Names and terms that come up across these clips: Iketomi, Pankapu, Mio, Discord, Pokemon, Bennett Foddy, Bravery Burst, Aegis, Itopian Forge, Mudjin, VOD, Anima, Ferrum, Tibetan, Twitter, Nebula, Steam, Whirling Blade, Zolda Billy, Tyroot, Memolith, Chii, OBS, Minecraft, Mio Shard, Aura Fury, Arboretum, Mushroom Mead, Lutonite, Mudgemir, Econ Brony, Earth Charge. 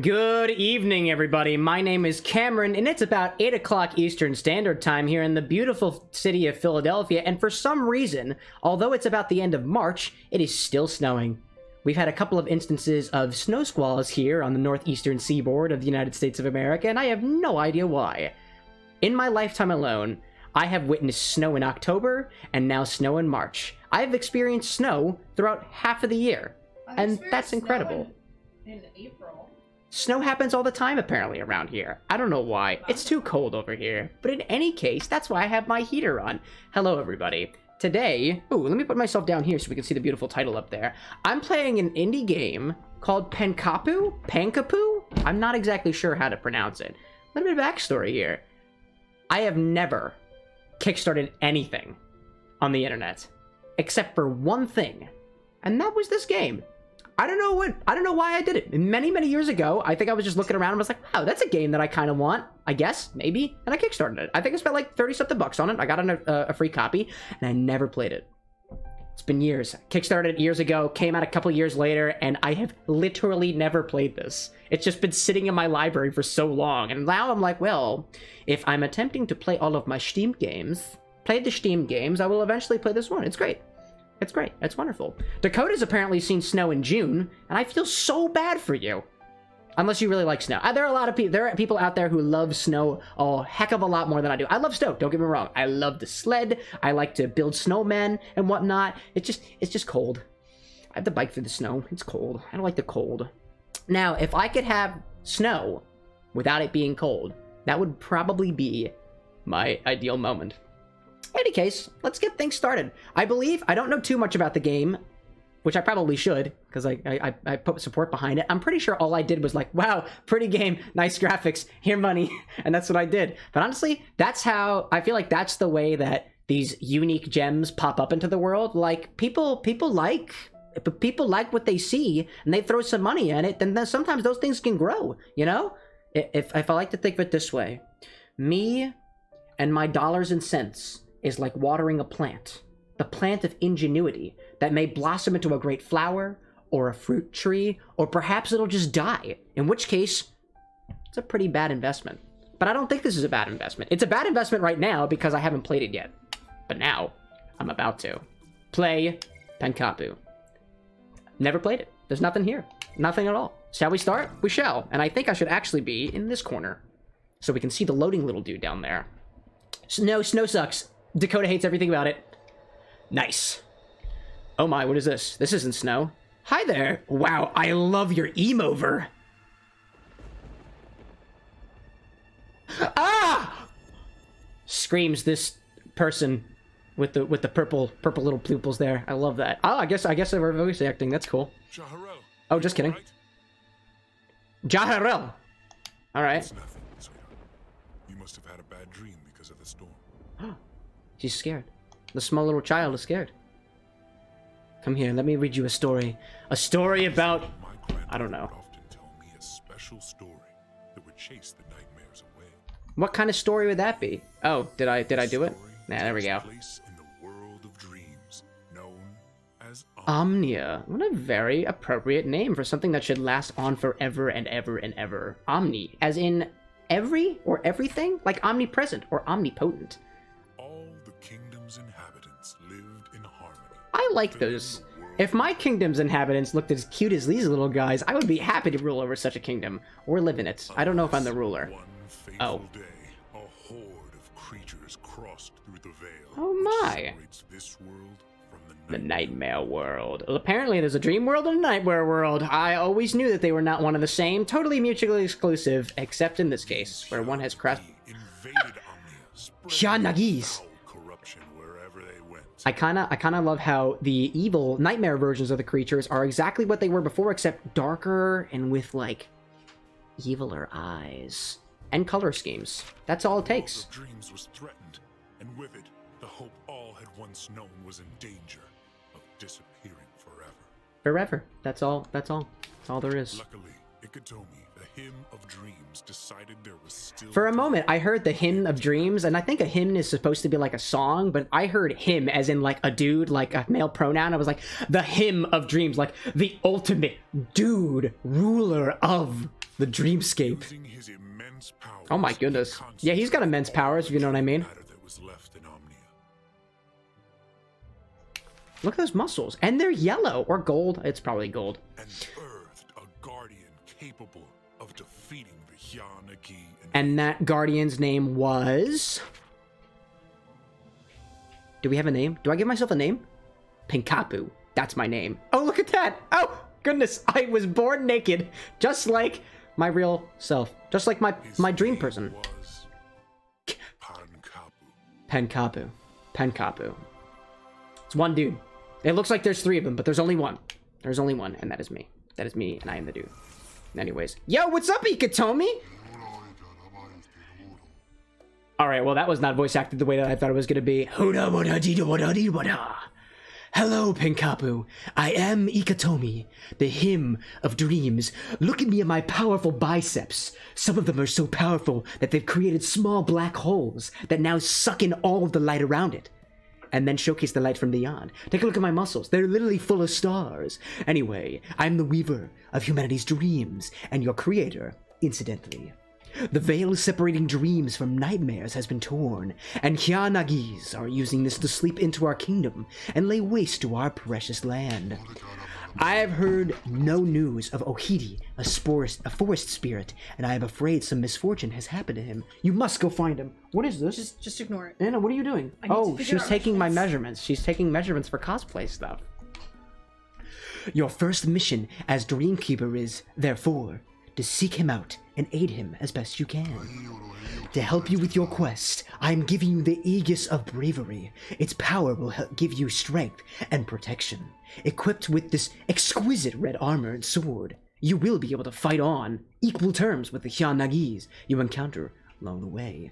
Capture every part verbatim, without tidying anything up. Good evening, everybody. My name is Cameron, and it's about eight o'clock Eastern Standard Time here in the beautiful city of Philadelphia, and for some reason, although it's about the end of March, it is still snowing. We've had a couple of instances of snow squalls here on the northeastern seaboard of the United States of America, and I have no idea why. In my lifetime alone, I have witnessed snow in October, and now snow in March. I have experienced snow throughout half of the year, and that's incredible. In April. Snow happens all the time apparently around here. I don't know why. It's too cold over here. But in any case, that's why I have my heater on. Hello everybody. Today, ooh, let me put myself down here so we can see the beautiful title up there. I'm playing an indie game called Pankapu? Pankapu? I'm not exactly sure how to pronounce it. A little bit of backstory here. I have never kickstarted anything on the internet except for one thing, and that was this game. I don't know what, I don't know why I did it. Many, many years ago, I think I was just looking around and was like, wow, that's a game that I kind of want, I guess, maybe. And I kickstarted it. I think I spent like thirty something bucks on it. I got a, a free copy and I never played it. It's been years. Kickstarted it years ago, came out a couple years later, and I have literally never played this. It's just been sitting in my library for so long. And now I'm like, well, if I'm attempting to play all of my Steam games, play the Steam games, I will eventually play this one. It's great. It's great. It's wonderful. Dakota's apparently seen snow in June, and I feel so bad for you. Unless you really like snow. There are a lot of people. There are people out there who love snow a heck of a lot more than I do. I love snow. Don't get me wrong. I love the sled. I like to build snowmen and whatnot. It's just, it's just cold. I have to bike through the snow. It's cold. I don't like the cold. Now, if I could have snow without it being cold, that would probably be my ideal moment. In any case, let's get things started. I believe, I don't know too much about the game, which I probably should, because I, I, I put support behind it. I'm pretty sure all I did was like, wow, pretty game, nice graphics, here money, and that's what I did. But honestly, that's how, I feel like that's the way that these unique gems pop up into the world. Like, people, people like... But people like what they see, and they throw some money at it, then sometimes those things can grow, you know? If, if I like to think of it this way, me and my dollars and cents is like watering a plant, the plant of ingenuity that may blossom into a great flower or a fruit tree, or perhaps it'll just die, in which case, it's a pretty bad investment. But I don't think this is a bad investment. It's a bad investment right now because I haven't played it yet. But now, I'm about to play Pankapu. Never played it. There's nothing here. Nothing at all. Shall we start? We shall. And I think I should actually be in this corner so we can see the loading little dude down there. Snow, snow sucks. Dakota hates everything about it. Nice. Oh my, what is this? This isn't snow. Hi there. Wow, I love your emover. Ah! Screams this person. With the with the purple purple little pupils there, I love that. Oh, I guess I guess they were voice acting. That's cool. Djaha'rell. Oh, just kidding. Right? Djaha'rell. All right. It's nothing, sweetheart. You must have had a bad dream because of the storm. She's scared. The small little child is scared. Come here. Let me read you a story. A story about I don't know. Often tell me a special story that would chase the nightmares away. What kind of story would that be? Oh, did I did I do it? Nah, there we go. Omnia. What a very appropriate name for something that should last on forever and ever and ever. Omni, as in every or everything, like omnipresent or omnipotent. All the kingdom's inhabitants lived in harmony. I like those. If my kingdom's inhabitants looked as cute as these little guys, I would be happy to rule over such a kingdom or live in it. I don't know if I'm the ruler. Oh. A horde of creatures crossed through the veil. Oh my. This world the nightmare world. Well, apparently there's a dream world and a nightmare world. I always knew that they were not one and the same, totally mutually exclusive, except in this case, where one has crossed... Hya'nagis! I kinda, I kinda love how the evil nightmare versions of the creatures are exactly what they were before, except darker and with, like, eviler eyes. And color schemes. That's all it takes. Dreams was threatened, and with it, the hope all had once known was in danger. Disappearing forever. Forever. That's all. That's all. That's all there is. Luckily, Iketomi, the hymn of dreams, decided there was still. For a moment, I heard the hymn of dreams, and I think a hymn is supposed to be like a song, but I heard him as in like a dude, like a male pronoun. I was like, the hymn of dreams, like the ultimate dude, ruler of The dreamscape. Oh my goodness. Yeah, he's got immense powers, if you know what I mean. Look at those muscles. And they're yellow or gold. It's probably gold. And birthed a guardian capable of defeating the Hya'nagis. And that guardian's name was... Do we have a name? Do I give myself a name? Pankapu. That's my name. Oh, look at that. Oh, goodness. I was born naked. Just like my real self. Just like my, my dream person. Pankapu. Pankapu. It's one dude. It looks like there's three of them, but there's only one. There's only one, and that is me. That is me, and I am the dude. Anyways. Yo, what's up, Iketomi? Alright, well, that was not voice acted the way that I thought it was going to be. Hello, Pankapu. I am Iketomi, the hymn of dreams. Look at me and my powerful biceps. Some of them are so powerful that they've created small black holes that now suck in all of the light around it. And then showcase the light from beyond. Take a look at my muscles. They're literally full of stars. Anyway, I'm the weaver of humanity's dreams, and your creator, incidentally. The veil separating dreams from nightmares has been torn, and Hya'nagis are using this to sleep into our kingdom and lay waste to our precious land. I have heard no news of Ohiti, a, sporest, a forest spirit, and I am afraid some misfortune has happened to him. You must go find him. What is this? Just, just ignore it. Anna, what are you doing? Oh, she's taking my measurements. She's taking measurements for cosplay stuff. Your first mission as Dreamkeeper is, therefore, to seek him out and aid him as best you can. To help you with your quest, I am giving you the Aegis of Bravery. Its power will help give you strength and protection. Equipped with this exquisite red armor and sword, you will be able to fight on equal terms with the Hya'nagis you encounter along the way.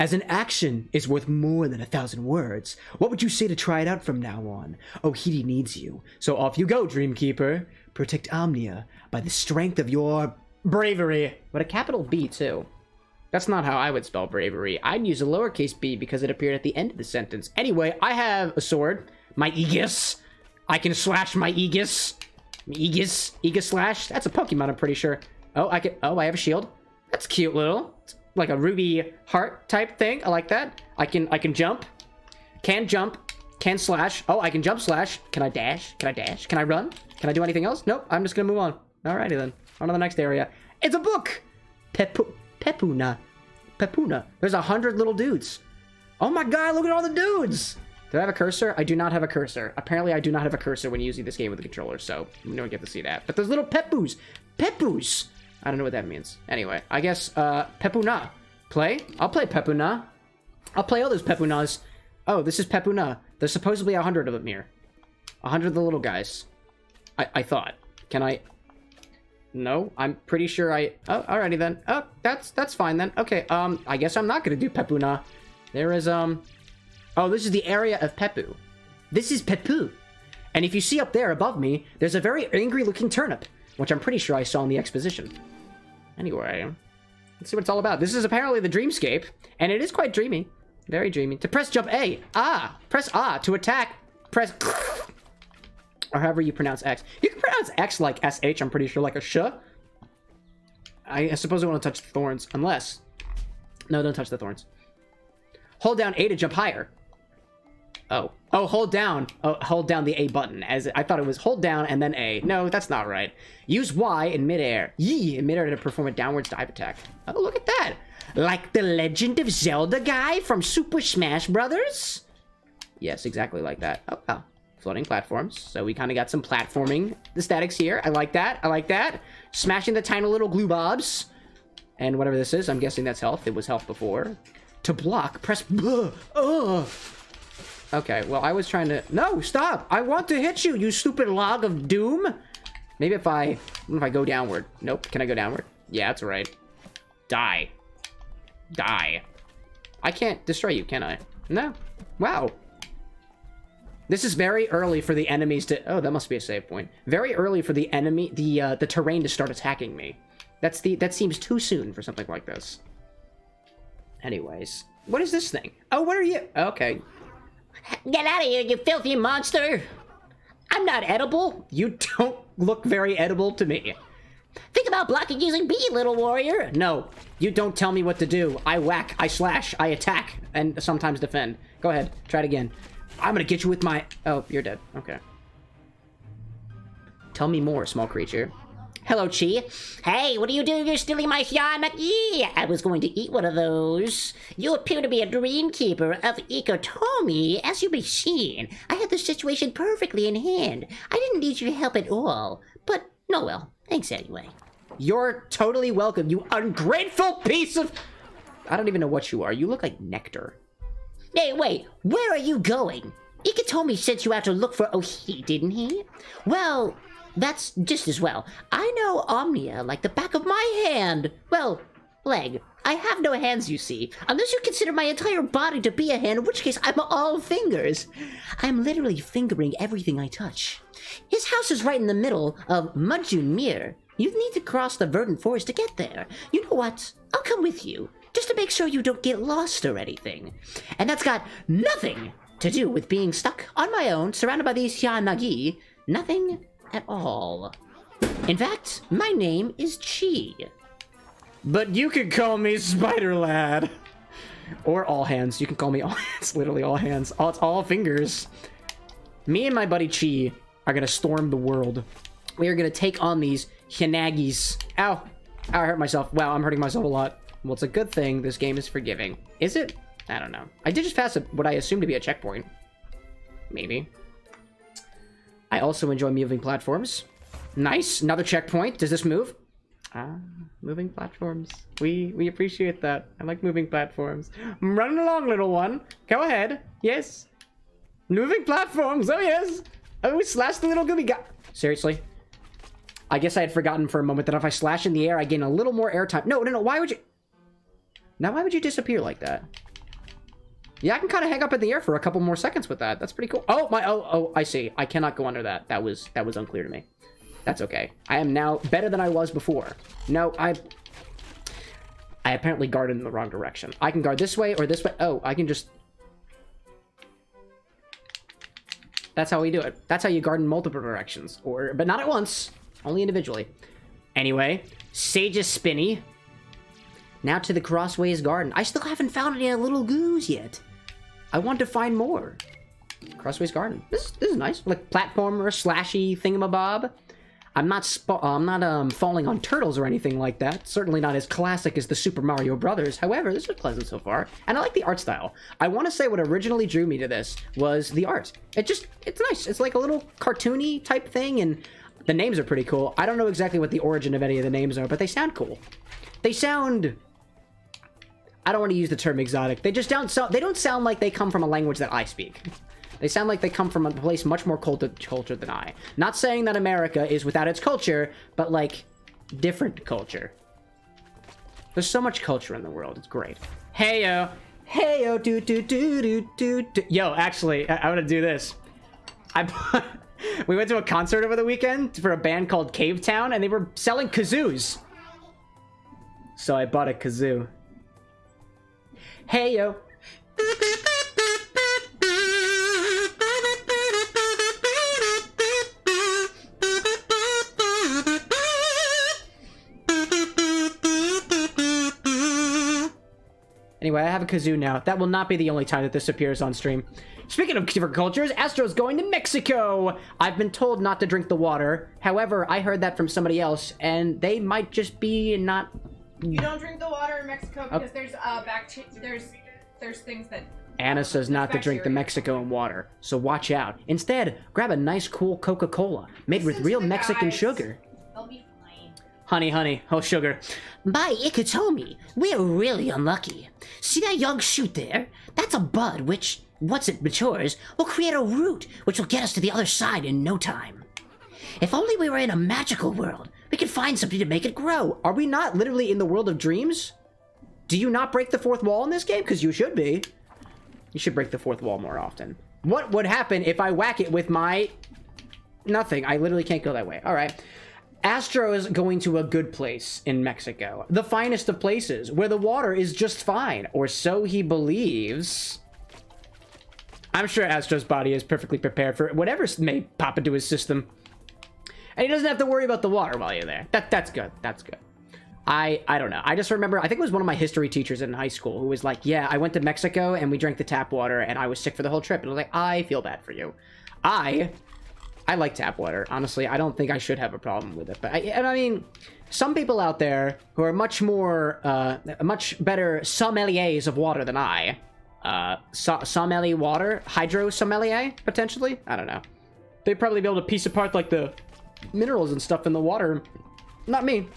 As an action is worth more than a thousand words, what would you say to try it out from now on? Ohiti needs you, so off you go, Dreamkeeper. Protect Omnia by the strength of your bravery. With a capital B, too. That's not how I would spell bravery. I'd use a lowercase b because it appeared at the end of the sentence. Anyway, I have a sword. My Aegis. I can slash my Aegis. Aegis. Aegis slash. That's a Pokemon, I'm pretty sure. Oh, I can. Oh, I have a shield. That's cute little. It's like a ruby heart type thing. I like that. I can. I can jump. Can jump. Can slash. Oh, I can jump slash. Can I dash? Can I dash? Can I run? Can I do anything else? Nope. I'm just gonna move on. Alrighty then. On to the next area. It's a book. Peppu. Pepuna. Pepuna. There's a hundred little dudes. Oh my god, look at all the dudes! Do I have a cursor? I do not have a cursor. Apparently, I do not have a cursor when using this game with the controller, so you don't get to see that. But there's little Peppus. Peppus! I don't know what that means. Anyway, I guess, uh, Pepuna. Play? I'll play Pepuna. I'll play all those Pepunas. Oh, this is Pepuna. There's supposedly a hundred of them here. A hundred of the little guys. I, I thought. Can I... No, I'm pretty sure I... Oh, alrighty then. Oh, that's that's fine then. Okay, um, I guess I'm not gonna do Pepuna. There is, um... Oh, this is the area of Peppu. This is Peppu. And if you see up there above me, there's a very angry-looking turnip, which I'm pretty sure I saw in the exposition. Anyway, let's see what it's all about. This is apparently the dreamscape, and it is quite dreamy. Very dreamy. To press jump A. Ah! Press A to attack. Press... Or however you pronounce X. You can pronounce X like S H, I'm pretty sure, like a sh. I suppose I want to touch the thorns, unless... No, don't touch the thorns. Hold down A to jump higher. Oh. Oh, hold down. Oh, hold down the A button. As I thought it was hold down and then A. No, that's not right. Use Y in midair. Yee in midair to perform a downwards dive attack. Oh, look at that. Like the Legend of Zelda guy from Super Smash Brothers? Yes, exactly like that. Oh, wow. Floating platforms, so we kind of got some platforming the statics here. I like that. I like that. Smashing the tiny little glue bobs, and whatever this is, I'm guessing that's health. It was health before. To block, press. Ugh. Okay. Well, I was trying to. No, stop! I want to hit you, you stupid log of doom. Maybe if I, if I go downward. Nope. Can I go downward? Yeah, that's right. Die. Die. I can't destroy you, can I? No. Wow. This is very early for the enemies to... Oh, that must be a save point. Very early for the enemy, the uh, the terrain to start attacking me. That's the that seems too soon for something like this. Anyways, what is this thing? Oh, what are you? Okay, get out of here, you filthy monster! I'm not edible. You don't look very edible to me. Think about blocking using B, little warrior. No, you don't tell me what to do. I whack, I slash, I attack, and sometimes defend. Go ahead, try it again. I'm gonna get you with my... Oh, you're dead. Okay. Tell me more, small creature. Hello, Chii. Hey, what are you doing? You're stealing my Hya'nagis. I was going to eat one of those. You appear to be a dreamkeeper of Iketomi, as you may have seen. I had the situation perfectly in hand. I didn't need your help at all. But, no well. Thanks anyway. You're totally welcome, you ungrateful piece of... I don't even know what you are. You look like nectar. Hey, wait. Where are you going? Iketomi sent you out to look for Ohiti, didn't he? Well... That's just as well. I know Omnia like the back of my hand. Well, leg. I have no hands, you see. Unless you consider my entire body to be a hand, in which case I'm all fingers. I'm literally fingering everything I touch. His house is right in the middle of Mudgemir. You need to cross the Verdant Forest to get there. You know what? I'll come with you, just to make sure you don't get lost or anything. And that's got nothing to do with being stuck on my own, surrounded by these Hya'nagis. Nothing... at all. In fact, my name is Chii. But you could call me Spider Lad. Or All Hands. You can call me All Hands. Literally All Hands. All, it's all fingers. Me and my buddy Chii are gonna storm the world. We are gonna take on these Hya'nagis. Ow. Ow, I hurt myself. Wow, I'm hurting myself a lot. Well, it's a good thing this game is forgiving. Is it? I don't know. I did just pass a, what I assume to be a checkpoint. Maybe. I also enjoy moving platforms. Nice, another checkpoint. Does this move? Ah, moving platforms. We we appreciate that. I like moving platforms. I'm running along, little one. Go ahead. Yes. Moving platforms. Oh yes. Oh, we slashed the little gooby guy. Seriously. I guess I had forgotten for a moment that if I slash in the air, I gain a little more airtime. No, no, no. Why would you? Now, why would you disappear like that? Yeah, I can kind of hang up in the air for a couple more seconds with that. That's pretty cool. Oh, my... Oh, oh, I see. I cannot go under that. That was that was unclear to me. That's okay. I am now better than I was before. No, I... I apparently guarded in the wrong direction. I can guard this way or this way. Oh, I can just... That's how we do it. That's how you guard in multiple directions. or But not at once. Only individually. Anyway, Sage's Spinny... Now to the Crossways Garden. I still haven't found any little goos yet. I want to find more. Crossways Garden. This this is nice. Like platformer slashy thingamabob. I'm not sp I'm not um falling on turtles or anything like that. Certainly not as classic as the Super Mario Brothers. However, this is pleasant so far, and I like the art style. I want to say what originally drew me to this was the art. It just it's nice. It's like a little cartoony type thing, and the names are pretty cool. I don't know exactly what the origin of any of the names are, but they sound cool. They sound. I don't want to use the term exotic. They just don't sound, they don't sound like they come from a language that I speak. They sound like they come from a place much more cultured than I. Not saying that America is without its culture, but like, different culture. There's so much culture in the world, it's great. Heyo, heyo, do do do do do do. Yo, actually, I, I want to do this. I We went to a concert over the weekend for a band called Cave Town, and they were selling kazoos. So I bought a kazoo. Hey yo. Anyway, I have a kazoo now. That will not be the only time that this appears on stream. Speaking of different cultures, Astro's going to Mexico! I've been told not to drink the water. However, I heard that from somebody else, and they might just be not... You don't drink the water in Mexico because oh. there's uh bacteria. There's there's things that. Anna says not to drink the Mexican water, so watch out. Instead, grab a nice cool Coca-Cola made Listen with real Mexican guys. sugar. They'll be fine. Honey, honey, oh sugar. By Iketomi, we're really unlucky. See that young shoot there? That's a bud, which once it matures, will create a root, which will get us to the other side in no time. If only we were in a magical world. We could find something to make it grow. Are we not literally in the world of dreams? Do you not break the fourth wall in this game? Because you should be. You should break the fourth wall more often. What would happen if I whack it with my... Nothing. I literally can't go that way. All right. Astro is going to a good place in Mexico. The finest of places where the water is just fine. Or so he believes. I'm sure Astro's body is perfectly prepared for whatever may pop into his system. And he doesn't have to worry about the water while you're there. That that's good. That's good. I I don't know. I just remember, I think it was one of my history teachers in high school who was like, yeah, I went to Mexico and we drank the tap water and I was sick for the whole trip. And I was like, I feel bad for you. I I like tap water. Honestly, I don't think I should have a problem with it. But I, and I mean, some people out there who are much more, uh, much better sommeliers of water than I. Uh, so sommelier water? Hydro sommelier, potentially? I don't know. They'd probably be able to piece apart, like, the minerals and stuff in the water. Not me.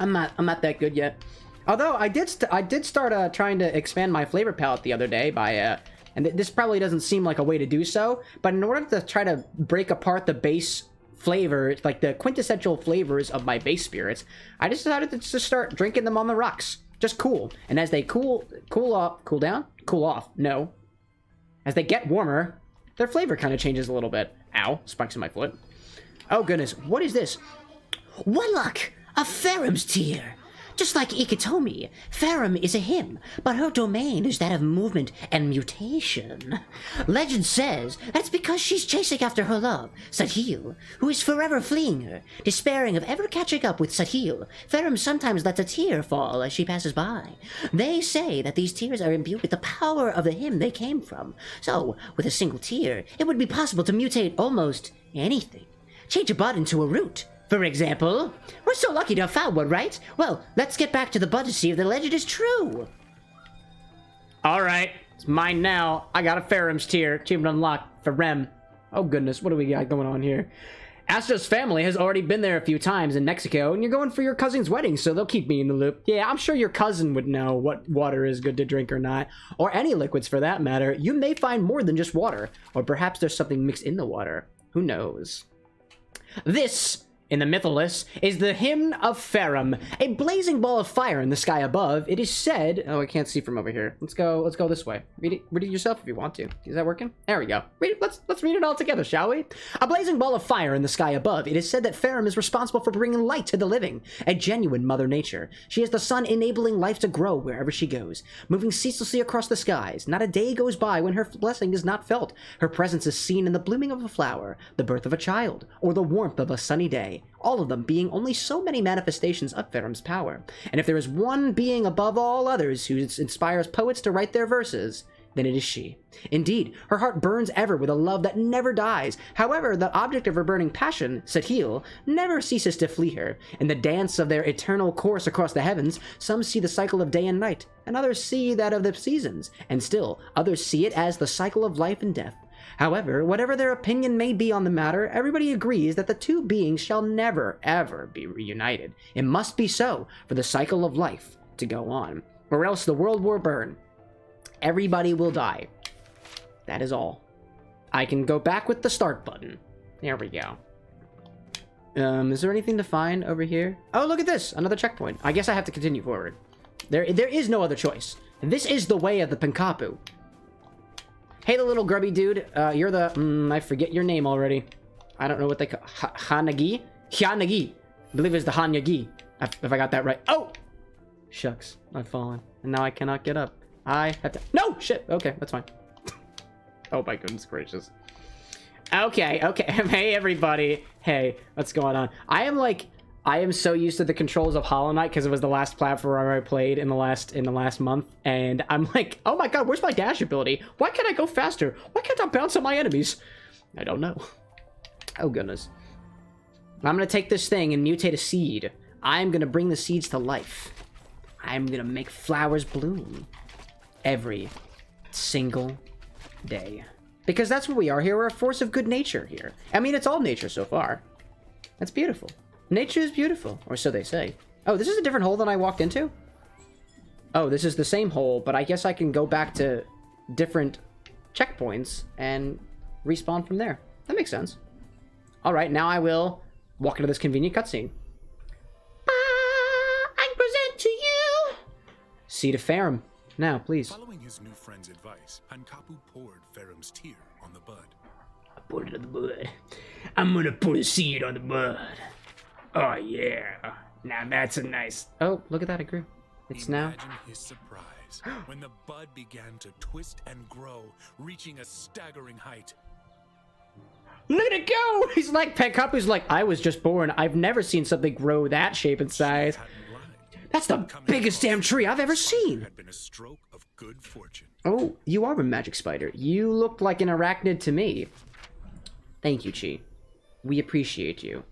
I'm not, I'm not that good yet. Although, I did st I did start uh, trying to expand my flavor palette the other day by... Uh, and th this probably doesn't seem like a way to do so, but in order to try to break apart the base flavor, like the quintessential flavors of my base spirits, I just decided to just start drinking them on the rocks. Just cool. And as they cool, cool off, cool down? Cool off. No. As they get warmer, their flavor kind of changes a little bit. Ow. Spikes in my foot. Oh, goodness. What is this? Warlock of Ferrum's tier. Just like Iketomi, Ferrum is a him, but her domain is that of movement and mutation. Legend says that's because she's chasing after her love, Sathil, who is forever fleeing her. Despairing of ever catching up with Sathil, Ferrum sometimes lets a tear fall as she passes by. They say that these tears are imbued with the power of the him they came from, so with a single tear, it would be possible to mutate almost anything. Change a bud into a root. For example, we're so lucky to have found one, right? Well, let's get back to the bud to see if the legend is true. All right, it's mine now. I got a Ferrum's tier. Achievement unlocked for Rem. Oh, goodness, what do we got going on here? Astro's family has already been there a few times in Mexico, and you're going for your cousin's wedding, so they'll keep me in the loop. Yeah, I'm sure your cousin would know what water is good to drink or not, or any liquids for that matter. You may find more than just water, or perhaps there's something mixed in the water. Who knows? This... in the Mytholus, is the Hymn of Ferrum, a blazing ball of fire in the sky above. It is said... oh, I can't see from over here. Let's go Let's go this way. Read it, read it yourself if you want to. Is that working? There we go. Read it. Let's, let's read it all together, shall we? A blazing ball of fire in the sky above. It is said that Ferrum is responsible for bringing light to the living, a genuine Mother Nature. She is the sun enabling life to grow wherever she goes, moving ceaselessly across the skies. Not a day goes by when her blessing is not felt. Her presence is seen in the blooming of a flower, the birth of a child, or the warmth of a sunny day. All of them being only so many manifestations of Ferrum's power. And if there is one being above all others who inspires poets to write their verses, then it is she. Indeed, her heart burns ever with a love that never dies. However, the object of her burning passion, Sathil, never ceases to flee her. In the dance of their eternal course across the heavens, some see the cycle of day and night, and others see that of the seasons, and still others see it as the cycle of life and death. However, whatever their opinion may be on the matter, everybody agrees that the two beings shall never, ever be reunited. It must be so for the cycle of life to go on, or else the world will burn. Everybody will die. That is all. I can go back with the start button. There we go. Um, is there anything to find over here? Oh, look at this! Another checkpoint. I guess I have to continue forward. There, there is no other choice. This is the way of the Pankapu. Hey, the little grubby dude. Uh, you're the... Mm, I forget your name already. I don't know what they call... Hya'nagis? Hya'nagis. I believe it's the Hya'nagis. If I got that right. Oh! Shucks. I've fallen. And now I cannot get up. I have to... No! Shit! Okay, that's fine. Oh, my goodness gracious. Okay, okay. Hey, everybody. Hey, what's going on? I am, like... I am so used to the controls of Hollow Knight because it was the last platformer I played in the last in the last month, and I'm like, oh my god, where's my dash ability? Why can't I go faster? Why can't I bounce on my enemies? I don't know. Oh goodness. I'm gonna take this thing and mutate a seed. I'm gonna bring the seeds to life. I'm gonna make flowers bloom every single day. Because that's what we are here. We're a force of good nature here. I mean, it's all nature so far. That's beautiful. Nature is beautiful, or so they say. Oh, this is a different hole than I walked into? Oh, this is the same hole, but I guess I can go back to different checkpoints and respawn from there. That makes sense. All right, now I will walk into this convenient cutscene. Ah, I present to you Seed of Ferrum. Now, please. Following his new friend's advice, Pankapu poured Ferrum's tear on the bud. I poured it on the bud. I'm gonna pour the seed on the bud. Oh yeah, now that's a nice... Oh, look at that, it grew. It's Imagine now... his surprise when the bud began to twist and grow, reaching a staggering height. Look at it go! He's like, Pankapu's like, I was just born. I've never seen something grow that shape and size. That's the biggest damn tree I've ever seen. Had been a stroke of good fortune. Oh, you are a magic spider. You look like an arachnid to me. Thank you, Chii. We appreciate you.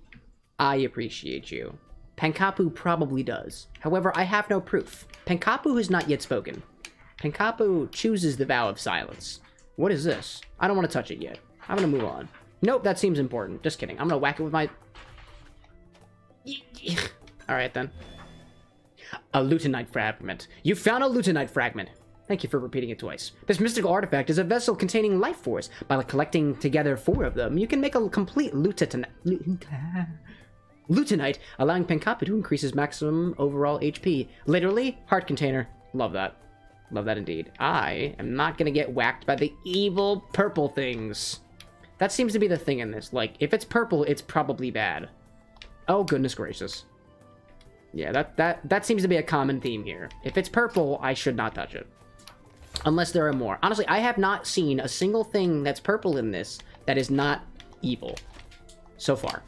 I appreciate you. Pankapu probably does. However, I have no proof. Pankapu has not yet spoken. Pankapu chooses the vow of silence. What is this? I don't want to touch it yet. I'm going to move on. Nope, that seems important. Just kidding. I'm going to whack it with my... Alright then. A Lutonite fragment. You found a Lutonite fragment. Thank you for repeating it twice. This mystical artifact is a vessel containing life force. By collecting together four of them, you can make a complete Lutonite, Lutonite, allowing Pankapu to increase his maximum overall H P. Literally, heart container. Love that. Love that indeed. I am not gonna get whacked by the evil purple things. That seems to be the thing in this. Like, if it's purple, it's probably bad. Oh, goodness gracious. Yeah, that, that, that seems to be a common theme here. If it's purple, I should not touch it. Unless there are more. Honestly, I have not seen a single thing that's purple in this that is not evil. So far.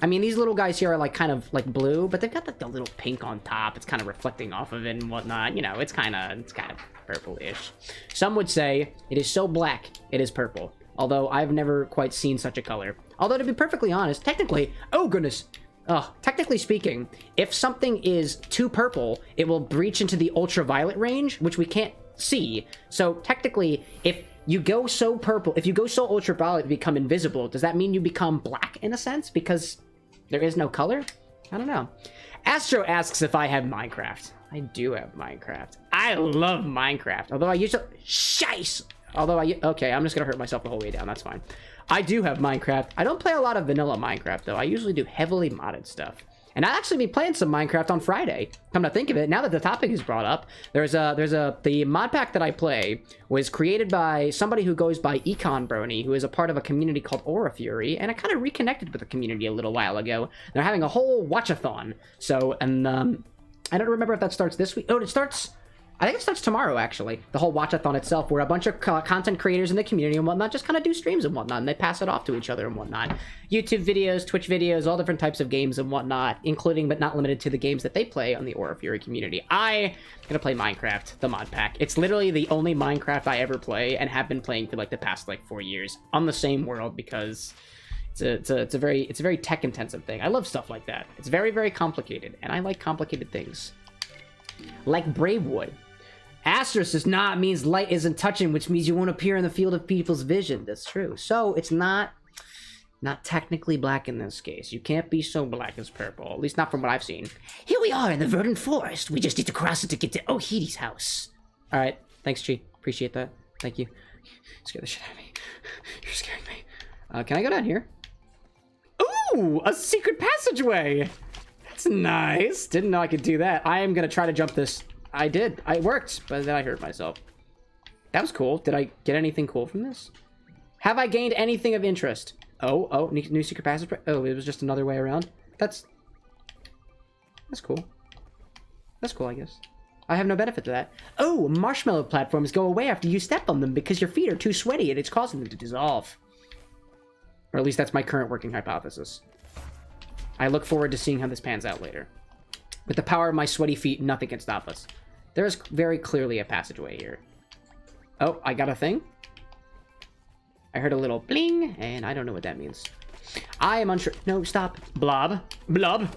I mean, these little guys here are like kind of like blue, but they've got like the little pink on top. It's kind of reflecting off of it and whatnot. You know, it's kind of it's kind of purple-ish. Some would say it is so black it is purple. Although I've never quite seen such a color. Although to be perfectly honest, technically, oh goodness, oh, technically speaking, if something is too purple, it will breach into the ultraviolet range, which we can't see. So technically, if you go so purple, if you go so ultraviolet, you become invisible. Does that mean you become black in a sense? Because there is no color? I don't know. Astro asks if I have Minecraft. I do have Minecraft. I love Minecraft. Although I usually... Shice! Although I... Okay, I'm just gonna hurt myself the whole way down. That's fine. I do have Minecraft. I don't play a lot of vanilla Minecraft, though. I usually do heavily modded stuff. And I'll actually be playing some Minecraft on Friday. Come to think of it, now that the topic is brought up, there's a... there's a... The mod pack that I play was created by somebody who goes by Econ Brony, who is a part of a community called Aura Fury, and I kind of reconnected with the community a little while ago. They're having a whole watch-a-thon. So, and, um... I don't remember if that starts this week. Oh, it starts... I think it starts tomorrow, actually. The whole watch-a-thon itself, where a bunch of co content creators in the community and whatnot just kind of do streams and whatnot, and they pass it off to each other and whatnot. YouTube videos, Twitch videos, all different types of games and whatnot, including but not limited to the games that they play on the Aura Fury community. I'm gonna play Minecraft, the mod pack. It's literally the only Minecraft I ever play and have been playing for like the past like four years on the same world because it's a, it's a, it's a very it's a very tech-intensive thing. I love stuff like that. It's very, very complicated, and I like complicated things. Like Bravewood. Asterisk does not means light isn't touching, which means you won't appear in the field of people's vision. That's true. So it's not not technically black in this case. You can't be so black as purple, at least not from what I've seen. Here we are in the Verdant Forest. We just need to cross it to get to Ohiti's house. All right. Thanks, Chii. Appreciate that. Thank you. You scared the shit out of me. You're scaring me. Uh, can I go down here? Ooh, a secret passageway. That's nice. Didn't know I could do that. I am gonna try to jump this. I did. I worked, but then I hurt myself. That was cool. Did I get anything cool from this? Have I gained anything of interest? Oh, oh, new, new secret passage. Oh, it was just another way around. That's... That's cool. That's cool, I guess. I have no benefit to that. Oh, marshmallow platforms go away after you step on them because your feet are too sweaty and it's causing them to dissolve. Or at least that's my current working hypothesis. I look forward to seeing how this pans out later. With the power of my sweaty feet, nothing can stop us. There is very clearly a passageway here. Oh, I got a thing? I heard a little bling, and I don't know what that means. I am unsure. No, stop. Blob. Blob.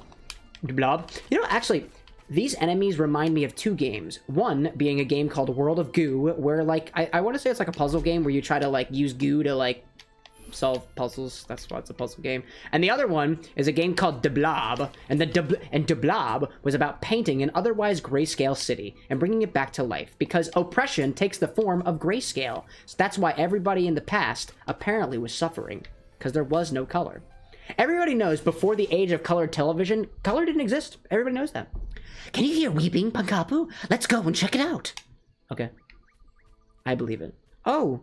Blob. You know, actually, these enemies remind me of two games. One being a game called World of Goo, where, like, I, I want to say it's like a puzzle game where you try to, like, use goo to, like, solve puzzles. That's why it's a puzzle game. And the other one is a game called De Blob, and the De, and De Blob was about painting an otherwise grayscale city and bringing it back to life because oppression takes the form of grayscale. So that's why everybody in the past apparently was suffering because there was no color. Everybody knows before the age of colored television, color didn't exist. Everybody knows that. Can you hear weeping, Pankapu? Let's go and check it out. Okay. I believe it. Oh.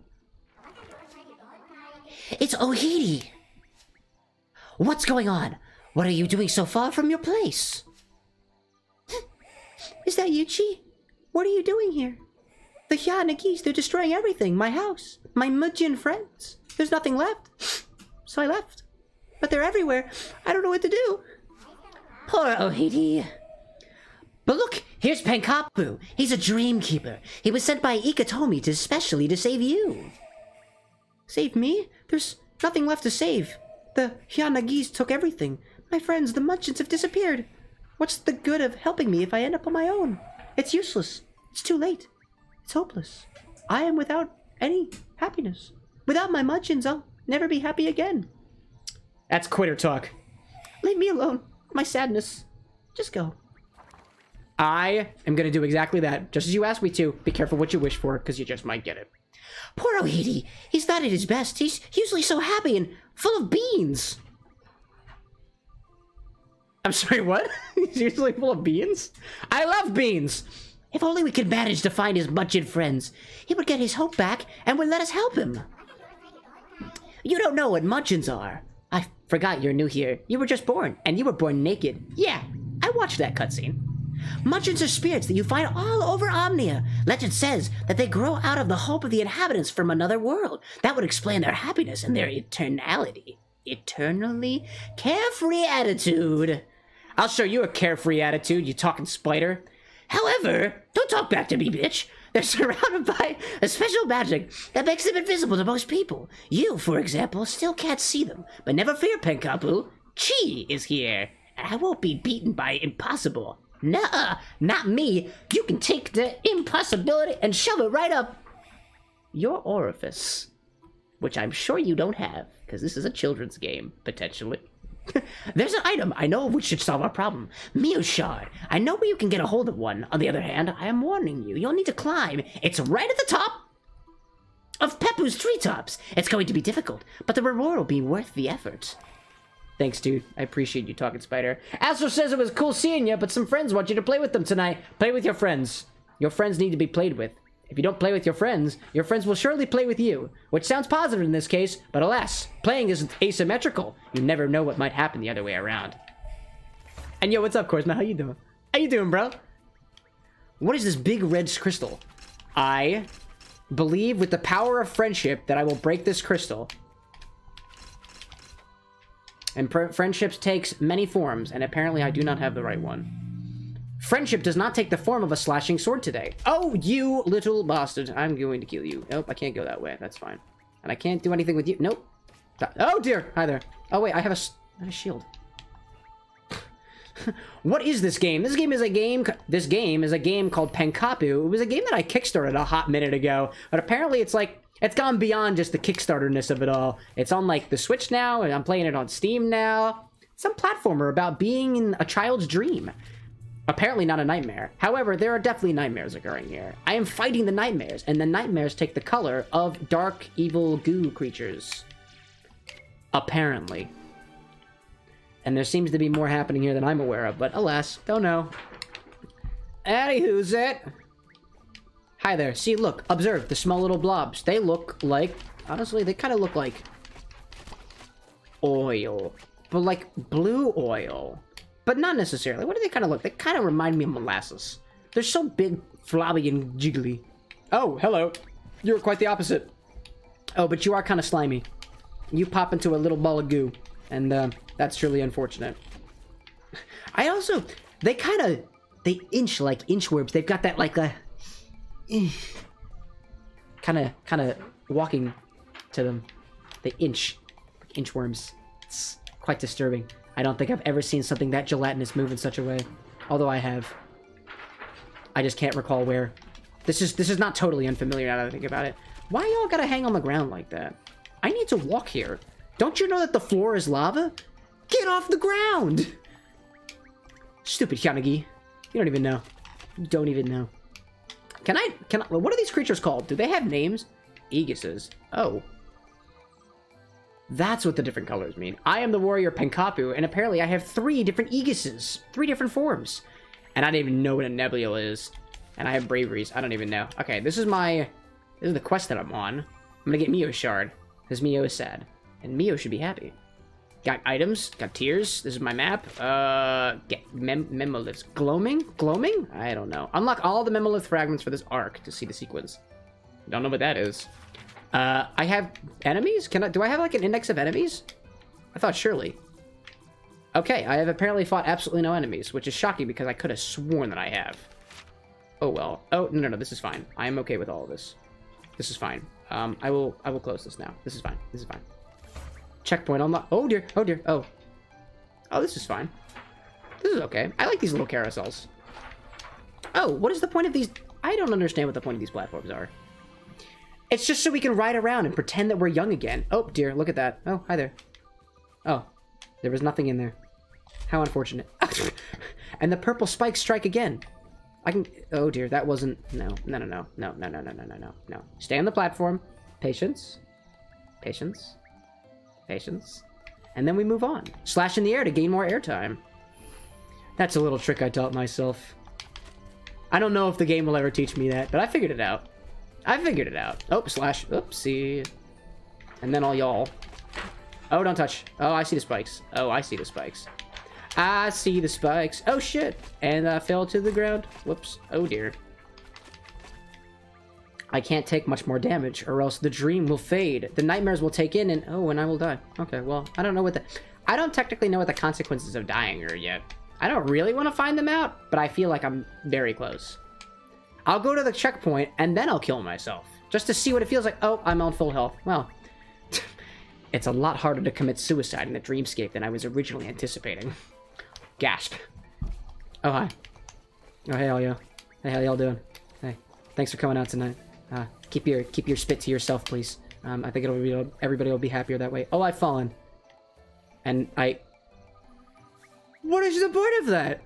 It's Ohiti! What's going on? What are you doing so far from your place? Is that you, Chii? What are you doing here? The Hya'nagis, they're destroying everything. My house. My Mudjin friends. There's nothing left. so I left. But they're everywhere. I don't know what to do. Poor Ohiti. But look, here's Pankapu. He's a dream keeper. He was sent by Iketomi to specially to save you. Save me? There's nothing left to save. The Hya'nagis took everything. My friends, the Mudjins have disappeared. What's the good of helping me if I end up on my own? It's useless. It's too late. It's hopeless. I am without any happiness. Without my Mudjins, I'll never be happy again. That's quitter talk. Leave me alone. My sadness. Just go. I am going to do exactly that, just as you asked me to. Be careful what you wish for, because you just might get it. Poor Ohiti. He's not at his best. He's usually so happy and full of beans. I'm sorry, what? He's usually full of beans? I love beans! If only we could manage to find his Mudjin friends. He would get his hope back and would let us help him. You don't know what Mudjins are. I forgot you're new here. You were just born, and you were born naked. Yeah, I watched that cutscene. Mudjins are spirits that you find all over Omnia. Legend says that they grow out of the hope of the inhabitants from another world. That would explain their happiness and their eternality. Eternally carefree attitude. I'll show you a carefree attitude, you talking spider. However, don't talk back to me, bitch. They're surrounded by a special magic that makes them invisible to most people. You, for example, still can't see them. But never fear, Pankapu. Chii is here, and I won't be beaten by impossible. Nuh-uh, not me. You can take the impossibility and shove it right up your orifice. Which I'm sure you don't have, because this is a children's game, potentially. There's an item I know which should solve our problem. Mio Shard. I know where you can get a hold of one. On the other hand, I am warning you, you'll need to climb. It's right at the top of Peppu's treetops. It's going to be difficult, but the reward will be worth the effort. Thanks, dude. I appreciate you talking, Spider. Astro says it was cool seeing you, but some friends want you to play with them tonight. Play with your friends. Your friends need to be played with. If you don't play with your friends, your friends will surely play with you. Which sounds positive in this case, but alas, playing is asymmetrical. You never know what might happen the other way around. And yo, what's up, Korsna? How you doing? How you doing, bro? What is this big red crystal? I believe with the power of friendship that I will break this crystal. And friendships takes many forms, and apparently I do not have the right one. Friendship does not take the form of a slashing sword today. Oh, you little bastard. I'm going to kill you. Nope, I can't go that way. That's fine. And I can't do anything with you. Nope. Oh, dear. Hi there. Oh, wait. I have a, I have a shield. What is this game? This game is a game... This game is a game called Pankapu. It was a game that I kickstarted a hot minute ago. But apparently it's like... It's gone beyond just the Kickstarter-ness of it all. It's on, like, the Switch now. And I'm playing it on Steam now. Some platformer about being in a child's dream. Apparently not a nightmare. However, there are definitely nightmares occurring here. I am fighting the nightmares, and the nightmares take the color of dark, evil goo creatures. Apparently. And there seems to be more happening here than I'm aware of, but alas, don't know. Anywho's it. Hi there. See, look, observe the small little blobs. They look like, honestly, they kind of look like oil, but like blue oil. But not necessarily. What do they kind of look? They kind of remind me of molasses. They're so big, flabby, and jiggly. Oh, hello. You're quite the opposite. Oh, but you are kind of slimy. You pop into a little ball of goo. And uh, that's truly unfortunate. I also... They kind of... They inch like inchworms. They've got that like a... Kind of... Kind of walking to them. They inch. Like inchworms. It's quite disturbing. I don't think I've ever seen something that gelatinous move in such a way. Although I have. I just can't recall where. This is this is not totally unfamiliar now that I think about it. Why y'all gotta hang on the ground like that? I need to walk here. Don't you know that the floor is lava? Get off the ground! Stupid Hya'nagi. You don't even know. You don't even know. Can I... Can I, what are these creatures called? Do they have names? Aegises. Oh. That's what the different colors mean. I am the warrior Pankapu, and apparently I have three different Aegises. Three different forms. And I don't even know what a Nebula is. And I have Braveries. I don't even know. Okay, this is my... This is the quest that I'm on. I'm gonna get Mio Shard. Because Mio is sad. And Mio should be happy. Got items. Got tears. This is my map. Uh, get mem Memoliths. Gloaming? Gloaming? I don't know. Unlock all the Memolith fragments for this arc to see the sequence. Don't know what that is. Uh, I have enemies? Can I- do I have like an index of enemies? I thought surely. Okay, I have apparently fought absolutely no enemies, which is shocking because I could have sworn that I have. Oh well. Oh, no, no, no, this is fine. I am okay with all of this. This is fine. Um, I will I will close this now. This is fine. This is fine. Checkpoint unlocked. Oh dear, oh dear, oh. Oh, this is fine. This is okay. I like these little carousels. Oh, what is the point of these? I don't understand what the point of these platforms are. It's just so we can ride around and pretend that we're young again. Oh dear, look at that. Oh, hi there. Oh, there was nothing in there. How unfortunate. And the purple spikes strike again. I can... Oh dear, that wasn't... No, no, no, no, no, no, no, no, no, no, no. Stay on the platform. Patience. Patience. Patience. And then we move on. Slash in the air to gain more airtime. That's a little trick I taught myself. I don't know if the game will ever teach me that, but I figured it out. I figured it out. Oh, slash. Oopsie. And then all y'all. Oh, don't touch. Oh, I see the spikes. Oh, I see the spikes. I see the spikes. Oh, shit. And I fell to the ground. Whoops. Oh, dear. I can't take much more damage or else the dream will fade. The nightmares will take in and... Oh, and I will die. Okay, well, I don't know what the... I don't technically know what the consequences of dying are yet. I don't really want to find them out, but I feel like I'm very close. I'll go to the checkpoint and then I'll kill myself. Just to see what it feels like. Oh, I'm on full health. Well... It's a lot harder to commit suicide in the dreamscape than I was originally anticipating. Gasp. Oh, hi. Oh, hey, all y'all. Hey, how y'all doing? Hey, thanks for coming out tonight. Uh, keep your keep your spit to yourself, please. Um, I think it'll be everybody will be happier that way. Oh, I've fallen. And I... What is the point of that?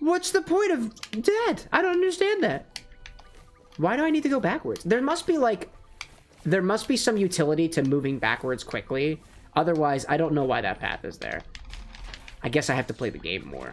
What's the point of that? I don't understand that. Why do I need to go backwards? There must be, like... There must be some utility to moving backwards quickly. Otherwise, I don't know why that path is there. I guess I have to play the game more.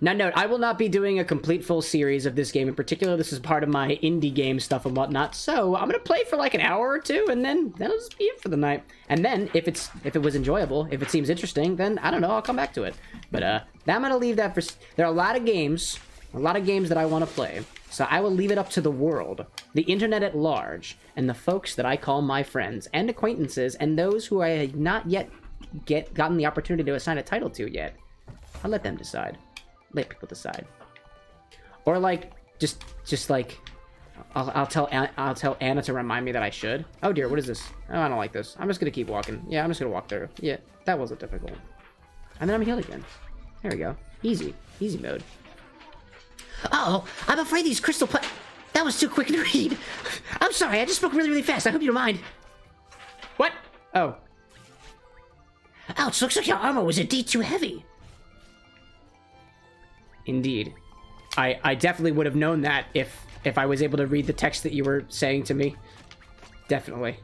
Now, note, I will not be doing a complete full series of this game in particular. This is part of my indie game stuff and whatnot. So I'm going to play for like an hour or two, and then that'll just be it for the night. And then if it's if it was enjoyable, if it seems interesting, then I don't know, I'll come back to it. But uh, I'm going to leave that for... There are a lot of games, a lot of games that I want to play. So I will leave it up to the world, the internet at large, and the folks that I call my friends and acquaintances and those who I have not yet get gotten the opportunity to assign a title to yet. I'll let them decide. Let people decide. Or like, just, just like, I'll, I'll tell I'll tell Anna to remind me that I should. Oh dear, what is this? Oh, I don't like this. I'm just gonna keep walking. Yeah, I'm just gonna walk through. Yeah, that wasn't difficult. And then I'm healed again. There we go. Easy. Easy mode. Uh-oh, I'm afraid these crystal pla- That was too quick to read. I'm sorry, I just spoke really, really fast. I hope you don't mind. What? Oh. Ouch, looks like your armor was indeed too heavy. Indeed. I, I definitely would have known that if, if I was able to read the text that you were saying to me. Definitely.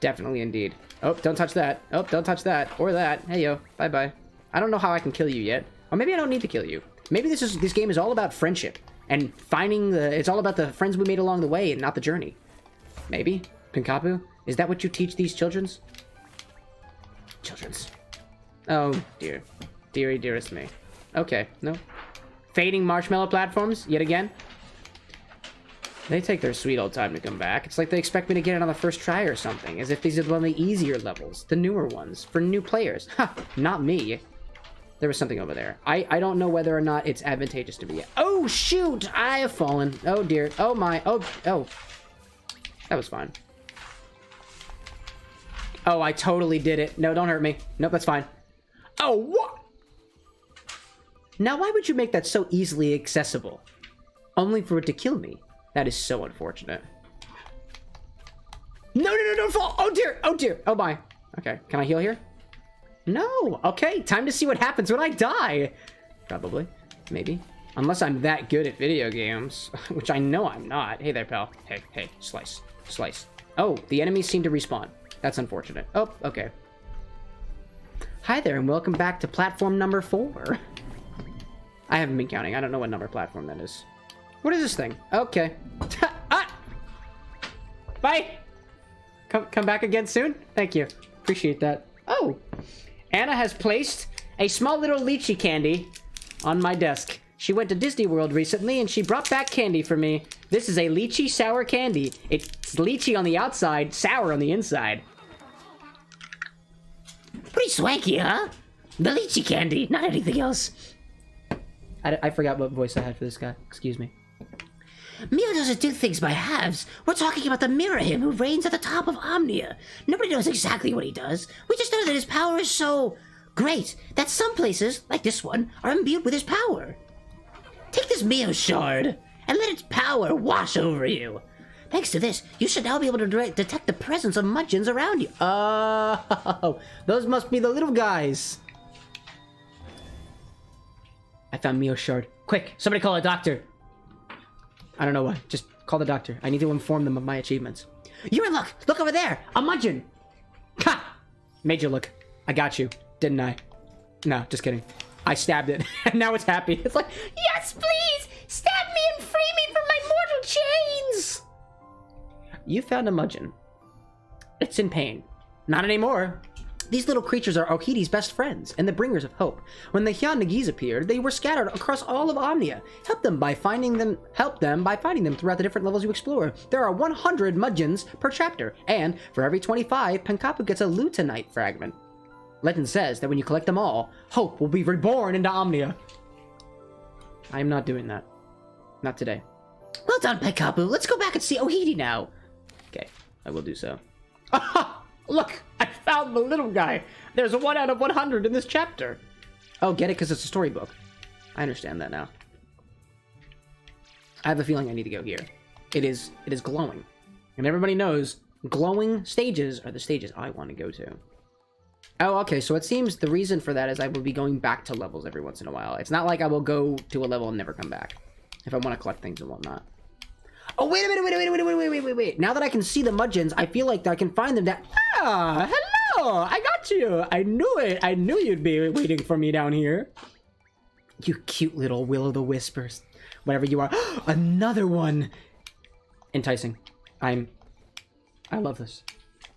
Definitely indeed. Oh, don't touch that. Oh, don't touch that. Or that. Hey, yo. Bye-bye. I don't know how I can kill you yet. Or maybe I don't need to kill you. Maybe this is this game is all about friendship and finding the... It's all about the friends we made along the way and not the journey. Maybe? Pankapu? Is that what you teach these children's? Children's. Oh, dear. Deary, dearest me. Okay, no. Fading marshmallow platforms yet again? They take their sweet old time to come back. It's like they expect me to get it on the first try or something, as if these are one of the easier levels, the newer ones, for new players. Ha! Not me. There was something over there. I, I don't know whether or not it's advantageous to me. Oh, shoot! I have fallen. Oh, dear. Oh, my. Oh, oh. That was fine. Oh, I totally did it. No, don't hurt me. Nope, that's fine. Oh, what? Now, why would you make that so easily accessible? Only for it to kill me. That is so unfortunate. No, no, no, don't fall! Oh, dear! Oh, dear! Oh, my. Okay, can I heal here? No! Okay, time to see what happens when I die! Probably. Maybe. Unless I'm that good at video games, which I know I'm not. Hey there, pal. Hey, hey, slice. Slice. Oh, the enemies seem to respawn. That's unfortunate. Oh, okay. Hi there, and welcome back to platform number four. I haven't been counting. I don't know what number platform that is. What is this thing? Okay. Ah! Bye! Come, come back again soon? Thank you. Appreciate that. Oh! Anna has placed a small little lychee candy on my desk. She went to Disney World recently, and she brought back candy for me. This is a lychee sour candy. It's lychee on the outside, sour on the inside. Pretty swanky, huh? The lychee candy, not anything else. I, I forgot what voice I had for this guy. Excuse me. Mio doesn't do things by halves. We're talking about the mirror him who reigns at the top of Omnia. Nobody knows exactly what he does. We just know that his power is so great that some places, like this one, are imbued with his power. Take this Mio Shard and let its power wash over you. Thanks to this, you should now be able to direct, detect the presence of Mudjins around you. Oh, those must be the little guys. I found Mio Shard. Quick, somebody call a doctor. I don't know why. Just call the doctor. I need to inform them of my achievements. You're in luck. Look over there. A Mudjin. Ha! Made you look. I got you, didn't I? No, just kidding. I stabbed it, and now it's happy. It's like, yes, please! Stab me and free me from my mortal chains! You found a Mudjin. It's in pain. Not anymore. These little creatures are Ohiti's best friends and the bringers of hope. When the Hya'nagis appeared, they were scattered across all of Omnia. Help them by finding them. Help them by finding them throughout the different levels you explore. There are one hundred Mudjins per chapter, and for every twenty-five, Pankapu gets a Lutonite fragment. Legend says that when you collect them all, hope will be reborn into Omnia. I am not doing that. Not today. Well done, Pankapu. Let's go back and see Ohiti now. Okay, I will do so. Aha! Look, I found the little guy. There's a one out of one hundred in this chapter. Oh, get it? Because it's a storybook. I understand that now. I have a feeling I need to go here. It is it is glowing. And everybody knows glowing stages are the stages I want to go to. Oh, okay. So it seems the reason for that is I will be going back to levels every once in a while. It's not like I will go to a level and never come back if I want to collect things and whatnot. Oh, wait a minute, wait a minute, wait a minute, wait, wait, wait, wait. Now that I can see the Mudjins, I feel like I can find them that... Ah, hello! I got you! I knew it! I knew you'd be waiting for me down here. You cute little will-o'-the-wispers. Whatever you are. Another one! Enticing. I'm... I love this.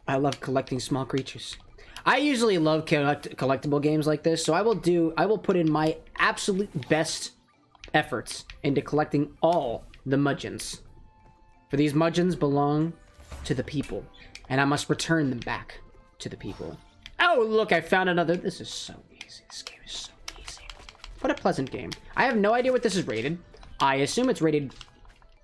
I love collecting small creatures. I usually love collect collectible games like this, so I will do... I will put in my absolute best efforts into collecting all the Mudjins. For these Mudjins belong to the people, and I must return them back to the people. Oh, look, I found another. This is so easy. This game is so easy. What a pleasant game. I have no idea what this is rated. I assume it's rated,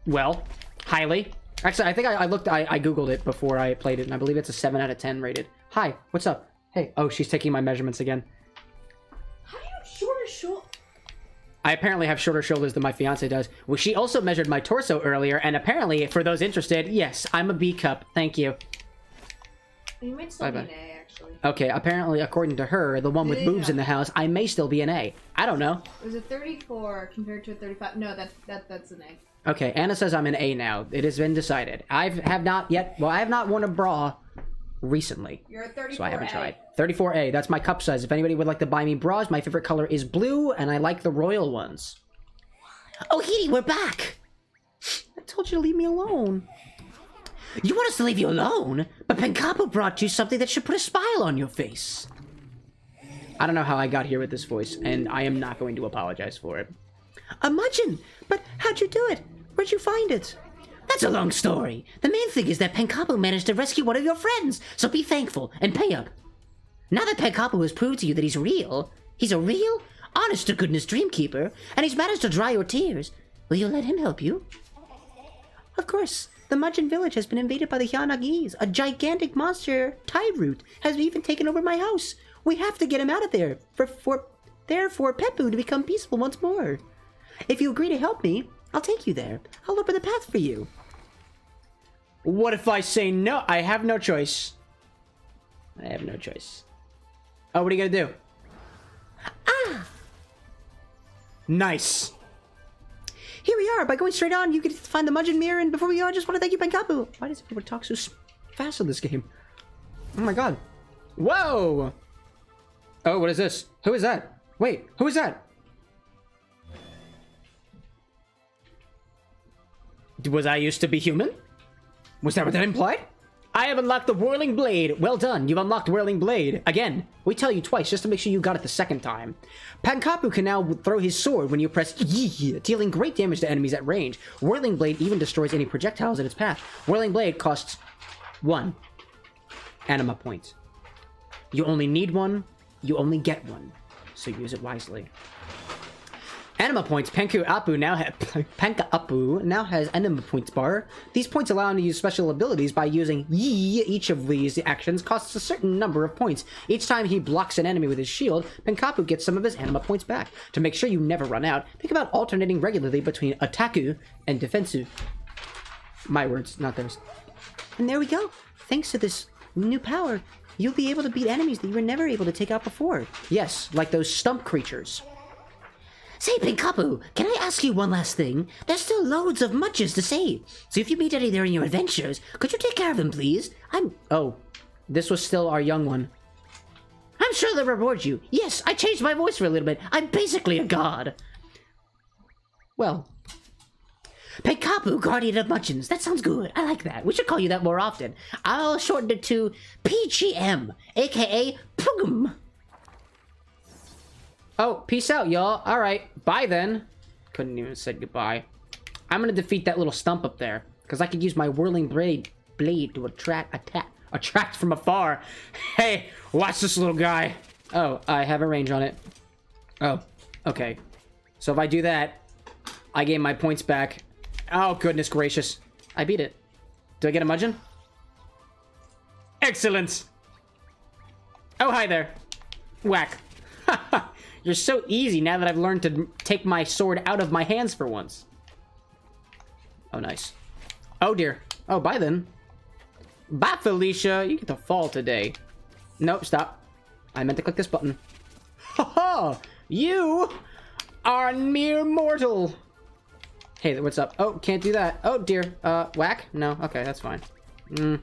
well, highly. Actually, I think I, I looked, I, I Googled it before I played it, and I believe it's a seven out of ten rated. Hi, what's up? Hey, oh, she's taking my measurements again. How do you have shorter shoulders? I apparently have shorter shoulders than my fiance does. Well, she also measured my torso earlier, and apparently, for those interested, yes, I'm a B cup. Thank you. You might still bye-bye. Be an A, actually. Okay, apparently, according to her, the one with yeah. boobs in the house, I may still be an A. I don't know. It was a thirty-four compared to a thirty-five. No, that's that that's an A. Okay, Anna says I'm an A now. It has been decided. I have not yet. Well, I have not worn a bra recently. You're a thirty-four A. So I haven't a. tried. thirty-four A, that's my cup size. If anybody would like to buy me bras, my favorite color is blue, and I like the royal ones. Ohiti, we're back! I told you to leave me alone. You want us to leave you alone? But Pankapu brought you something that should put a smile on your face. I don't know how I got here with this voice, and I am not going to apologize for it. A Mudjin! But how'd you do it? Where'd you find it? That's a long story. The main thing is that Pankapu managed to rescue one of your friends, so be thankful and pay up. Now that Pankapu has proved to you that he's real, he's a real, honest-to-goodness dreamkeeper, and he's managed to dry your tears, will you let him help you? Of course. The Mudjin village has been invaded by the Hya'nagis. A gigantic monster, Tyroot, has even taken over my house. We have to get him out of there, for, for, therefore Peppu to become peaceful once more. If you agree to help me, I'll take you there. I'll open the path for you. What if I say no? I have no choice. I have no choice. Oh, what are you gonna do? Ah! Nice. Here we are. By going straight on, you can find the Mudgemir. And before we go, I just want to thank you, Pankapu. Why does everyone talk so fast in this game? Oh my god. Whoa! Oh, what is this? Who is that? Wait, who is that? Was I used to be human? Was that what that implied? I have unlocked the Whirling Blade. Well done, you've unlocked Whirling Blade. Again, we tell you twice just to make sure you got it the second time. Pankapu can now throw his sword when you press Y, dealing great damage to enemies at range. Whirling Blade even destroys any projectiles in its path. Whirling Blade costs one Anima point. You only need one You only get one, so use it wisely. Anima points. Panku Apu now ha Panka Apu now has Anima points bar. These points allow him to use special abilities by using Yi. Each of these actions costs a certain number of points. Each time he blocks an enemy with his shield, Pankapu gets some of his Anima points back. To make sure you never run out, think about alternating regularly between Attaku and Defensu. My words, not theirs. And there we go. Thanks to this new power, you'll be able to beat enemies that you were never able to take out before. Yes, like those stump creatures. Say, Pankapu, can I ask you one last thing? There's still loads of Mudjins to save, so if you meet any there in your adventures, could you take care of them, please? I'm- Oh, this was still our young one. I'm sure they'll reward you. Yes, I changed my voice for a little bit. I'm basically a god. Well. Pankapu, Guardian of Mudjins. That sounds good. I like that. We should call you that more often. I'll shorten it to P G M, aka Pugum. Oh, peace out, y'all. All right, bye then. Couldn't even say goodbye. I'm gonna defeat that little stump up there because I could use my whirling blade blade to attract attack attract from afar. Hey, watch this little guy. Oh, I have a range on it. Oh, okay. So if I do that, I gain my points back. Oh goodness gracious! I beat it. Do I get a Mudjin? Excellent. Oh hi there. Whack. You're so easy now that I've learned to take my sword out of my hands for once. Oh, nice. Oh, dear. Oh, bye then. Bye, Felicia. You get to fall today. Nope, stop. I meant to click this button. Ha ha! You are mere mortal. Hey, what's up? Oh, can't do that. Oh, dear. Uh, whack? No. Okay, that's fine. Mm.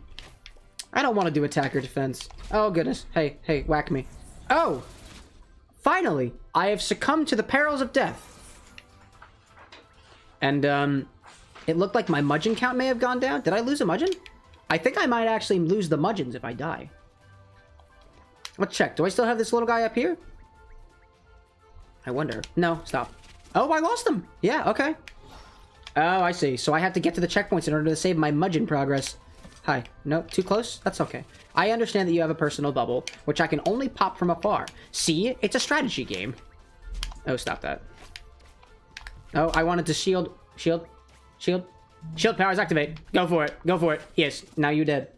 I don't want to do attack or defense. Oh, goodness. Hey, hey, whack me. Oh! Finally, I have succumbed to the perils of death. And, um, it looked like my Mudjin count may have gone down. Did I lose a Mudjin? I think I might actually lose the Mudjins if I die. Let's check. Do I still have this little guy up here? I wonder. No, stop. Oh, I lost him. Yeah, okay. Oh, I see. So I have to get to the checkpoints in order to save my Mudjin progress. Hi. Nope, too close? That's okay. I understand that you have a personal bubble, which I can only pop from afar. See? It's a strategy game. Oh, stop that. Oh, I wanted to shield. Shield. Shield. Shield powers activate. Go for it. Go for it. Yes. Now you're dead.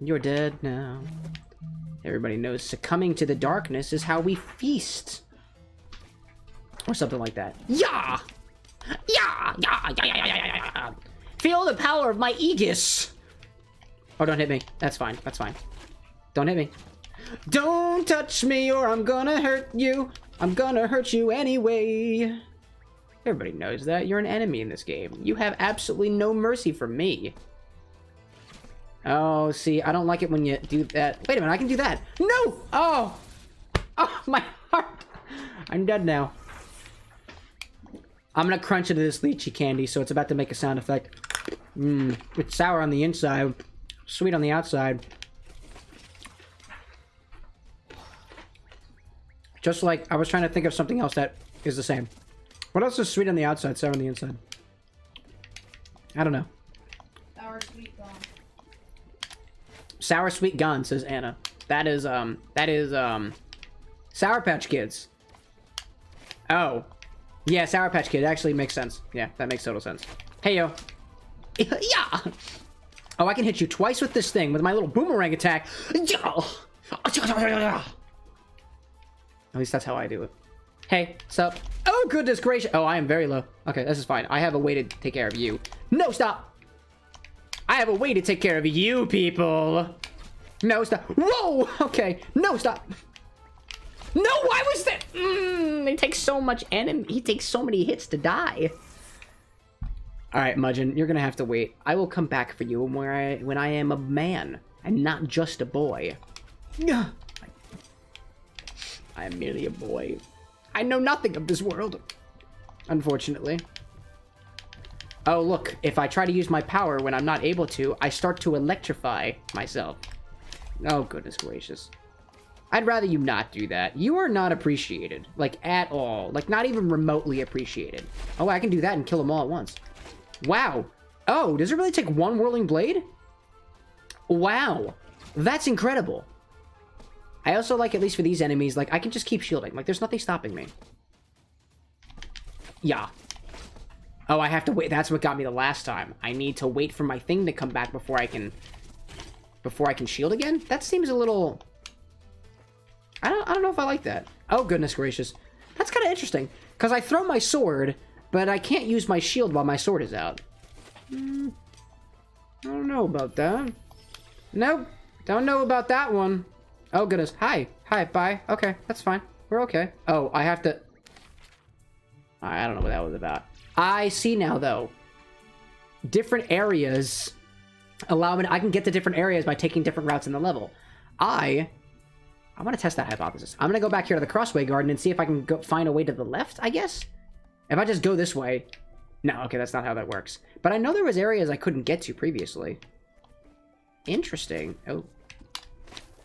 You're dead now. Everybody knows succumbing to the darkness is how we feast. Or something like that. Yeah! Yeah! Yeah! Yeah! Yeah! Yeah! Yeah! Feel the power of my Aegis! Oh, don't hit me. That's fine. That's fine. Don't hit me. Don't touch me or I'm gonna hurt you. I'm gonna hurt you anyway. Everybody knows that. You're an enemy in this game. You have absolutely no mercy for me. Oh, see, I don't like it when you do that. Wait a minute, I can do that. No! Oh! Oh, my heart. I'm dead now. I'm gonna crunch into this lychee candy, so it's about to make a sound effect. Mmm. It's sour on the inside. Sweet on the outside. Just like I was trying to think of something else that is the same. What else is sweet on the outside, sour on the inside? I don't know. Sour sweet gone. Sour sweet gone, says Anna. That is um that is um Sour Patch Kids. Oh. Yeah, Sour Patch Kid actually makes sense. Yeah, that makes total sense. Hey yo. Yeah. Oh, I can hit you twice with this thing, with my little boomerang attack. At least that's how I do it. Hey, what's up? Oh, goodness gracious. Oh, I am very low. Okay, this is fine. I have a way to take care of you. No, stop. I have a way to take care of you people. No, stop. Whoa, okay. No, stop. No, why was that? Mm, it takes so much enemy. He takes so many hits to die. Alright, Mudjin, you're gonna have to wait. I will come back for you when I, when I am a man, and not just a boy. I am merely a boy. I know nothing of this world, unfortunately. Oh, look, if I try to use my power when I'm not able to, I start to electrify myself. Oh, goodness gracious. I'd rather you not do that. You are not appreciated, like, at all. Like, not even remotely appreciated. Oh, I can do that and kill them all at once. Wow. Oh, does it really take one whirling blade? Wow. That's incredible. I also like, at least for these enemies, like, I can just keep shielding. Like, there's nothing stopping me. Yeah. Oh, I have to wait. That's what got me the last time. I need to wait for my thing to come back before I can... Before I can shield again? That seems a little... I don't, I don't know if I like that. Oh, goodness gracious. That's kind of interesting. Because I throw my sword, but I can't use my shield while my sword is out. Mm, I don't know about that. Nope. Don't know about that one. Oh, goodness. Hi. Hi. Bye. Okay. That's fine. We're okay. Oh, I have to... I don't know what that was about. I see now, though. Different areas allow me... I can get to different areas by taking different routes in the level. I... I want to test that hypothesis. I'm going to go back here to the Crossway Garden and see if I can go find a way to the left, I guess? If I just go this way... No, okay, that's not how that works. But I know there was areas I couldn't get to previously. Interesting. Oh.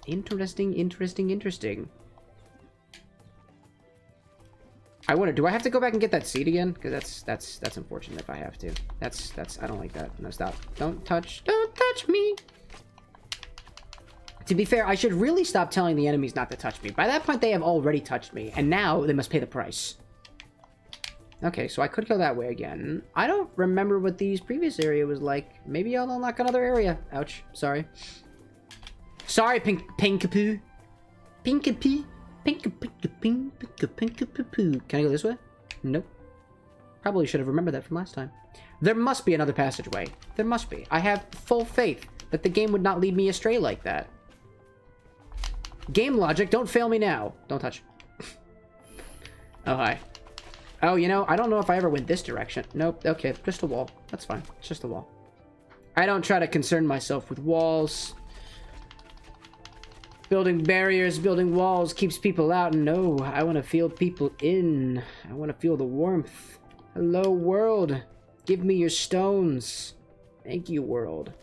Interesting, interesting, interesting. I wonder, do I have to go back and get that seed again? Because that's, that's, that's unfortunate if I have to. That's, that's, I don't like that. No, stop. Don't touch, don't touch me! To be fair, I should really stop telling the enemies not to touch me. By that point, they have already touched me, and now they must pay the price. Okay, so I could go that way again. I don't remember what these previous area was like. Maybe I'll unlock another area. Ouch. Sorry. Sorry, Pink Pankapu. Pankapu. Pankapu. Can I go this way? Nope. Probably should have remembered that from last time. There must be another passageway. There must be. I have full faith that the game would not lead me astray like that. Game logic, don't fail me now. Don't touch. Oh, hi. Oh, you know, I don't know if I ever went this direction. Nope. Okay, just a wall. That's fine. It's just a wall. I don't try to concern myself with walls. Building barriers, building walls keeps people out. No, I want to feel people in. I want to feel the warmth. Hello, world. Give me your stones. Thank you, world.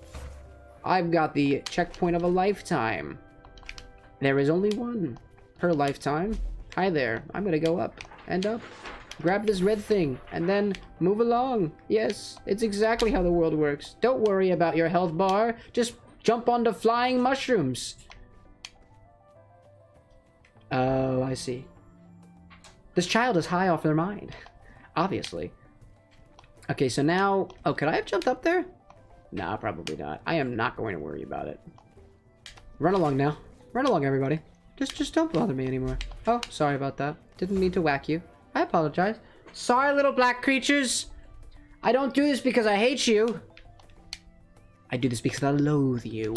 I've got the checkpoint of a lifetime. There is only one per lifetime. Hi there. I'm going to go up and up. Grab this red thing and then move along. Yes, it's exactly how the world works. Don't worry about your health bar. Just jump onto flying mushrooms. Oh, I see. This child is high off their mind. Obviously. Okay, so now... Oh, could I have jumped up there? Nah, probably not. I am not going to worry about it. Run along now. Run along, everybody. Just just don't bother me anymore. Oh, sorry about that. Didn't mean to whack you. I apologize. Sorry, little black creatures. I don't do this because I hate you. I do this because I loathe you.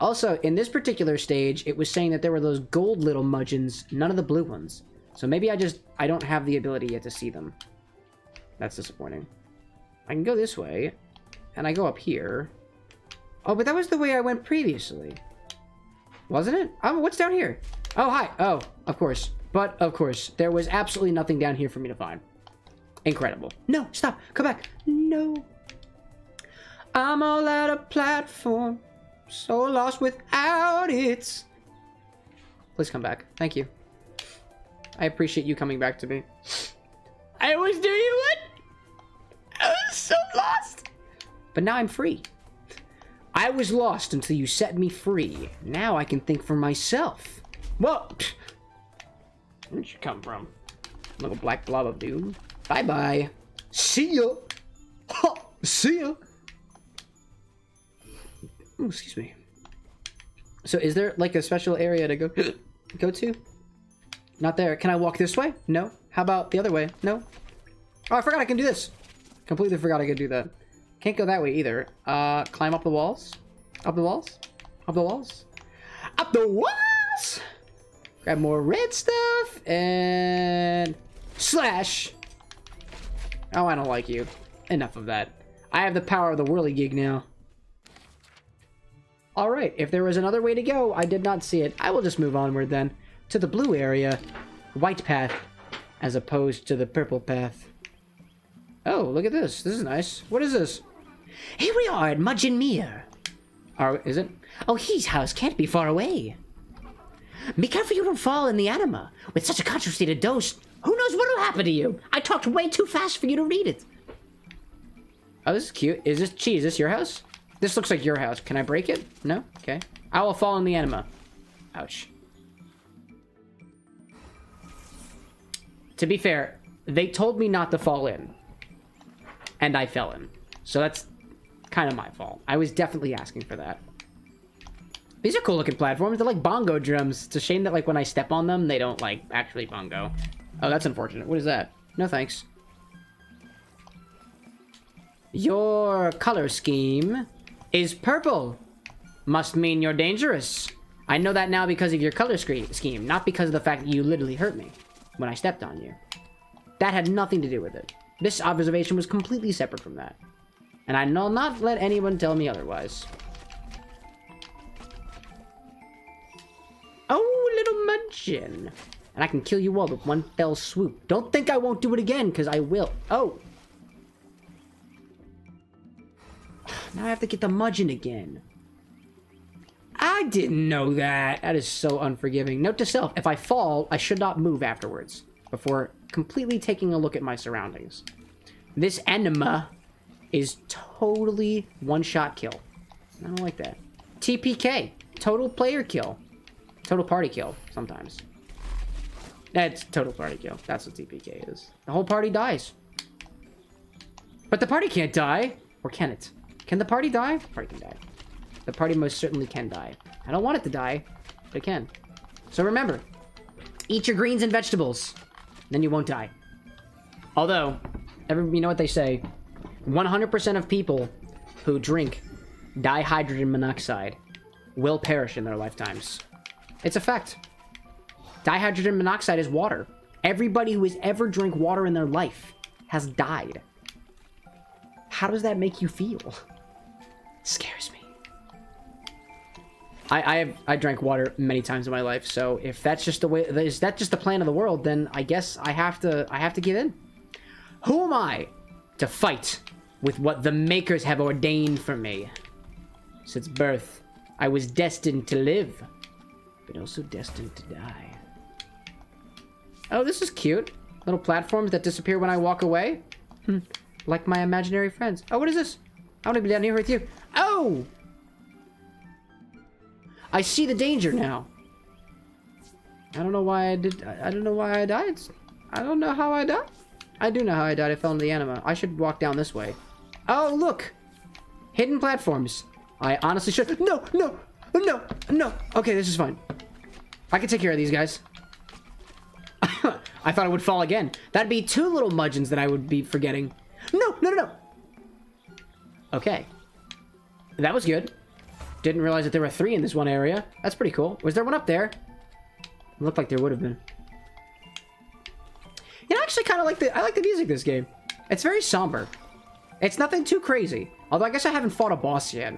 Also, in this particular stage, it was saying that there were those gold little Mudjins, none of the blue ones. So maybe I just... I don't have the ability yet to see them. That's disappointing. I can go this way, and I go up here. Oh, but that was the way I went previously. Wasn't it? Oh, what's down here? Oh, hi. Oh, of course. But, of course, there was absolutely nothing down here for me to find. Incredible. No, stop. Come back. No. I'm all out of platform. So lost without it. Please come back. Thank you. I appreciate you coming back to me. I always knew you would. I was so lost. But now I'm free. I was lost until you set me free. Now I can think for myself. Whoa. Where'd you come from? Little black blob of doom. Bye-bye. See ya. Ha. See ya. Ooh, excuse me. So is there like a special area to go go to? Not there. Can I walk this way? No. How about the other way? No. Oh, I forgot I can do this. Completely forgot I could do that. Can't go that way either. Uh, climb up the walls. Up the walls. Up the walls. Up the walls! Grab more red stuff and... Slash! Oh, I don't like you. Enough of that. I have the power of the whirligig now. Alright, if there was another way to go, I did not see it. I will just move onward then to the blue area, white path, as opposed to the purple path. Oh, look at this. This is nice. What is this? Here we are at Mudgemir. Are, is it? Oh, his house can't be far away. Be careful you don't fall in the anima. With such a concentrated dose, who knows what will happen to you? I talked way too fast for you to read it. Oh, this is cute. Is this Chii? Is this your house? This looks like your house. Can I break it? No? Okay. I will fall in the anima. Ouch. To be fair, they told me not to fall in, and I fell in. So that's kind of my fault. I was definitely asking for that. These are cool looking platforms. They're like bongo drums. It's a shame that like when I step on them, they don't like actually bongo. Oh, that's unfortunate. What is that? No thanks. Your color scheme is purple. Must mean you're dangerous. I know that now because of your color scheme, not because of the fact that you literally hurt me when I stepped on you. That had nothing to do with it. This observation was completely separate from that. And I will not let anyone tell me otherwise. Oh, little Mudjin. And I can kill you all with one fell swoop. Don't think I won't do it again, because I will. Oh. Now I have to get the Mudjin again. I didn't know that. That is so unforgiving. Note to self, if I fall, I should not move afterwards before completely taking a look at my surroundings. This Anima is totally one-shot kill. I don't like that. T P K. Total player kill. Total party kill, sometimes. That's total party kill. That's what T P K is. The whole party dies. But the party can't die. Or can it? Can the party die? The party can die. The party most certainly can die. I don't want it to die, but it can. So remember, eat your greens and vegetables. Then you won't die. Although, every, you know what they say. one hundred percent of people who drink dihydrogen monoxide will perish in their lifetimes. It's a fact. Dihydrogen monoxide is water. Everybody who has ever drank water in their life has died. How does that make you feel? It scares me. I I, have, I drank water many times in my life, so if that's just the way, is that just the plan of the world? Then I guess I have to I have to give in. Who am I to fight with what the makers have ordained for me? Since birth, I was destined to live, but also destined to die. Oh, this is cute. Little platforms that disappear when I walk away. Like my imaginary friends. Oh, what is this? I want to be down here with you. Oh! I see the danger now. I don't know why I did... I, I don't know why I died. I don't know how I died. I do know how I died. I fell into the Anima. I should walk down this way. Oh, look! Hidden platforms. I honestly should... No! No! No! No! Okay, this is fine. I can take care of these guys. I thought I would fall again. That'd be two little Mudjins that I would be forgetting. No! No, no, no! Okay. That was good. Didn't realize that there were three in this one area. That's pretty cool. Was there one up there? It looked like there would have been. You know, I actually kind of like the... I like the music this game. It's very somber. It's nothing too crazy. Although, I guess I haven't fought a boss yet.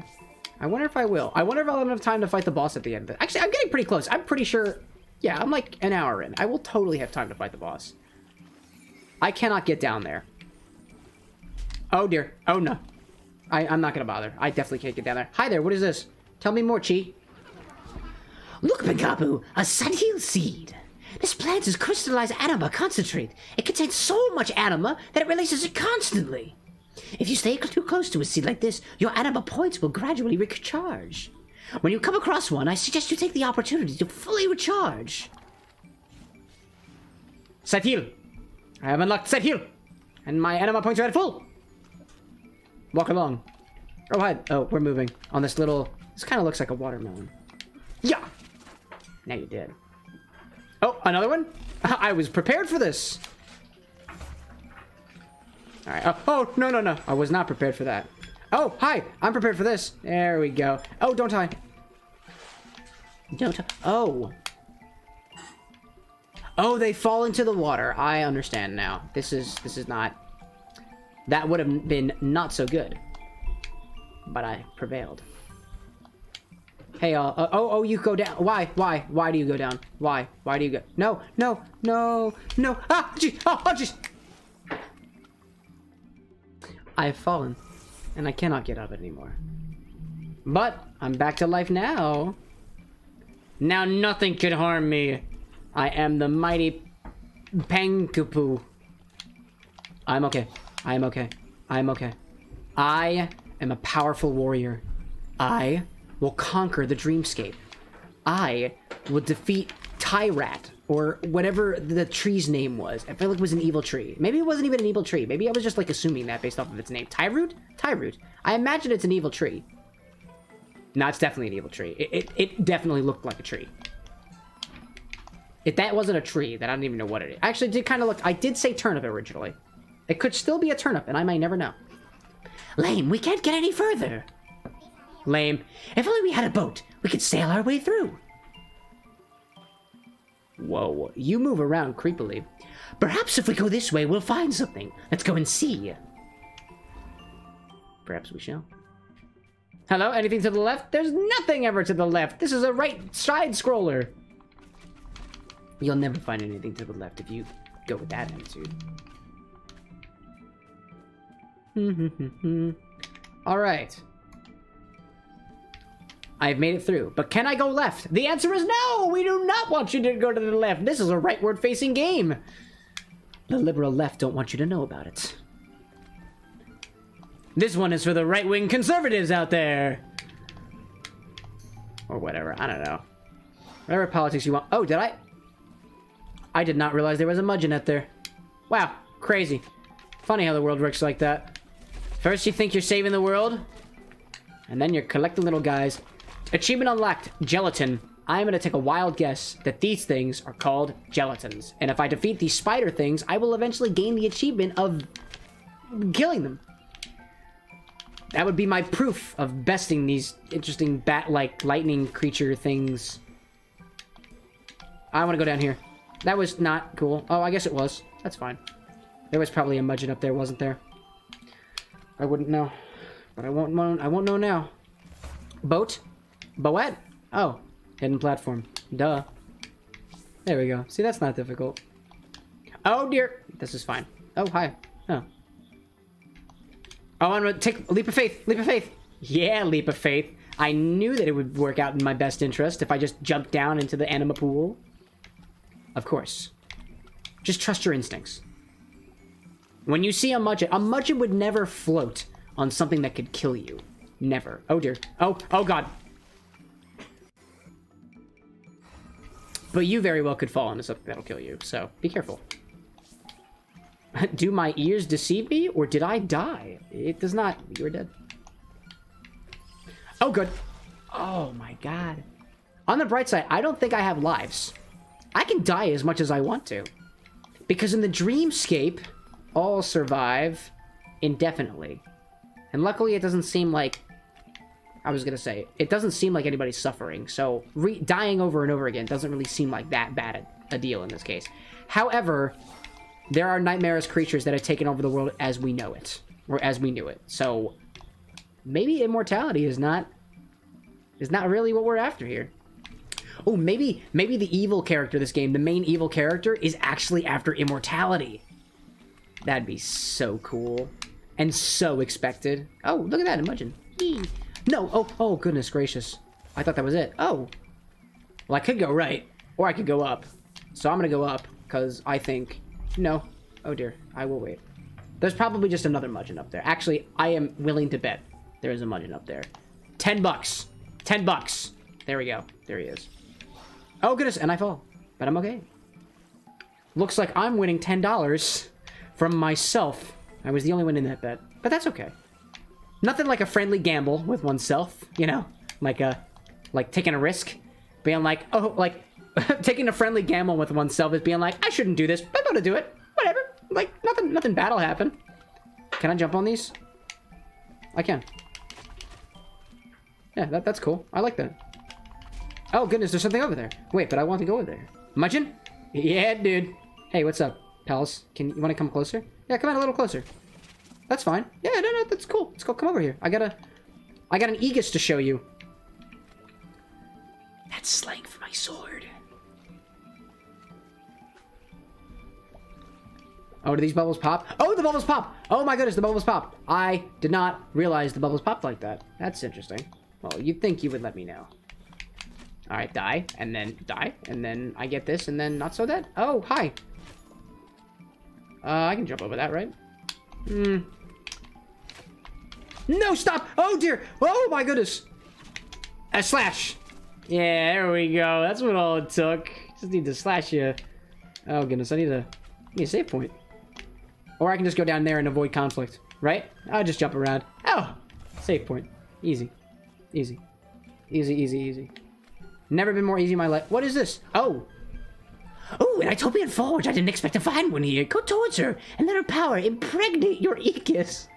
I wonder if I will. I wonder if I'll have enough time to fight the boss at the end. But actually, I'm getting pretty close. I'm pretty sure... Yeah, I'm like an hour in. I will totally have time to fight the boss. I cannot get down there. Oh, dear. Oh, no. I, I'm not gonna bother. I definitely can't get down there. Hi there, what is this? Tell me more, Chii. Look, Pankapu, a Sunheal seed. This plant is crystallized anima concentrate. It contains so much anima that it releases it constantly. If you stay too close to a seed like this, your anima points will gradually recharge. When you come across one, I suggest you take the opportunity to fully recharge. Sathil. I have unlocked Sathil. And my anima points are at full. Walk along. Oh, hi. Oh, we're moving on this little... This kind of looks like a watermelon. Yeah! Now you did. Oh, another one? I was prepared for this! Alright. Oh, oh, no, no, no. I was not prepared for that. Oh, hi! I'm prepared for this. There we go. Oh, don't die. Don't... Oh. Oh, they fall into the water. I understand now. This is... This is not... That would have been not so good. But I prevailed. Hey, uh, uh, oh, oh, you go down. Why? Why? Why do you go down? Why? Why do you go? No, no, no, no. Ah, jeez. Oh, oh, jeez. I have fallen, and I cannot get up anymore. But I'm back to life now. Now nothing could harm me. I am the mighty Pankapu. I'm okay. I am okay. I am okay. I am a powerful warrior. I will conquer the dreamscape. I will defeat Tyroot, or whatever the tree's name was. I feel like it was an evil tree. Maybe it wasn't even an evil tree. Maybe I was just like assuming that based off of its name. Tyroot? Tyroot. I imagine it's an evil tree. No, it's definitely an evil tree. It, it, it definitely looked like a tree. If that wasn't a tree, then I don't even know what it is. Actually, it did kind of look... I did say turnip originally. It could still be a turnip, and I might never know. Lame, we can't get any further. Lame. If only we had a boat, we could sail our way through. Whoa, you move around creepily. Perhaps if we go this way, we'll find something. Let's go and see. Perhaps we shall. Hello, anything to the left? There's nothing ever to the left. This is a right side scroller. You'll never find anything to the left if you go with that attitude. All right. I've made it through, but can I go left? The answer is no! We do not want you to go to the left. This is a rightward-facing game. The liberal left don't want you to know about it. This one is for the right-wing conservatives out there. Or whatever, I don't know. Whatever politics you want. Oh, did I? I did not realize there was a Mudjin out there. Wow, crazy. Funny how the world works like that. First you think you're saving the world, and then you're collecting little guys. Achievement unlocked, Gelatin. I'm going to take a wild guess that these things are called Gelatins. And if I defeat these spider things, I will eventually gain the achievement of killing them. That would be my proof of besting these interesting bat-like lightning creature things. I want to go down here. That was not cool. Oh, I guess it was. That's fine. There was probably a Mudjin up there, wasn't there? I wouldn't know. But I won't know, I won't know now. Boat? Boet? Oh, hidden platform. Duh. There we go. See, that's not difficult. Oh, dear. This is fine. Oh, hi. Oh. Oh, I'm gonna take leap of faith. Leap of faith. Yeah, leap of faith. I knew that it would work out in my best interest if I just jumped down into the anima pool. Of course. Just trust your instincts. When you see a Mudjin, a Mudjin would never float on something that could kill you. Never. Oh, dear. Oh, oh, God. But you very well could fall into something that'll kill you, so be careful. Do my ears deceive me, or did I die? It does not. You were dead. Oh, good. Oh, my God. On the bright side, I don't think I have lives. I can die as much as I want to. Because in the dreamscape, all survive indefinitely. And luckily, it doesn't seem like... I was going to say, it doesn't seem like anybody's suffering, so re dying over and over again doesn't really seem like that bad a, a deal in this case. However, there are nightmarish creatures that have taken over the world as we know it, or as we knew it. So maybe immortality is not is not really what we're after here. Oh, maybe maybe the evil character of this game, the main evil character, is actually after immortality. That'd be so cool and so expected. Oh, look at that, imagine. Eee. No, oh, oh, goodness gracious. I thought that was it. Oh. Well, I could go right, or I could go up. So I'm going to go up, because I think... No. Oh, dear. I will wait. There's probably just another Mudjin up there. Actually, I am willing to bet there is a Mudjin up there. Ten bucks. Ten bucks. There we go. There he is. Oh, goodness, and I fall. But I'm okay. Looks like I'm winning ten dollars from myself. I was the only one in that bet, but that's okay. Nothing like a friendly gamble with oneself, you know, like a, like taking a risk, being like, oh, like taking a friendly gamble with oneself is being like, I shouldn't do this, but I'm gonna do it, whatever. Like nothing, nothing bad'll happen. Can I jump on these? I can. Yeah, that, that's cool. I like that. Oh goodness, there's something over there. Wait, but I want to go over there. Mudjin? Yeah, dude. Hey, what's up, pals? Can you want to come closer? Yeah, come on a little closer. That's fine. Yeah, no, no, that's cool. Let's go. Come over here. I got a, I got an Aegis to show you. That's slang for my sword. Oh, do these bubbles pop? Oh, the bubbles pop! Oh my goodness, the bubbles pop! I did not realize the bubbles popped like that. That's interesting. Well, you'd think you would let me know. All right, die, and then die, and then I get this, and then not so dead. Oh, hi. Uh, I can jump over that, right? Hmm. No, stop! Oh, dear! Oh, my goodness! A slash! Yeah, there we go. That's what all it took. Just need to slash you. Oh, goodness. I need a, I need a save point. Or I can just go down there and avoid conflict, right? I'll just jump around. Oh! Save point. Easy. Easy. Easy, easy, easy. Never been more easy in my life. What is this? Oh! Oh, an Itopian Forge! I didn't expect to find one here. Go towards her and let her power impregnate your Aegis.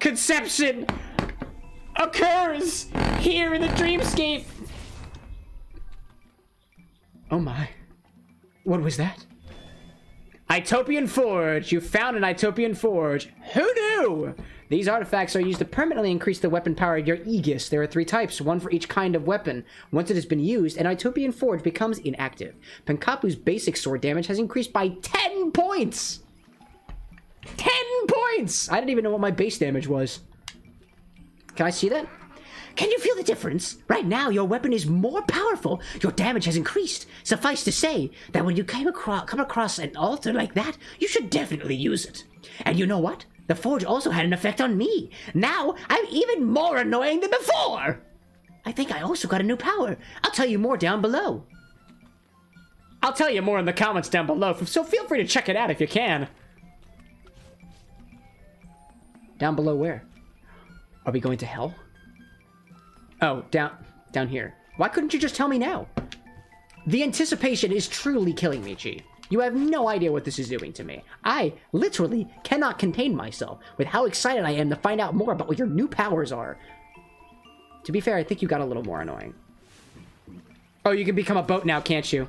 Conception occurs here in the dreamscape. Oh my. What was that? Itopian Forge! You found an Itopian Forge. Who knew? These artifacts are used to permanently increase the weapon power of your Aegis. There are three types, one for each kind of weapon. Once it has been used, an Itopian Forge becomes inactive. Pankapu's basic sword damage has increased by ten points! ten points! I didn't even know what my base damage was. Can I see that? Can you feel the difference? Right now, your weapon is more powerful. Your damage has increased. Suffice to say that when you came across, come across an altar like that, you should definitely use it. And you know what? The forge also had an effect on me. Now, I'm even more annoying than before. I think I also got a new power. I'll tell you more down below. I'll tell you more in the comments down below, so feel free to check it out if you can. Down below where? Are we going to hell? Oh, down down here. Why couldn't you just tell me now? The anticipation is truly killing me, Chii. You have no idea what this is doing to me. I literally cannot contain myself with how excited I am to find out more about what your new powers are. To be fair, I think you got a little more annoying. Oh, you can become a boat now, can't you?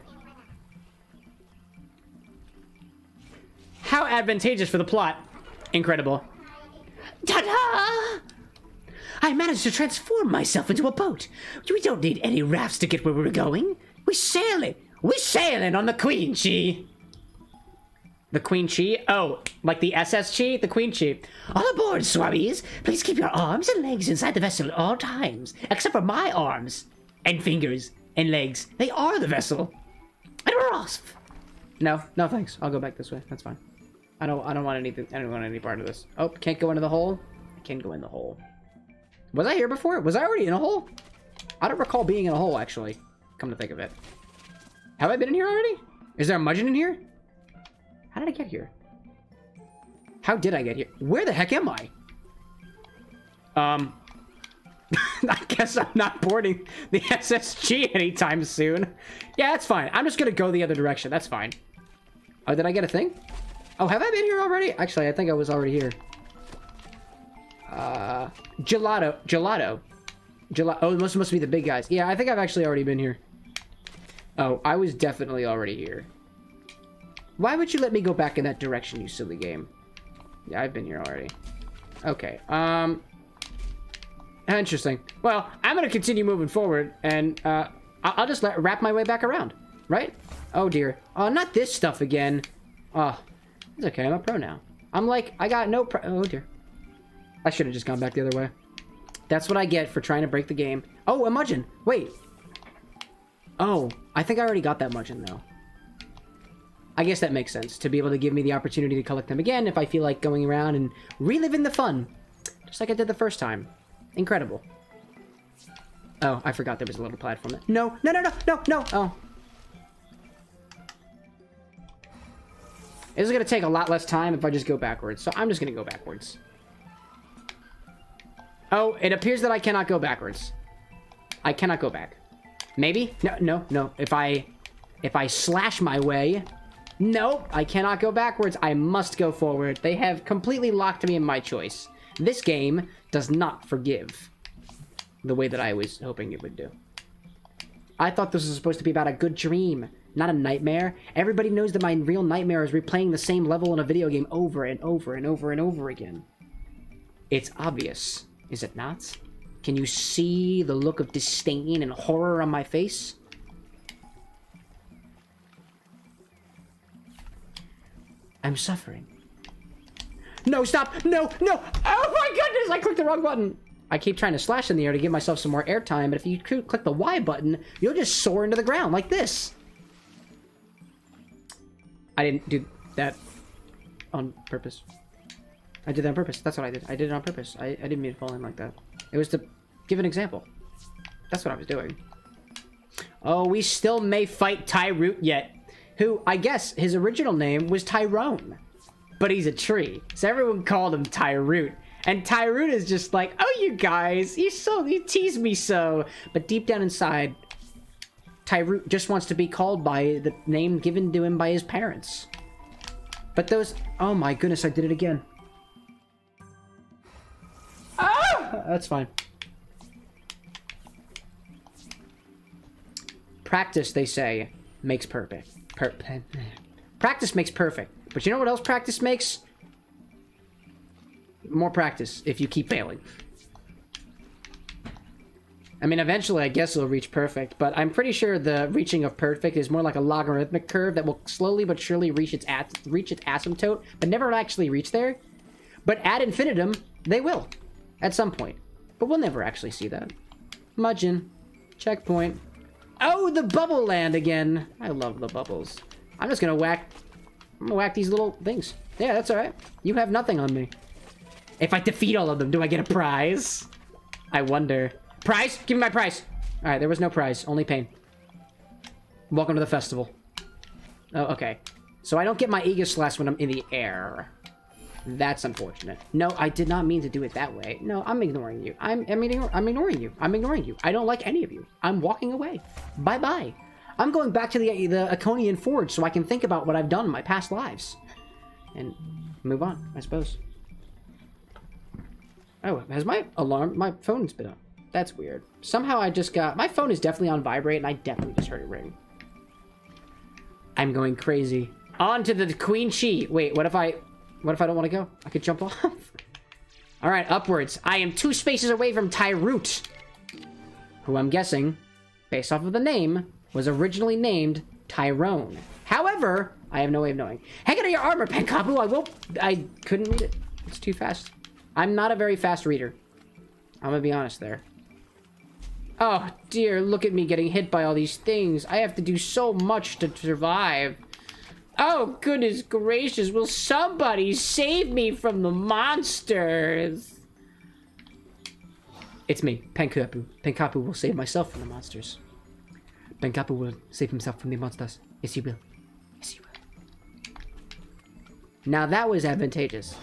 How advantageous for the plot. Incredible. Ta-da! I managed to transform myself into a boat. We don't need any rafts to get where we're going. We're sailing. We're sailing on the Queen Chii. The Queen Chii? Oh, like the S S Chii? The Queen Chii. All aboard, Swamis. Please keep your arms and legs inside the vessel at all times, except for my arms and fingers and legs. They are the vessel. And we're off. No, no thanks. I'll go back this way. That's fine. I don't. I don't want anything. I don't want any part of this. Oh, can't go into the hole. I can't go in the hole. Was I here before? Was I already in a hole? I don't recall being in a hole, actually. Come to think of it. Have I been in here already? Is there a Mudjin in here? How did I get here? How did I get here? Where the heck am I? Um... I guess I'm not boarding the S S G anytime soon. Yeah, that's fine. I'm just gonna go the other direction. That's fine. Oh, did I get a thing? Oh, have I been here already? Actually, I think I was already here. Uh, gelato, gelato, gelato. Oh, those must be the big guys. Yeah, I think I've actually already been here. Oh, I was definitely already here. Why would you let me go back in that direction, you silly game? Yeah, I've been here already. Okay. Um. Interesting. Well, I'm gonna continue moving forward, and uh, I'll just let, wrap my way back around, right? Oh dear. Oh, not this stuff again. Oh, it's okay. I'm a pro now. I'm like, I got no pro. Oh dear. I should have just gone back the other way. That's what I get for trying to break the game. Oh, a Mudjin! Wait! Oh, I think I already got that Mudjin, though. I guess that makes sense, to be able to give me the opportunity to collect them again if I feel like going around and reliving the fun. Just like I did the first time. Incredible. Oh, I forgot there was a little platform there. No, no, no, no, no, no! Oh. This is gonna take a lot less time if I just go backwards, so I'm just gonna go backwards. Oh, it appears that I cannot go backwards. I cannot go back. Maybe? No, no, no. If I... If I slash my way... Nope, I cannot go backwards. I must go forward. They have completely locked me in my choice. This game does not forgive the way that I was hoping it would do. I thought this was supposed to be about a good dream, not a nightmare. Everybody knows that my real nightmare is replaying the same level in a video game over and over and over and over again. It's obvious. Is it not? Can you see the look of disdain and horror on my face? I'm suffering. No, stop! No, no! Oh my goodness! I clicked the wrong button! I keep trying to slash in the air to give myself some more air time, but if you click the Y button, you'll just soar into the ground like this. I didn't do that on purpose. I did that on purpose. That's what I did. I did it on purpose. I, I didn't mean to fall in like that. It was to give an example. That's what I was doing. Oh, we still may fight Tyroot yet, who, I guess, his original name was Tyrone. But he's a tree, so everyone called him Tyroot. And Tyroot is just like, oh, you guys, you so you tease me so. But deep down inside, Tyroot just wants to be called by the name given to him by his parents. But those... Oh my goodness, I did it again. Ah! That's fine. Practice, they say, makes perfect. Per practice makes perfect. But you know what else practice makes? More practice if you keep failing. I mean, eventually I guess it'll reach perfect, but I'm pretty sure the reaching of perfect is more like a logarithmic curve that will slowly but surely reach its at reach its asymptote, but never actually reach there. But ad infinitum, they will. At some point. But we'll never actually see that. Mudjin. Checkpoint. Oh, the bubble land again! I love the bubbles. I'm just gonna whack... I'm gonna whack these little things. Yeah, that's alright. You have nothing on me. If I defeat all of them, do I get a prize? I wonder. Prize? Give me my prize! Alright, there was no prize. Only pain. Welcome to the festival. Oh, okay. So I don't get my Aegis slash when I'm in the air. That's unfortunate. No, I did not mean to do it that way. No, I'm ignoring you. I'm, I'm, igno I'm ignoring you. I'm ignoring you. I don't like any of you. I'm walking away. Bye-bye. I'm going back to the, the Econian Forge so I can think about what I've done in my past lives. And move on, I suppose. Oh, has my alarm... My phone's been on. That's weird. Somehow I just got... My phone is definitely on vibrate, and I definitely just heard it ring. I'm going crazy. On to the Queen Chii. Wait, what if I... What if I don't want to go? I could jump off. All right, upwards. I am two spaces away from Tyroot, who I'm guessing, based off of the name, was originally named Tyrone. However, I have no way of knowing. Hang on to your armor, Pankapu. I will... I couldn't read it. It's too fast. I'm not a very fast reader. I'm going to be honest there. Oh, dear. Look at me getting hit by all these things. I have to do so much to survive. Oh, goodness gracious. Will somebody save me from the monsters? It's me, Pankapu. Pankapu will save myself from the monsters. Pankapu will save himself from the monsters. Yes, he will. Yes, he will. Now, that was advantageous.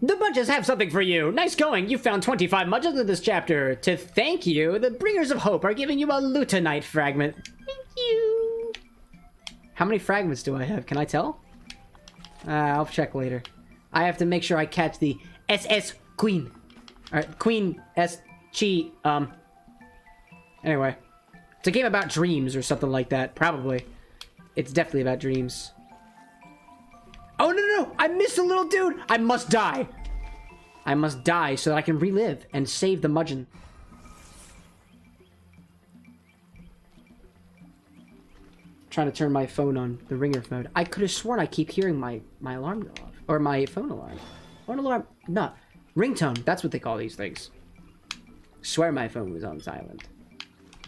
The Mudges have something for you. Nice going. You found twenty-five Mudges in this chapter. To thank you, the Bringers of Hope are giving you a Lutonite fragment. Thank you. How many fragments do I have? Can I tell? Uh, I'll check later. I have to make sure I catch the S S Queen. All right, Queen S Chii. Um. Anyway, it's a game about dreams or something like that. Probably. It's definitely about dreams. Oh, no, no, no! I missed a little dude! I must die! I must die so that I can relive and save the Mudjin. I'm trying to turn my phone on the ringer mode. I could have sworn I keep hearing my, my alarm go off. Or my phone alarm. Phone alarm? No. Ringtone. That's what they call these things. Swear my phone was on silent.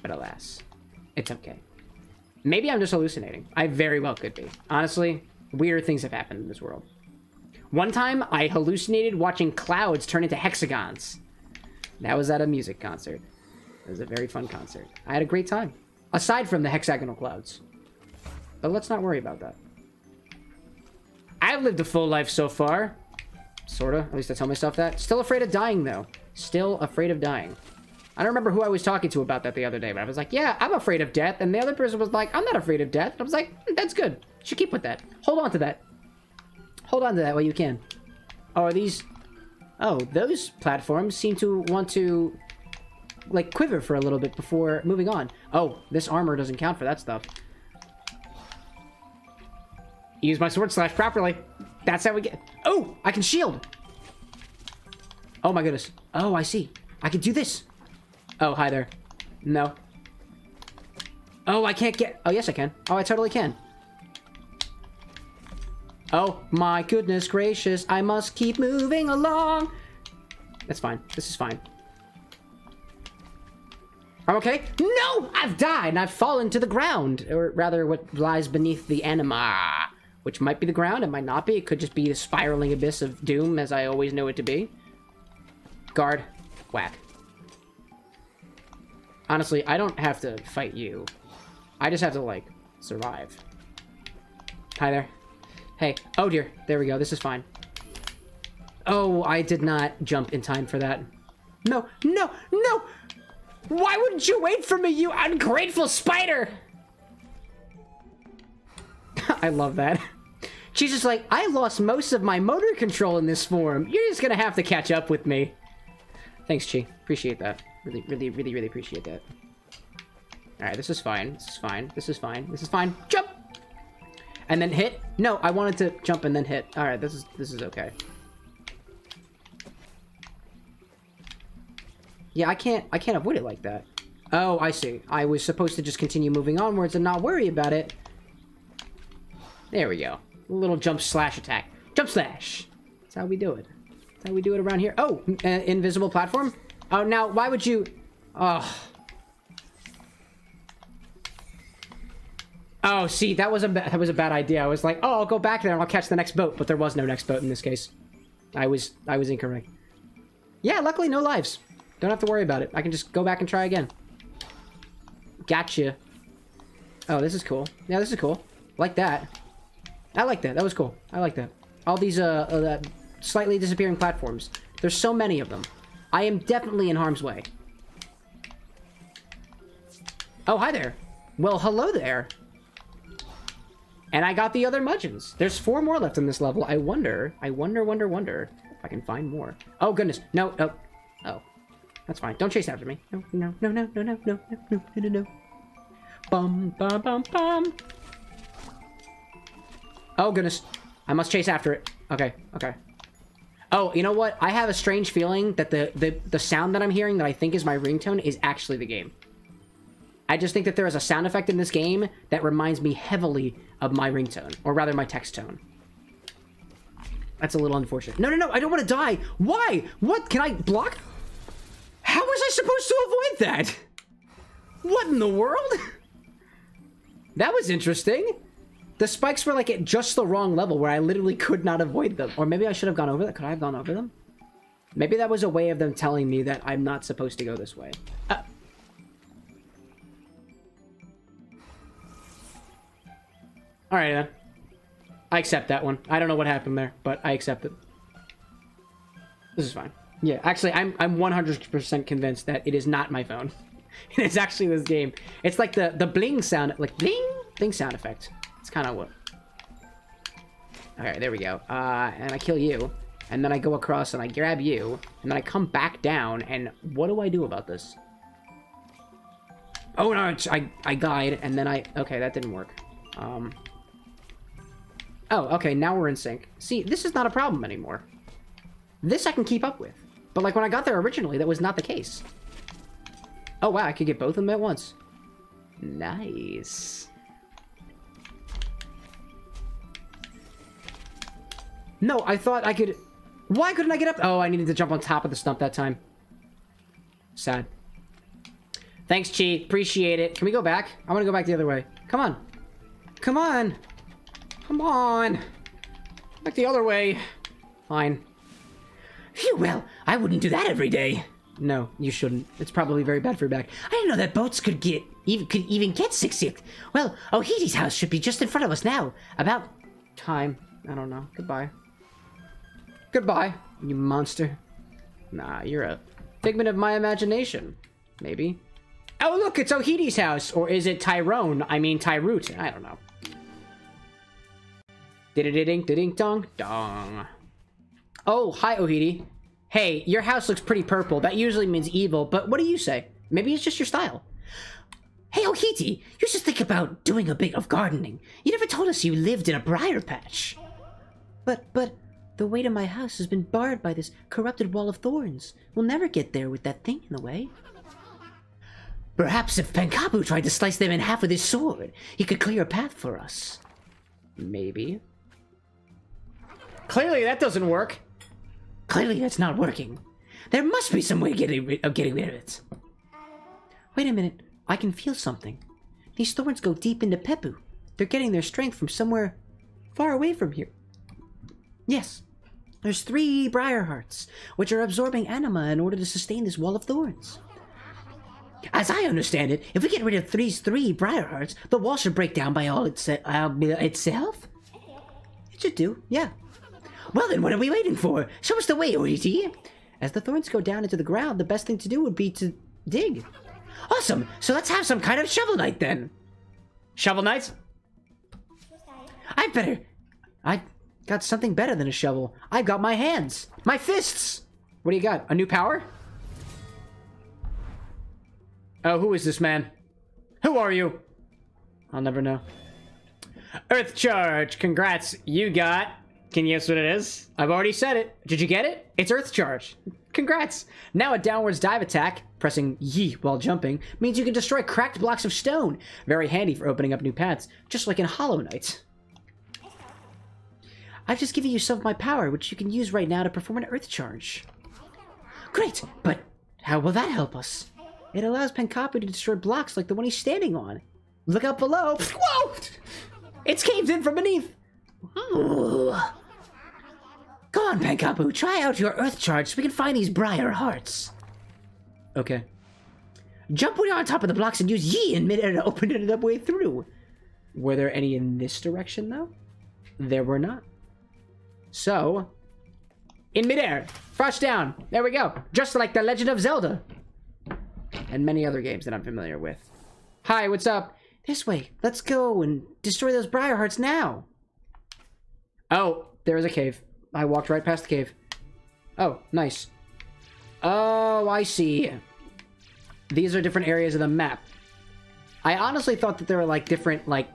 But alas. It's okay. Maybe I'm just hallucinating. I very well could be. Honestly... Weird things have happened in this world. One time, I hallucinated watching clouds turn into hexagons. That was at a music concert. It was a very fun concert. I had a great time. Aside from the hexagonal clouds. But let's not worry about that. I've lived a full life so far. Sorta. At least I tell myself that. Still afraid of dying, though. Still afraid of dying. I don't remember who I was talking to about that the other day, but I was like, yeah, I'm afraid of death. And the other person was like, I'm not afraid of death. And I was like, mm, that's good. You should keep with that. Hold on to that. Hold on to that while you can. Oh, are these... Oh, those platforms seem to want to, like, quiver for a little bit before moving on. Oh, this armor doesn't count for that stuff. Use my sword slash properly. That's how we get... Oh, I can shield. Oh, my goodness. Oh, I see. I can do this. Oh, hi there. No. Oh, I can't get... Oh, yes, I can. Oh, I totally can. Oh, my goodness gracious. I must keep moving along. That's fine. This is fine. I'm okay. No! I've died and I've fallen to the ground. Or rather, what lies beneath the anima. which might be the ground, it might not be. It could just be the spiraling abyss of doom, as I always know it to be. Guard. Whack. Honestly, I don't have to fight you. I just have to, like, survive. Hi there. Hey. Oh, dear. There we go. This is fine. Oh, I did not jump in time for that. No. No. No! Why wouldn't you wait for me, you ungrateful spider? I love that. She's just like, I lost most of my motor control in this form. You're just gonna have to catch up with me. Thanks, Chii. Appreciate that. Really, really, really, really appreciate that. Alright, this is fine. This is fine. This is fine. This is fine. Jump! And then hit. No, I wanted to jump and then hit. Alright, this is this is okay. Yeah, I can't I can't avoid it like that. Oh, I see. I was supposed to just continue moving onwards and not worry about it. There we go. A little jump slash attack. Jump slash! That's how we do it. That's how we do it around here. Oh! Uh, invisible platform? Oh, now, why would you... Oh. Oh, see, that was, a that was a bad idea. I was like, oh, I'll go back there and I'll catch the next boat. But there was no next boat in this case. I was I was incorrect. Yeah, luckily, no lives. Don't have to worry about it. I can just go back and try again. Gotcha. Oh, this is cool. Yeah, this is cool. Like that. I like that. That was cool. I like that. All these uh, uh that slightly disappearing platforms. There's so many of them. I am definitely in harm's way. Oh, hi there. Well, hello there. And I got the other Mudjins. There's four more left in this level. I wonder, I wonder, wonder, wonder if I can find more. Oh, goodness. No, oh. Oh. That's fine. Don't chase after me. No, no, no, no, no, no, no, no, no, no. Bum, bum, bum, bum. Oh, goodness. I must chase after it. Okay, okay. Oh, you know what? I have a strange feeling that the, the, the sound that I'm hearing that I think is my ringtone is actually the game. I just think that there is a sound effect in this game that reminds me heavily of my ringtone, or rather my text tone. That's a little unfortunate. No, no, no, I don't want to die! Why? What? Can I block? How was I supposed to avoid that? What in the world? That was interesting. The spikes were like at just the wrong level where I literally could not avoid them. Or maybe I should have gone over that. Could I have gone over them? Maybe that was a way of them telling me that I'm not supposed to go this way. Uh Alright then. I accept that one. I don't know what happened there, but I accept it. This is fine. Yeah, actually, I'm I'm one hundred percent convinced that it is not my phone. It's actually this game. It's like the, the bling sound, like bling, bling sound effect. It's kind of what. Alright, there we go. Uh, and I kill you. And then I go across and I grab you. And then I come back down. And what do I do about this? Oh, no. It's, I, I died. And then I... Okay, that didn't work. Um. Oh, okay. Now we're in sync. See, this is not a problem anymore. This I can keep up with. But, like, when I got there originally, that was not the case. Oh, wow. I could get both of them at once. Nice. No, I thought I could... Why couldn't I get up? Oh, I needed to jump on top of the stump that time. Sad. Thanks, Chii. Appreciate it. Can we go back? I want to go back the other way. Come on. Come on. Come on. Back the other way. Fine. Phew, well, I wouldn't do that every day. No, you shouldn't. It's probably very bad for your back. I didn't know that boats could get... even could even get seasick. Well, Ohiti's house should be just in front of us now. About time. I don't know. Goodbye. Goodbye, you monster. Nah, you're a figment of my imagination. Maybe. Oh, look, it's Ohiti's house. Or is it Tyrone? I mean, Tyroot. I don't know. Ding-ding-dong-dong. Oh, hi, Ohiti. Hey, your house looks pretty purple. That usually means evil, but what do you say? Maybe it's just your style. Hey, Ohiti, you should think about doing a bit of gardening. You never told us you lived in a briar patch. But, but, the way to my house has been barred by this corrupted wall of thorns. We'll never get there with that thing in the way. Perhaps if Pankapu tried to slice them in half with his sword, he could clear a path for us. Maybe. Clearly that doesn't work. Clearly that's not working. There must be some way of getting, of getting rid of it. Wait a minute. I can feel something. These thorns go deep into Peppu. They're getting their strength from somewhere far away from here. Yes, there's three briar hearts, which are absorbing anima in order to sustain this wall of thorns. As I understand it, if we get rid of these three briar hearts, the wall should break down by all itse uh, itself? It should do, yeah. Well then, what are we waiting for? Show us the way, Ohiti! As the thorns go down into the ground, the best thing to do would be to dig. Awesome! So let's have some kind of shovel knight then! Shovel knights? I better... I got something better than a shovel. I've got my hands! My fists! What do you got? A new power? Oh, who is this man? Who are you? I'll never know. Earth Charge! Congrats, you got... Can you guess what it is? I've already said it. Did you get it? It's Earth Charge. Congrats! Now a downwards dive attack, pressing Y while jumping, means you can destroy cracked blocks of stone. Very handy for opening up new paths, just like in Hollow Knight. I've just given you some of my power, which you can use right now to perform an Earth Charge. Great, but how will that help us? It allows Pankapu to destroy blocks like the one he's standing on. Look out below. Whoa! It's caved in from beneath. Ooh. Go on, Pankapu, try out your Earth Charge so we can find these briar hearts. Okay. Jump when you're on top of the blocks and use Yi in midair to open it up way through. Were there any in this direction, though? There were not. So, in midair, rush down. There we go. Just like The Legend of Zelda. And many other games that I'm familiar with. Hi, what's up? This way. Let's go and destroy those briar hearts now. Oh, there is a cave. I walked right past the cave. Oh, nice. Oh, I see. These are different areas of the map. I honestly thought that there were like different like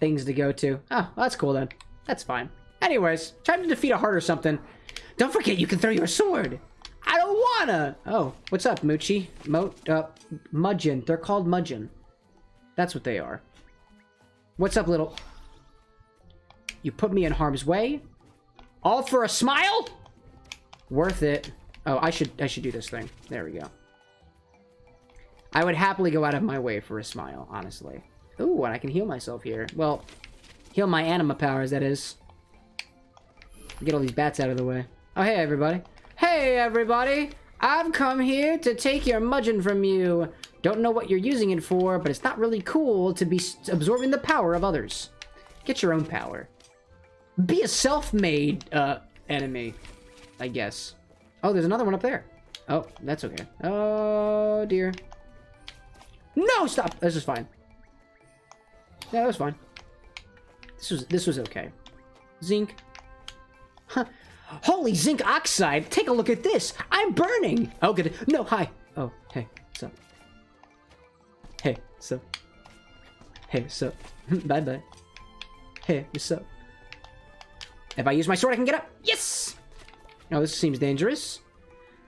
things to go to. Oh, well, that's cool then. That's fine. Anyways, time to defeat a heart or something. Don't forget you can throw your sword. I don't wanna! Oh, what's up, Moochie? Mo- uh, Mudjin. They're called Mudjin. That's what they are. What's up, little... You put me in harm's way? All for a smile? Worth it. Oh, I should- I should do this thing. There we go. I would happily go out of my way for a smile, honestly. Ooh, and I can heal myself here. Well, heal my anima powers, that is. Get all these bats out of the way. Oh, hey, everybody. Hey, everybody! I've come here to take your mudgeon from you. Don't know what you're using it for, but it's not really cool to be absorbing the power of others. Get your own power. Be a self-made, uh, enemy, I guess. Oh, there's another one up there. Oh, that's okay. Oh, dear. No, stop! This is fine. Yeah, that was fine. This was, this was okay. Zinc. Huh. Holy zinc oxide! Take a look at this! I'm burning! Oh, good. No, hi. Oh, hey, what's up? Hey, what's up? Hey, what's up? Bye-bye. Hey, what's up? If I use my sword, I can get up! Yes! Oh, this seems dangerous.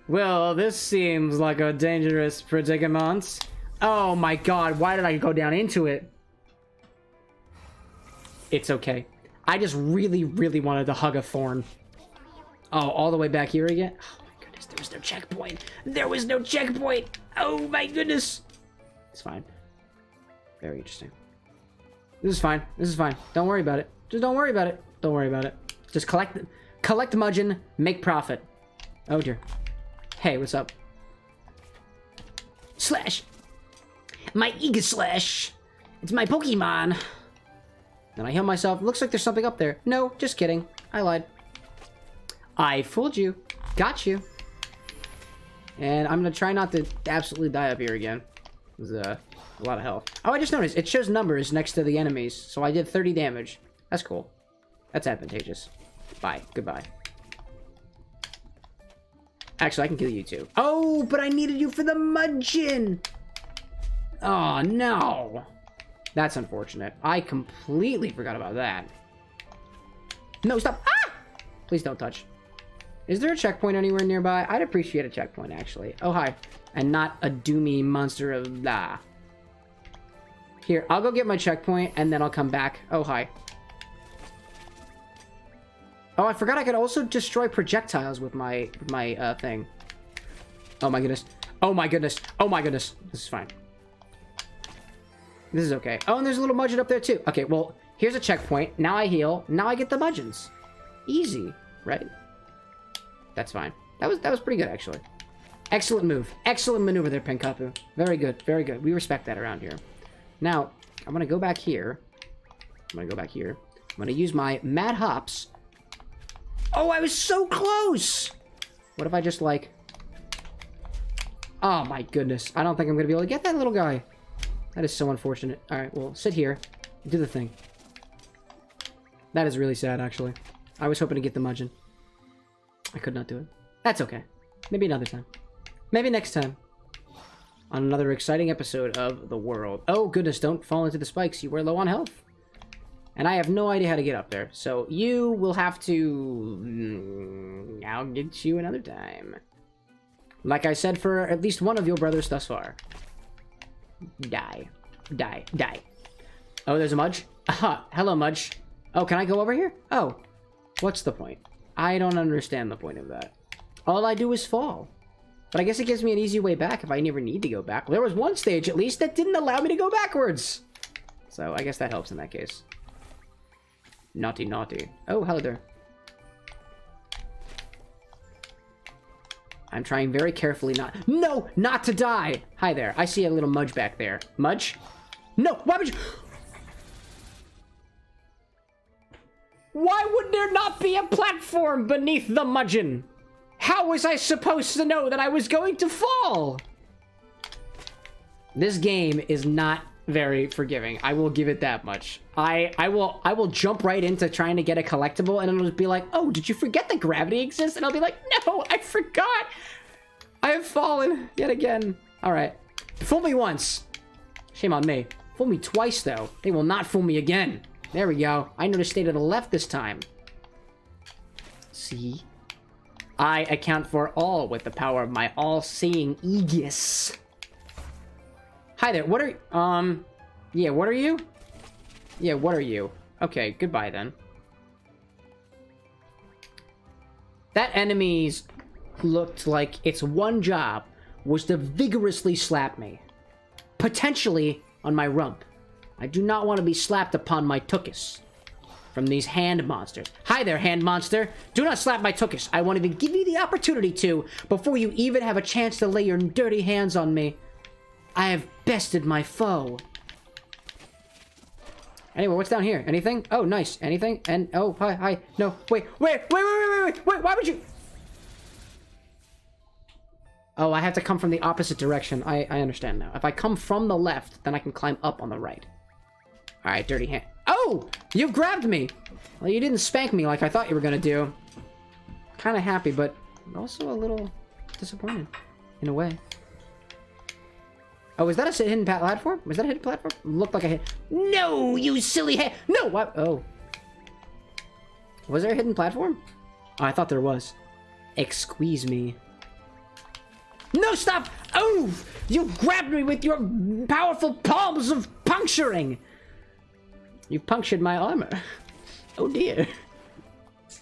Well, this seems like a dangerous predicament. Oh my god, why did I go down into it? It's okay. I just really, really wanted to hug a thorn. Oh, all the way back here again? Oh my goodness, there was no checkpoint. There was no checkpoint. Oh my goodness. It's fine. Very interesting. This is fine. This is fine. Don't worry about it. Just don't worry about it. Don't worry about it. Just collect collect mudgeon, make profit. Oh dear. Hey, what's up? Slash. My Aegis slash. It's my Pokemon. Then I heal myself. Looks like there's something up there. No, just kidding. I lied. I fooled you. Got you. And I'm going to try not to absolutely die up here again. There's uh, a lot of health. Oh, I just noticed. It shows numbers next to the enemies. So I did thirty damage. That's cool. That's advantageous. Bye. Goodbye. Actually, I can kill you too. Oh, but I needed you for the Mudgeon. Oh, no. That's unfortunate. I completely forgot about that. No, stop. Ah! Please don't touch. Is there a checkpoint anywhere nearby? I'd appreciate a checkpoint, actually. Oh, hi. And not a doomy monster of blah. Here, I'll go get my checkpoint, and then I'll come back. Oh, hi. Oh, I forgot I could also destroy projectiles with my, my uh, thing. Oh, my goodness. Oh, my goodness. Oh, my goodness. This is fine. This is okay. Oh, and there's a little mudgeon up there, too. Okay, well, Here's a checkpoint. Now I heal. Now I get the Mudjins. Easy, right? That's fine. That was that was pretty good, actually. Excellent move. Excellent maneuver there, Pankapu. Very good. Very good. We respect that around here. Now, I'm going to go back here. I'm going to go back here. I'm going to use my mad hops. Oh, I was so close! What if I just, like... Oh, my goodness. I don't think I'm going to be able to get that little guy. That is so unfortunate. All right, well, sit here. Do the thing. That is really sad, actually. I was hoping to get the Mudjin. I could not do it. That's okay. Maybe another time. Maybe next time. On another exciting episode of The World. Oh, goodness, don't fall into the spikes. You were low on health. And I have no idea how to get up there. So you will have to... I'll get you another time. Like I said for at least one of your brothers thus far. Die. Die. Die. Oh, there's a Mudge. Aha. Hello, Mudge. Oh, can I go over here? Oh. What's the point? I don't understand the point of that. All I do is fall. But I guess it gives me an easy way back if I never need to go back. Well, there was one stage, at least, that didn't allow me to go backwards. So I guess that helps in that case. Naughty, naughty. Oh, hello there. I'm trying very carefully not... No! Not to die! Hi there. I see a little Mudge back there. Mudge? No! Why would you... Why would there not be a platform beneath the Mudjin? How was I supposed to know that I was going to fall? This game is not very forgiving. I will give it that much. I I will I will jump right into trying to get a collectible, and it'll be like, oh, did you forget that gravity exists? And I'll be like, no, I forgot. I have fallen yet again. All right, fool me once, shame on me. Fool me twice though, they will not fool me again. There we go. I know to stay to the left this time. See, I account for all with the power of my all-seeing Aegis. Hi there, what are, um, yeah, what are you? Yeah, what are you? Okay, goodbye then. That enemy's looked like its one job was to vigorously slap me. Potentially on my rump. I do not want to be slapped upon my tuchus from these hand monsters. Hi there, hand monster. Do not slap my tuchus. I won't even give you the opportunity to before you even have a chance to lay your dirty hands on me. I have bested my foe. Anyway, what's down here? Anything? Oh, nice. Anything? And oh, hi, hi. No, wait, wait, wait, wait, wait, wait, wait. Why would you? Oh, I have to come from the opposite direction. I, I understand now. If I come from the left, then I can climb up on the right. All right, dirty hand. Oh, you grabbed me. Well, you didn't spank me like I thought you were gonna do. Kind of happy, but also a little disappointed in a way. Oh, was that a hidden platform? Was that a hidden platform? Looked like a hidden... No, you silly head! No! What? Oh. Was there a hidden platform? Oh, I thought there was. Excuse me. No, stop! Oh! You grabbed me with your powerful palms of puncturing! You punctured my armor. Oh, dear. I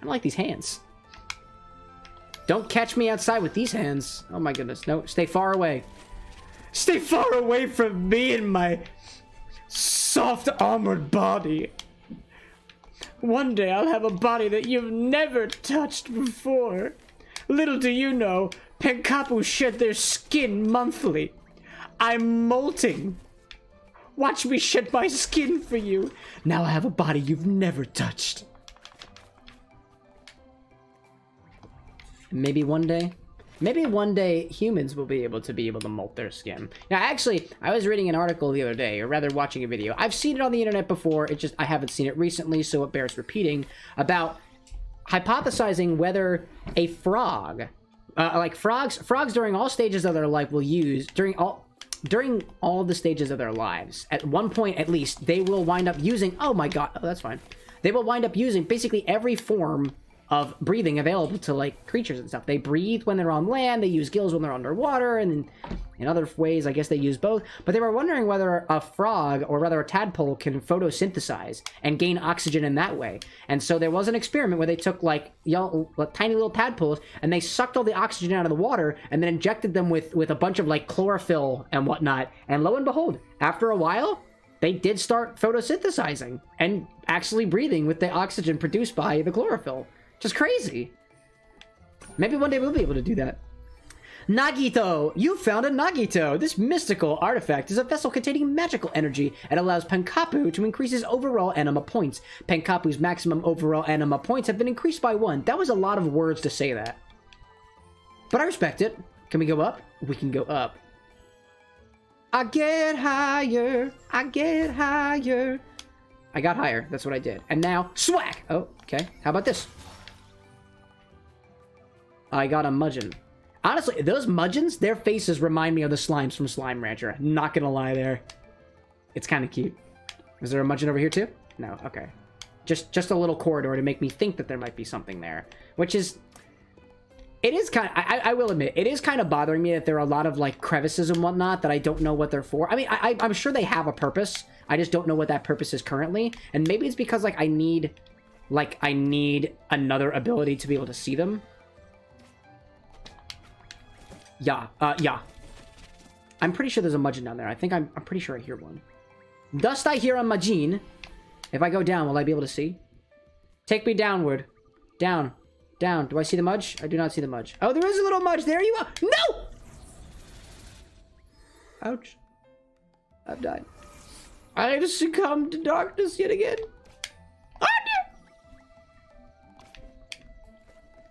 don't like these hands. Don't catch me outside with these hands. Oh, my goodness. No, stay far away. Stay far away from me and my soft armored body. One day I'll have a body that you've never touched before. Little do you know, Pankapu shed their skin monthly. I'm molting. Watch me shed my skin for you. Now I have a body you've never touched. Maybe one day. Maybe one day humans will be able to be able to molt their skin. Now, actually, I was reading an article the other day, or rather watching a video. I've seen it on the internet before, it's just I haven't seen it recently, so it bears repeating, about hypothesizing whether a frog, uh, like frogs, frogs during all stages of their life will use, during all, during all the stages of their lives, at one point at least, they will wind up using, oh my god, oh, that's fine. They will wind up using basically every form of breathing available to like creatures and stuff. They breathe when they're on land, they use gills when they're underwater, and in other ways I guess they use both. But they were wondering whether a frog, or rather a tadpole, can photosynthesize and gain oxygen in that way. And so there was an experiment where they took like yellow, tiny little tadpoles, and they sucked all the oxygen out of the water and then injected them with with a bunch of like chlorophyll and whatnot, and lo and behold, after a while they did start photosynthesizing and actually breathing with the oxygen produced by the chlorophyll. Just crazy. Maybe one day we'll be able to do that. Nagito! You found a Nagito! This mystical artifact is a vessel containing magical energy and allows Pankapu to increase his overall anima points. Pankapu's maximum overall anima points have been increased by one. That was a lot of words to say that. But I respect it. Can we go up? We can go up. I get higher. I get higher. I got higher. That's what I did. And now, swag! Oh, okay. How about this? I got a Mudjin. Honestly, those Mudjins, their faces remind me of the slimes from Slime Rancher. Not gonna lie there. It's kind of cute. Is there a Mudjin over here too? No, okay. Just just a little corridor to make me think that there might be something there. Which is... It is kind of... I, I will admit, it is kind of bothering me that there are a lot of, like, crevices and whatnot that I don't know what they're for. I mean, I, I'm sure they have a purpose. I just don't know what that purpose is currently. And maybe it's because, like, I need... Like, I need another ability to be able to see them. Yeah, uh, yeah. I'm pretty sure there's a Mudjin down there. I think I'm, I'm pretty sure I hear one. Dust I hear a Mudjin. If I go down, will I be able to see? Take me downward. Down. Down. Do I see the Mudge? I do not see the Mudge. Oh, there is a little Mudge. There you are. No! Ouch. I've died. I have succumbed to darkness yet again. Oh, dear!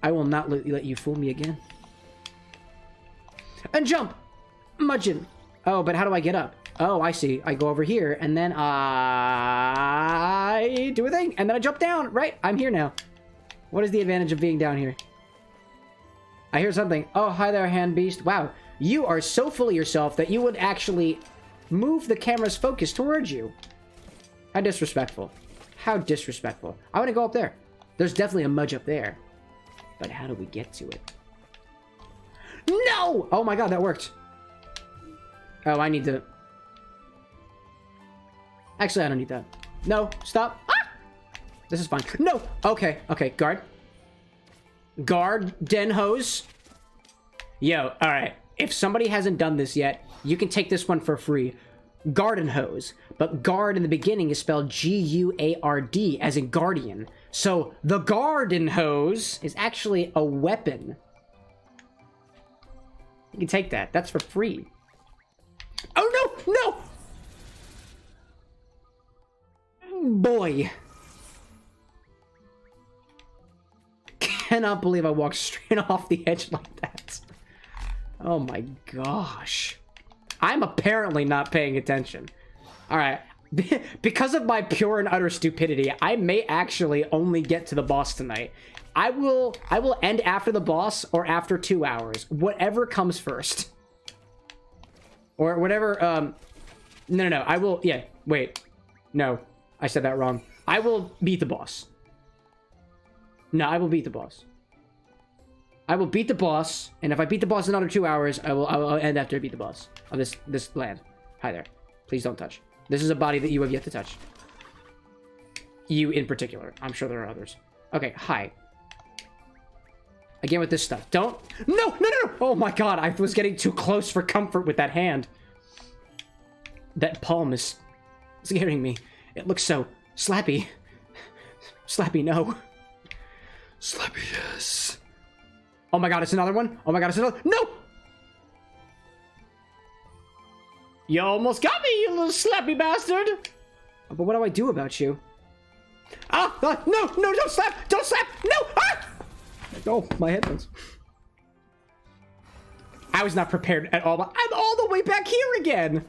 I will not let you fool me again. And jump! Mudjin! Oh, but how do I get up? Oh, I see. I go over here, and then I do a thing, and then I jump down! Right? I'm here now. What is the advantage of being down here? I hear something. Oh, hi there, hand beast. Wow. You are so full of yourself that you would actually move the camera's focus towards you. How disrespectful. How disrespectful. I want to go up there. There's definitely a Mudge up there. But how do we get to it? No! Oh my god, that worked. Oh, I need to... Actually, I don't need that. No, stop. Ah! This is fine. No! Okay, okay, guard. Guard, den hose. Yo, alright. If somebody hasn't done this yet, you can take this one for free. Garden hose. But guard in the beginning is spelled G U A R D, as in guardian. So, the garden hose is actually a weapon. You can take that. That's for free. Oh, no! No! Boy. Cannot believe I walked straight off the edge like that. Oh, my gosh. I'm apparently not paying attention. All right. Because of my pure and utter stupidity, I may actually only get to the boss tonight. I will I will end after the boss or after two hours. Whatever comes first. Or whatever, um... No, no, no. I will... Yeah, wait. No. I said that wrong. I will beat the boss. No, I will beat the boss. I will beat the boss, and if I beat the boss in another two hours, I will, I will end after I beat the boss of this, this land. Hi there. Please don't touch. This is a body that you have yet to touch. You in particular. I'm sure there are others. Okay, hi. Again with this stuff. Don't. No, no, no, no. Oh my god, I was getting too close for comfort with that hand. That palm is scaring me. It looks so slappy. Slappy, no. Slappy, yes. Oh my god, it's another one. Oh my god, it's another. No! You almost got me, you little slappy bastard. But what do I do about you? Ah, ah no, no, don't slap. Don't slap. No. Ah! Oh, my headphones. I was not prepared at all. I'm all the way back here again.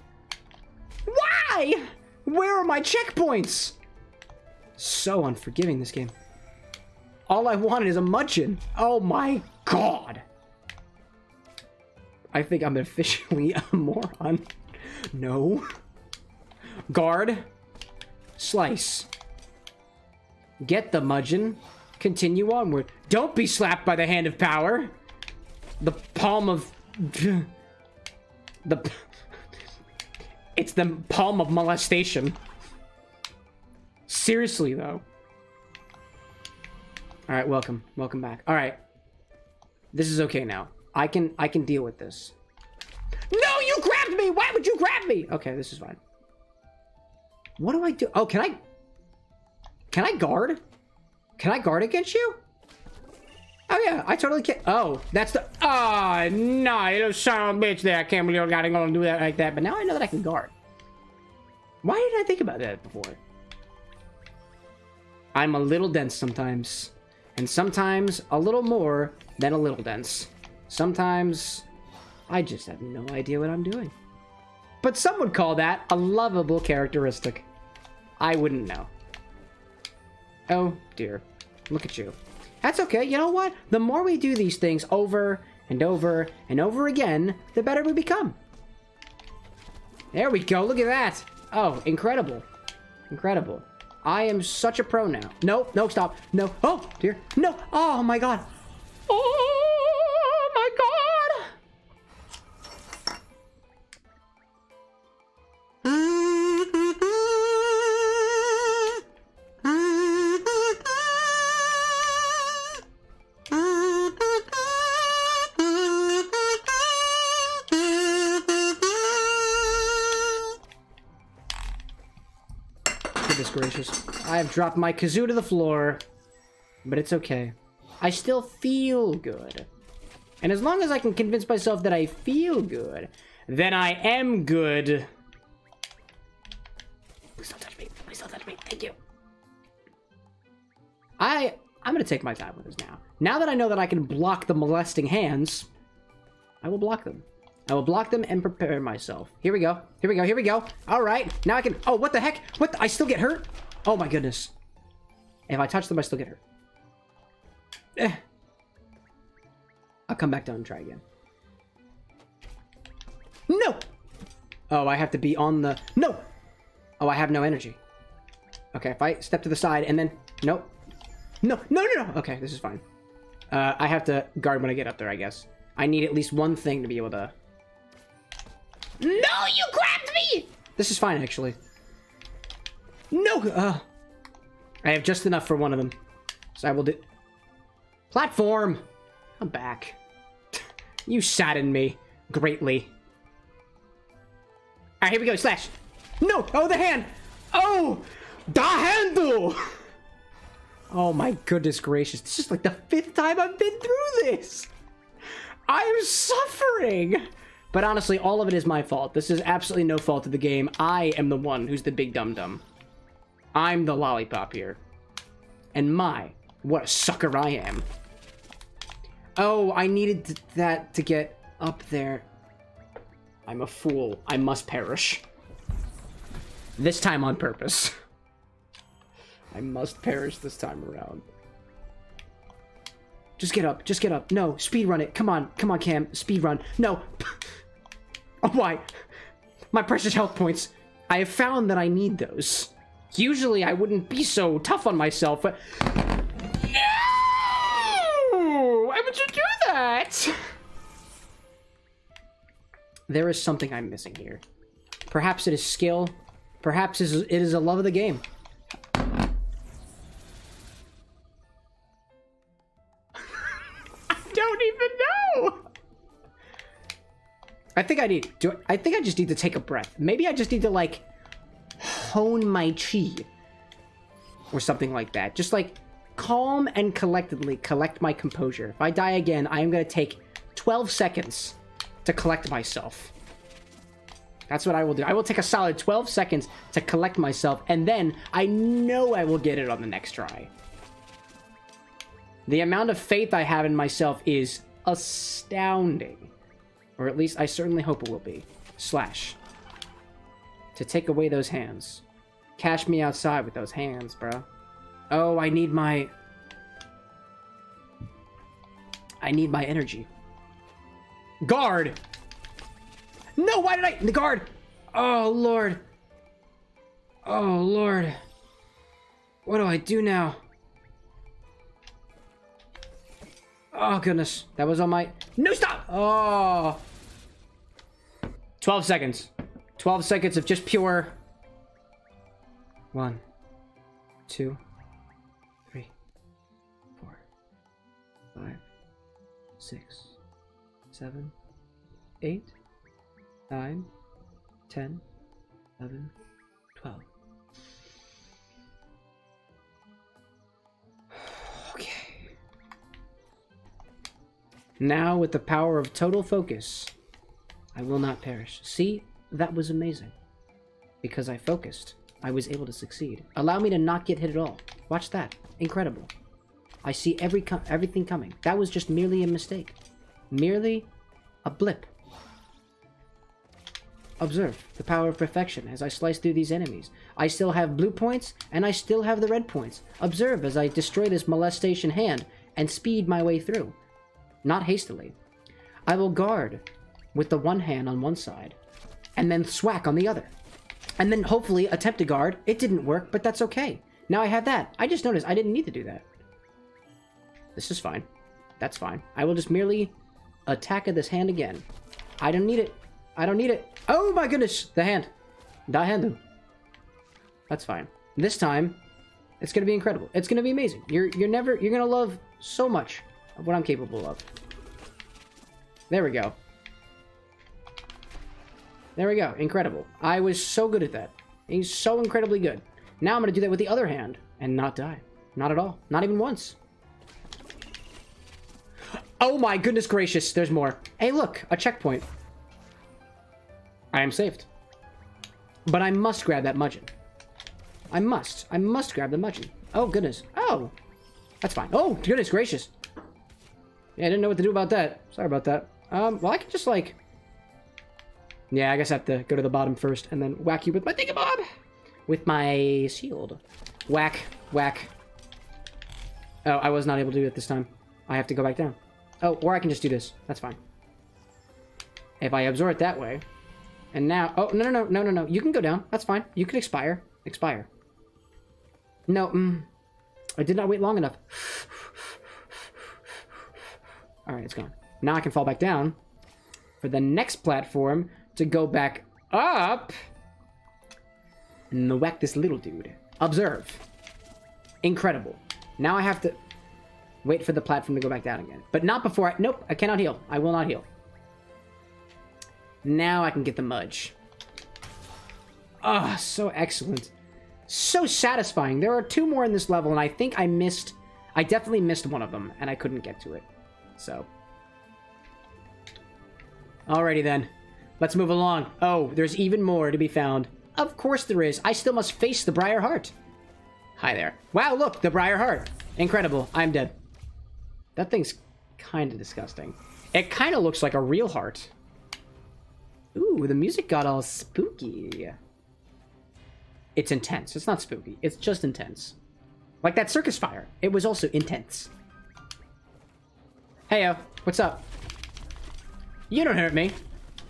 Why? Where are my checkpoints? So unforgiving, this game. All I wanted is a Mudjin. Oh my god. I think I'm officially a moron. No. Guard. Slice. Get the Mudjin. Continue onward. Don't be slapped by the hand of power. The palm of... The... It's the palm of molestation. Seriously, though. Alright, welcome. Welcome back. Alright. This is okay now. I can... I can deal with this. No, you grabbed me! Why would you grab me? Okay, this is fine. What do I do? Oh, can I... Can I guard? Can I guard against you? Oh, yeah, I totally can. Oh, that's the... Oh, no, you son of a bitch there. I can't believe I gotta go and do that like that. But now I know that I can guard. Why didn't I think about that before? I'm a little dense sometimes. And sometimes a little more than a little dense. Sometimes I just have no idea what I'm doing. But some would call that a lovable characteristic. I wouldn't know. Oh, dear. Look at you. That's okay. You know what? The more we do these things over and over and over again, the better we become. There we go. Look at that. Oh, incredible. Incredible. I am such a pro now. No, no, stop. No. Oh, dear. No. Oh, my God. Oh, my God. Goodness gracious. I have dropped my kazoo to the floor, but it's okay. I still feel good. And as long as I can convince myself that I feel good, then I am good. Please don't touch me. Please don't touch me. Thank you. I, I'm going to take my time with this now. Now that I know that I can block the molesting hands, I will block them. I will block them and prepare myself. Here we go. Here we go. Here we go. All right. Now I can... Oh, what the heck? What the... I still get hurt? Oh, my goodness. If I touch them, I still get hurt. Eh. I'll come back down and try again. No! Oh, I have to be on the... No! Oh, I have no energy. Okay, if I step to the side and then... Nope. No. No, no, no! Okay, this is fine. Uh, I have to guard when I get up there, I guess. I need at least one thing to be able to... No, you grabbed me! This is fine, actually. No! Uh, I have just enough for one of them. So I will do... Platform! I'm back. You saddened me greatly. Alright, here we go. Slash! No! Oh, the hand! Oh! The handle! Oh my goodness gracious. This is like the fifth time I've been through this! I'm suffering! But honestly, all of it is my fault. This is absolutely no fault of the game. I am the one who's the big dum-dum. I'm the lollipop here. And my, what a sucker I am. Oh, I needed th that to get up there. I'm a fool. I must perish. This time on purpose. I must perish this time around. Just get up. Just get up. No, speedrun it. Come on. Come on, Cam. Speedrun. No. Oh, why? My precious health points. I have found that I need those. Usually I wouldn't be so tough on myself, but... No! Why would you do that? There is something I'm missing here. Perhaps it is skill. Perhaps it is a love of the game. I think I need... Do I, I think I just need to take a breath. Maybe I just need to, like, hone my chi. Or something like that. Just, like, calm and collectedly collect my composure. If I die again, I am going to take twelve seconds to collect myself. That's what I will do. I will take a solid twelve seconds to collect myself. And then I know I will get it on the next try. The amount of faith I have in myself is astounding. Or at least I certainly hope it will be. Slash. To take away those hands. Cash me outside with those hands, bro. Oh, I need my... I need my energy. Guard! No, why did I... The guard! Oh, Lord. Oh, Lord. What do I do now? Oh, goodness. That was on my... No, stop! Oh. twelve seconds. twelve seconds of just pure... One. Two. Three. Four. Five. Six. Seven. Eight. Nine. Ten. Eleven. Twelve. Now, with the power of total focus, I will not perish. See, that was amazing. Because I focused, I was able to succeed. Allow me to not get hit at all. Watch that. Incredible. I see every com everything coming. That was just merely a mistake. Merely a blip. Observe the power of perfection as I slice through these enemies. I still have blue points, and I still have the red points. Observe as I destroy this molestation hand and speed my way through. Not hastily. I will guard with the one hand on one side, and then swack on the other. And then hopefully attempt to guard. It didn't work, but that's okay. Now I have that. I just noticed I didn't need to do that. This is fine. That's fine. I will just merely attack at this hand again. I don't need it. I don't need it. Oh my goodness! The hand. Die hand. That's fine. This time, it's gonna be incredible. It's gonna be amazing. You're you're never you're gonna love so much of what I'm capable of. There we go. There we go. Incredible. I was so good at that. He's so incredibly good. Now I'm gonna do that with the other hand and not die. Not at all. Not even once. Oh my goodness gracious, there's more. Hey look, a checkpoint. I am saved. But I must grab that Mudjin. I must. I must grab the Mudjin. Oh goodness. Oh! That's fine. Oh, goodness gracious. Yeah, I didn't know what to do about that. Sorry about that. Um, well I can just like... Yeah, I guess I have to go to the bottom first and then whack you with my thingabob! With my shield. Whack. Whack. Oh, I was not able to do it this time. I have to go back down. Oh, or I can just do this. That's fine. If I absorb it that way. And now... Oh, no, no, no, no, no, no. You can go down. That's fine. You can expire. Expire. No, mm, I did not wait long enough. Alright, it's gone. Now I can fall back down for the next platform to go back up and whack this little dude. Observe. Incredible. Now I have to... Wait for the platform to go back down again. But not before I... Nope, I cannot heal. I will not heal. Now I can get the Mudge. Ah, oh, so excellent. So satisfying. There are two more in this level, and I think I missed... I definitely missed one of them, and I couldn't get to it. So. Alrighty then. Let's move along. Oh, there's even more to be found. Of course there is. I still must face the Briar Heart. Hi there. Wow, look, the Briar Heart. Incredible. I'm dead. That thing's kind of disgusting. It kind of looks like a real heart. Ooh, the music got all spooky. It's intense. It's not spooky. It's just intense. Like that circus fire. It was also intense. Heyo, what's up? You don't hurt me.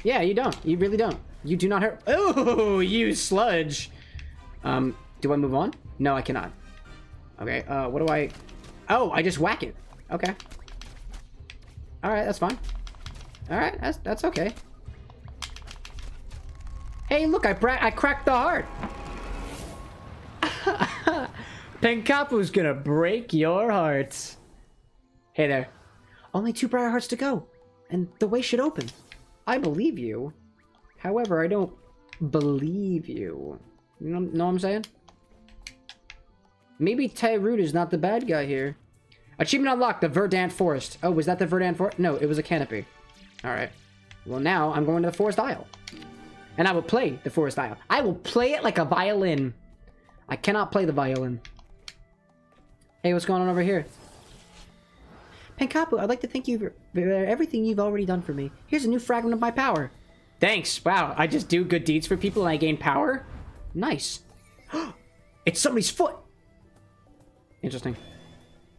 Yeah, you don't. You really don't. You do not hurt. Oh, you sludge. Um, do I move on? No, I cannot. Okay, uh, what do I... Oh, I just whack it. Okay. Alright, that's fine. Alright, that's, that's okay. Hey, look, I, bra I cracked the heart! Pankapu's gonna break your hearts. Hey there. Only two Briar Hearts to go, and the way should open. I believe you. However, I don't believe you. You know, know what I'm saying? Maybe Tyroot is not the bad guy here. Achievement unlocked, the Verdant Forest. Oh, was that the Verdant Forest? No, it was a canopy. Alright. Well, now I'm going to the Forest Isle. And I will play the Forest Isle. I will play it like a violin. I cannot play the violin. Hey, what's going on over here? Pankapu, I'd like to thank you for everything you've already done for me. Here's a new fragment of my power. Thanks. Wow, I just do good deeds for people and I gain power? Nice. It's somebody's foot! Interesting.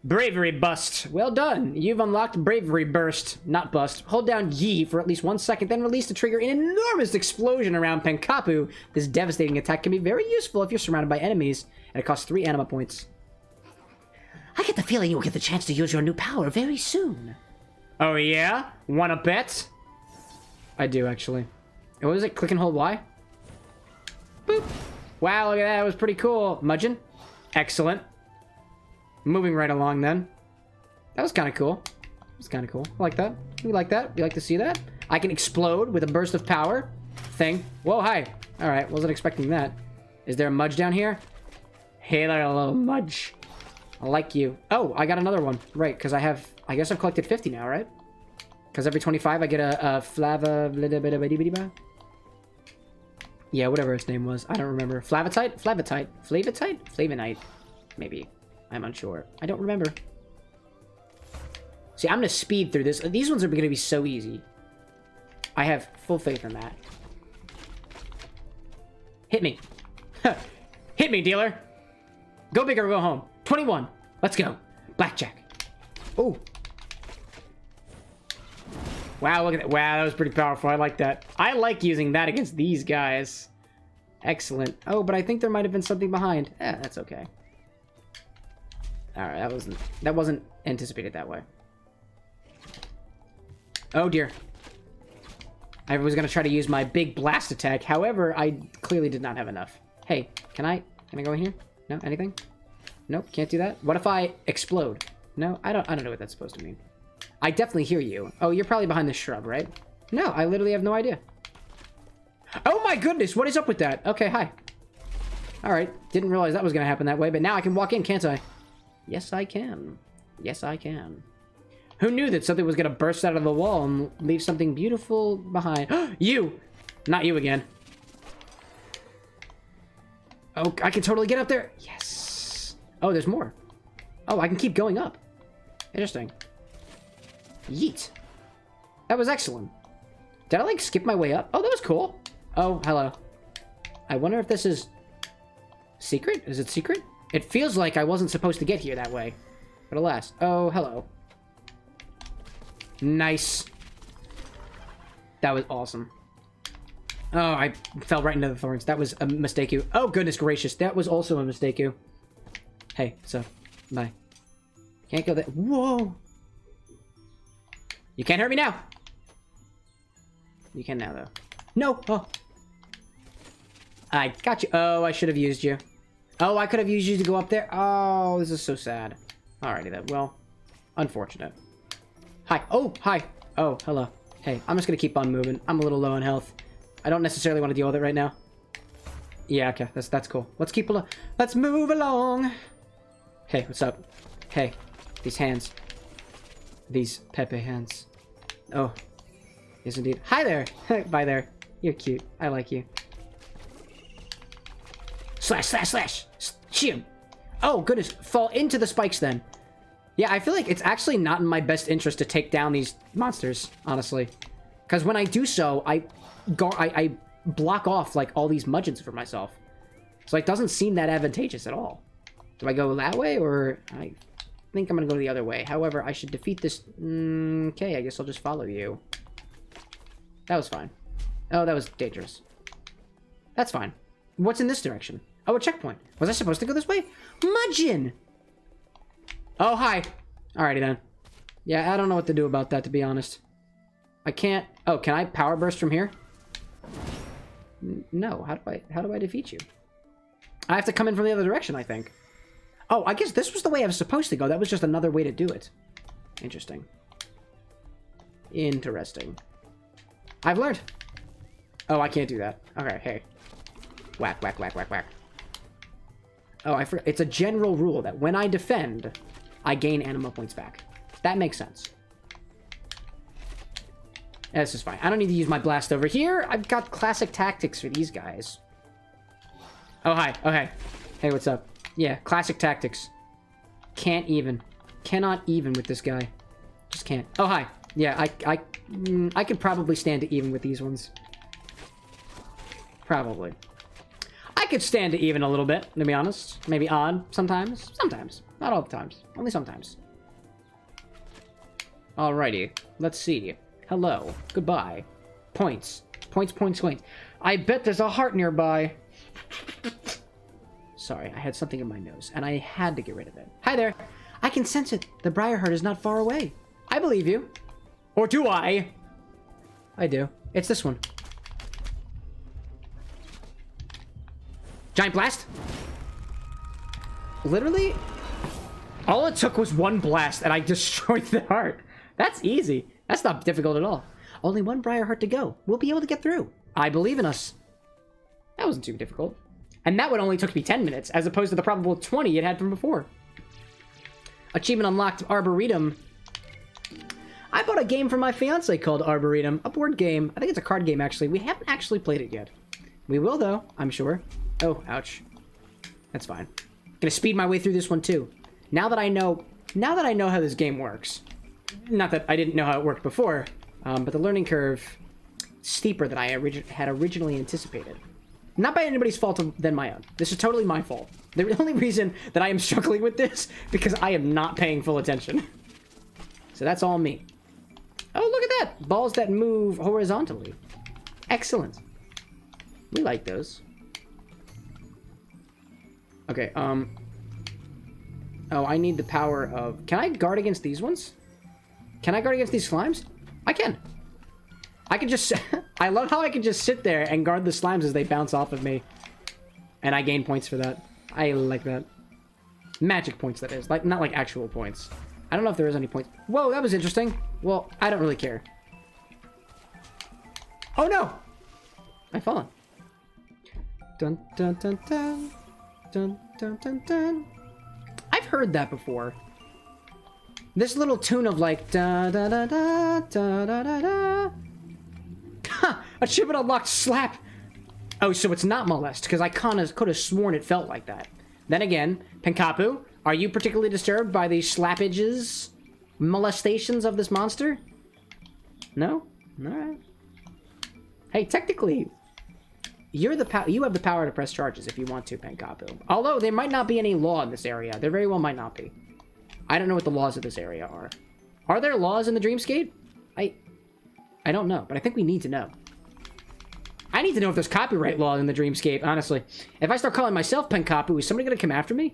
Bravery Burst. Well done. You've unlocked Bravery Burst, not Bust. Hold down Y for at least one second, then release to trigger an enormous explosion around Pankapu. This devastating attack can be very useful if you're surrounded by enemies, and it costs three anima points. I get the feeling you'll get the chance to use your new power very soon. Oh yeah? Wanna bet? I do, actually. What was it? Click and hold Y? Boop. Wow, look at that. That was pretty cool. Mudjin? Excellent. Moving right along then. That was kind of cool. It was kind of cool. I like that. We like that. You like to see that? I can explode with a burst of power thing. Whoa, hi. All right, wasn't expecting that. Is there a Mudge down here? Hey there, little Mudge. I like you. Oh, I got another one. Right, because I have... I guess I've collected fifty now, right? Because every twenty-five I get a, a flava... Yeah, whatever its name was. I don't remember. Flavotite? Flavotite? Flavotite? Flavonite? Maybe. I'm unsure. I don't remember. See, I'm going to speed through this. These ones are going to be so easy. I have full faith in that. Hit me. Hit me, dealer. Go big or go home. twenty-one. Let's go. Blackjack. Oh. Wow, look at that. Wow, that was pretty powerful. I like that. I like using that against these guys. Excellent. Oh, but I think there might have been something behind. Eh, that's okay. Alright, that wasn't that wasn't anticipated that way. Oh dear. I was gonna try to use my big blast attack, however, I clearly did not have enough. Hey, can I can I go in here? No? Anything? Nope, can't do that. What if I explode? No, I don't I don't know what that's supposed to mean. I definitely hear you. Oh, you're probably behind this shrub, right? No, I literally have no idea. Oh my goodness, what is up with that? Okay, hi. Alright, didn't realize that was gonna happen that way, but now I can walk in, can't I? Yes, I can. Yes, I can. Who knew that something was gonna burst out of the wall and leave something beautiful behind? You! Not you again. Oh, I can totally get up there. Yes. Oh, there's more. Oh, I can keep going up. Interesting. Yeet. That was excellent. Did I, like, skip my way up? Oh, that was cool. Oh, hello. I wonder if this is... secret? Is it secret? It feels like I wasn't supposed to get here that way. But alas. Oh, hello. Nice. That was awesome. Oh, I fell right into the thorns. That was a mistake. Oh, goodness gracious. That was also a mistake. Hey, so. Bye. Can't go there. Whoa. You can't hurt me now. You can now, though. No. Oh. I got you. Oh, I should have used you. Oh, I could have used you to go up there. Oh, this is so sad. Alrighty then. Well, unfortunate. Hi. Oh, hi. Oh, hello. Hey, I'm just gonna keep on moving. I'm a little low on health. I don't necessarily want to deal with it right now. Yeah, okay. That's that's cool. Let's keep along. Let's move along. Hey, what's up? Hey, these hands. These Pepe hands. Oh, yes indeed. Hi there. Bye there. You're cute. I like you. Slash, slash, slash. Shoot. Oh, goodness. Fall into the spikes then. Yeah, I feel like it's actually not in my best interest to take down these monsters, honestly. Because when I do so, I, go I, I block off, like, all these mudjins for myself. So it doesn't seem that advantageous at all. Do I go that way, or... I think I'm going to go the other way. However, I should defeat this... Mm, okay, I guess I'll just follow you. That was fine. Oh, that was dangerous. That's fine. What's in this direction? Oh, a checkpoint. Was I supposed to go this way? Mudjin! Oh, hi. Alrighty then. Yeah, I don't know what to do about that, to be honest. I can't... Oh, can I power burst from here? N no. How do I... How do I defeat you? I have to come in from the other direction, I think. Oh, I guess this was the way I was supposed to go. That was just another way to do it. Interesting. Interesting. I've learned. Oh, I can't do that. Okay, hey. Whack, whack, whack, whack, whack. Oh, I forgot. It's a general rule that when I defend, I gain anima points back. That makes sense. Yeah, this is fine. I don't need to use my blast over here. I've got classic tactics for these guys. Oh, hi. Oh, hey. Hey, what's up? Yeah, classic tactics. Can't even. Cannot even with this guy. Just can't. Oh, hi. Yeah, I, I, mm, I could probably stand to even with these ones. Probably. I could stand to even a little bit, to be honest. Maybe odd sometimes. Sometimes. Not all the times. Only sometimes. Alrighty. Let's see. Hello. Goodbye. Points. Points, points, points. I bet there's a heart nearby. Sorry, I had something in my nose, and I had to get rid of it. Hi there. I can sense it. The briar heart is not far away. I believe you. Or do I? I do. It's this one. Giant blast? Literally, all it took was one blast and I destroyed the heart. That's easy. That's not difficult at all. Only one briar heart to go. We'll be able to get through. I believe in us. That wasn't too difficult. And that one only took me ten minutes as opposed to the probable twenty it had from before. Achievement unlocked, Arboretum. I bought a game for my fiance called Arboretum, a board game. I think it's a card game, actually. We haven't actually played it yet. We will, though, I'm sure. Oh, ouch. That's fine. Gonna speed my way through this one, too. Now that I know... Now that I know how this game works. Not that I didn't know how it worked before, um, but the learning curve is steeper than I origi- had originally anticipated. Not by anybody's fault than my own. This is totally my fault. The only reason that I am struggling with this because I am not paying full attention. So that's all me. Oh, look at that! Balls that move horizontally. Excellent. We like those. Okay, um... Oh, I need the power of... Can I guard against these ones? Can I guard against these slimes? I can. I can just... I love how I can just sit there and guard the slimes as they bounce off of me. And I gain points for that. I like that. Magic points, that is. Like, not like actual points. I don't know if there is any points. Whoa, that was interesting. Well, I don't really care. Oh, no! I've fallen. Dun, dun, dun, dun. Dun, dun, dun, dun. I've heard that before. This little tune of like... Da, da, da, da, da, da, da, da. Ha! A chip and unlocked slap! Oh, so it's not molest, because I could have sworn it felt like that. Then again, Pankapu, are you particularly disturbed by the slappages, molestations of this monster? No? Alright. Hey, technically, you're the pow you have the power to press charges if you want to, Pankapu. Although, there might not be any law in this area. There very well might not be. I don't know what the laws of this area are. Are there laws in the Dreamscape? I... I don't know, but I think we need to know. I need to know if there's copyright law in the Dreamscape, honestly. If I start calling myself Pankapu, is somebody going to come after me?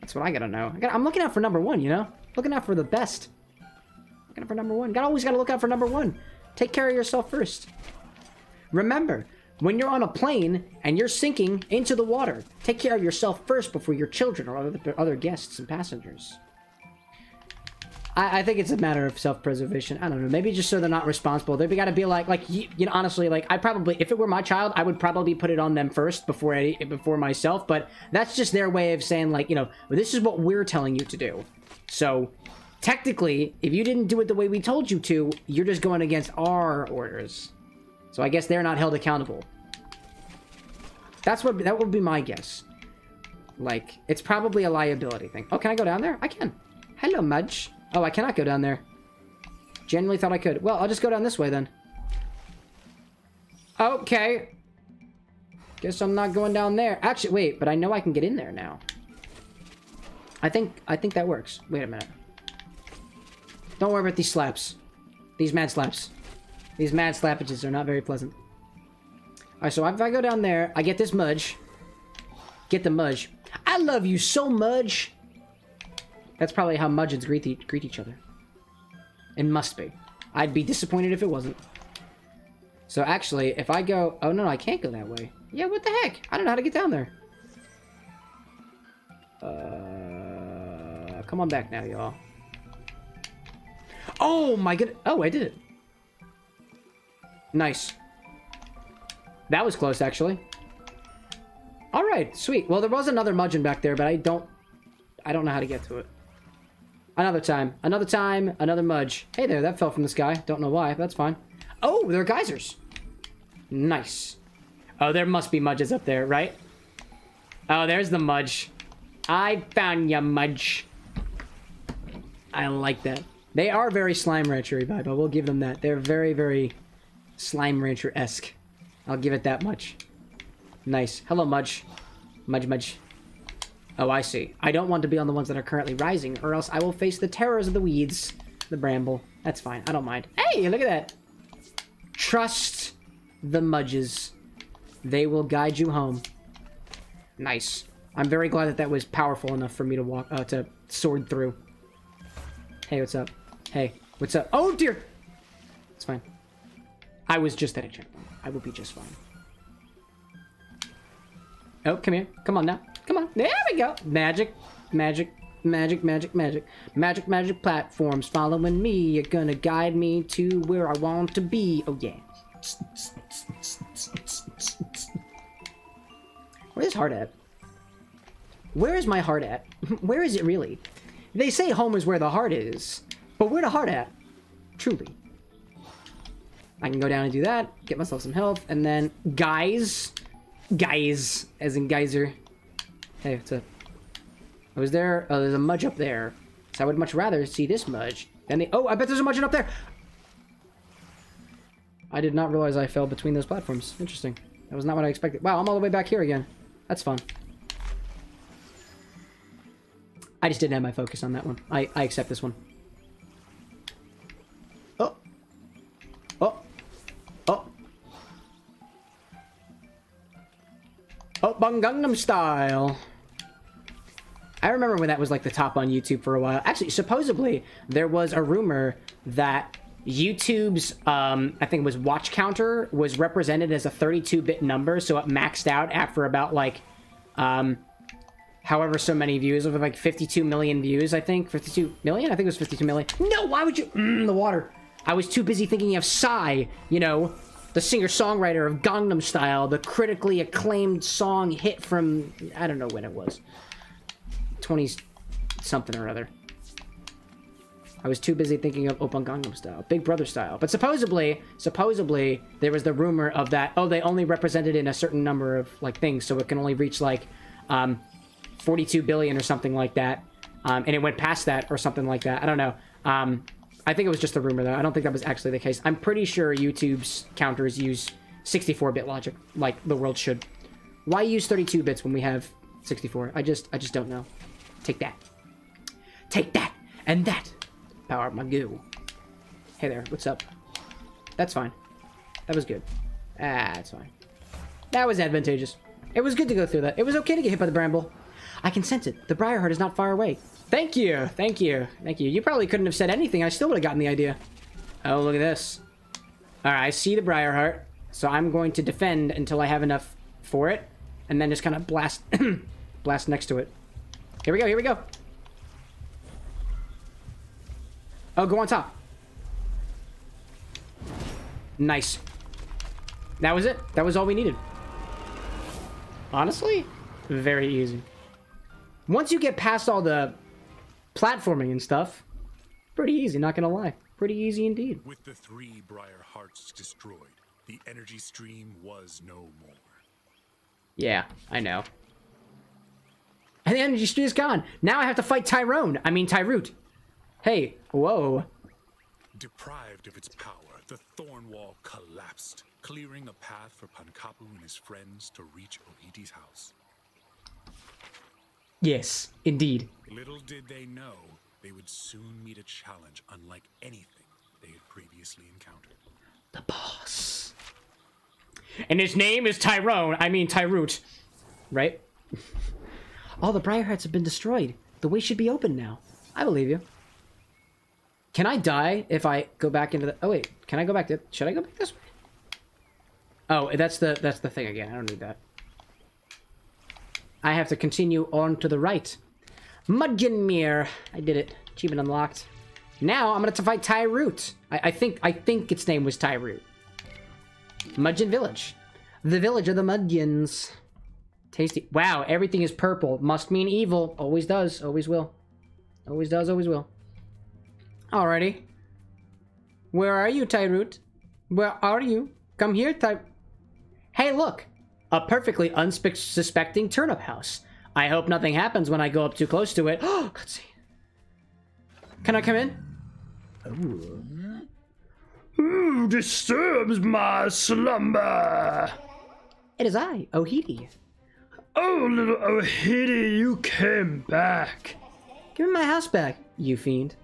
That's what I got to know. I gotta, I'm looking out for number one, you know? Looking out for the best. Looking out for number one. Gotta, always got to look out for number one. Take care of yourself first. Remember, when you're on a plane and you're sinking into the water, take care of yourself first before your children or other, other guests and passengers. I think it's a matter of self-preservation. I don't know. Maybe just so they're not responsible. They've got to be like, like you, you know, honestly, like I probably, if it were my child, I would probably put it on them first before I, before myself. But that's just their way of saying, like, you know, this is what we're telling you to do. So technically, if you didn't do it the way we told you to, you're just going against our orders. So I guess they're not held accountable. That's what that would be my guess. Like, it's probably a liability thing. Oh, can I go down there? I can. Hello, Mudge. Oh, I cannot go down there. Genuinely thought I could. Well, I'll just go down this way, then. Okay. Guess I'm not going down there. Actually, wait, but I know I can get in there now. I think I think that works. Wait a minute. Don't worry about these slaps. These mad slaps. These mad slappages are not very pleasant. Alright, so if I go down there, I get this Mudge. Get the Mudge. I love you so, Mudge! That's probably how Mudjins greet, e greet each other. It must be. I'd be disappointed if it wasn't. So actually, if I go... Oh, no, I can't go that way. Yeah, what the heck? I don't know how to get down there. Uh, come on back now, y'all. Oh, my goodness. Oh, I did it. Nice. That was close, actually. All right, sweet. Well, there was another Mudjin back there, but I don't... I don't know how to get to it. Another time. Another time. Another Mudge. Hey there, that fell from the sky. Don't know why, but that's fine. Oh, there are geysers. Nice. Oh, there must be Mudges up there, right? Oh, there's the Mudge. I found ya, Mudge. I like that. They are very Slime Ranchery vibe, but we'll give them that. They're very, very Slime Rancher-esque. I'll give it that much. Nice. Hello, Mudge. Mudge, Mudge. Oh, I see. I don't want to be on the ones that are currently rising, or else I will face the terrors of the weeds. The bramble. That's fine. I don't mind. Hey, look at that. Trust the Mudges. They will guide you home. Nice. I'm very glad that that was powerful enough for me to walk, uh, to sword through. Hey, what's up? Hey, what's up? Oh, dear! It's fine. I was just at a checkpoint. I will be just fine. Oh, come here. Come on now. Come on. There we go. Magic, magic, magic, magic, magic. Magic, magic platforms following me. You're gonna guide me to where I want to be. Oh, yeah. Where's heart at? Where is my heart at? Where is it really? They say home is where the heart is, but where the heart at? Truly. I can go down and do that, get myself some health, and then guys, guys, as in geyser. Hey, what's up? I was there. Oh, there's a Mudge up there. So I would much rather see this Mudge than the. Oh, I bet there's a Mudge up there. I did not realize I fell between those platforms. Interesting. That was not what I expected. Wow, I'm all the way back here again. That's fun. I just didn't have my focus on that one. I, I accept this one. Oh. Oh. Oh. Oh, Bang Gangnam Style. I remember when that was like the top on YouTube for a while. Actually, supposedly, there was a rumor that YouTube's, um, I think it was watch counter, was represented as a thirty-two bit number, so it maxed out after about, like, um, however so many views, over like fifty-two million views, I think. fifty-two million? I think it was fifty-two million. No, why would you? Mm, the water. I was too busy thinking of Psy, you know, the singer-songwriter of Gangnam Style, the critically acclaimed song hit from, I don't know when it was, twenty something or other. I was too busy thinking of Open Gangnam Style, Big Brother Style. But supposedly, supposedly, there was the rumor of that, oh, they only represented in a certain number of, like, things, so it can only reach, like, um, forty-two billion or something like that. Um, and it went past that or something like that. I don't know. Um, I think it was just a rumor, though. I don't think that was actually the case. I'm pretty sure YouTube's counters use sixty-four bit logic, like the world should. Why use thirty-two bits when we have sixty-four? I just, I just don't know. Take that. Take that! And that! Power up my goo. Hey there, what's up? That's fine. That was good. Ah, that's fine. That was advantageous. It was good to go through that. It was okay to get hit by the bramble. I can sense it. The Briarheart is not far away. Thank you. Thank you. Thank you. You probably couldn't have said anything. I still would have gotten the idea. Oh, look at this. All right, I see the Briarheart. So I'm going to defend until I have enough for it. And then just kind of blast, blast next to it. Here we go. Here we go. Oh, go on top. Nice. That was it. That was all we needed. Honestly, very easy. Once you get past all the platforming and stuff, pretty easy, not gonna lie. Pretty easy indeed. With the three Briar Hearts destroyed, the energy stream was no more. Yeah, I know. And the energy stream is gone. Now I have to fight Tyrone. I mean, Tyroot. Hey, whoa. Deprived of its power, the thorn wall collapsed, clearing a path for Pankapu and his friends to reach Ohiti's house. Yes, indeed. Little did they know they would soon meet a challenge unlike anything they had previously encountered. The boss. And his name is Tyrone. I mean, Tyroot. Right? All the Briarhearts have been destroyed. The way should be open now. I believe you. Can I die if I go back into the... Oh, wait. Can I go back to... Should I go back this way? Oh, that's the that's the thing again. I don't need that. I have to continue on to the right. Mudgemir. I did it. Achievement unlocked. Now I'm going to fight Tyroot. I, I think I think its name was Tyroot. Mudjin Village. The village of the Mudjins. Tasty. Wow, everything is purple. Must mean evil. Always does. Always will. Always does. Always will. Alrighty. Where are you, Tyroot? Where are you? Come here, Ty... Hey, look! A perfectly unsuspecting turnip house. I hope nothing happens when I go up too close to it. Oh, let's see. Can I come in? Ooh. Who disturbs my slumber? It is I, Ohiti. Oh, little Ohiti, you came back. Give me my house back, you fiend.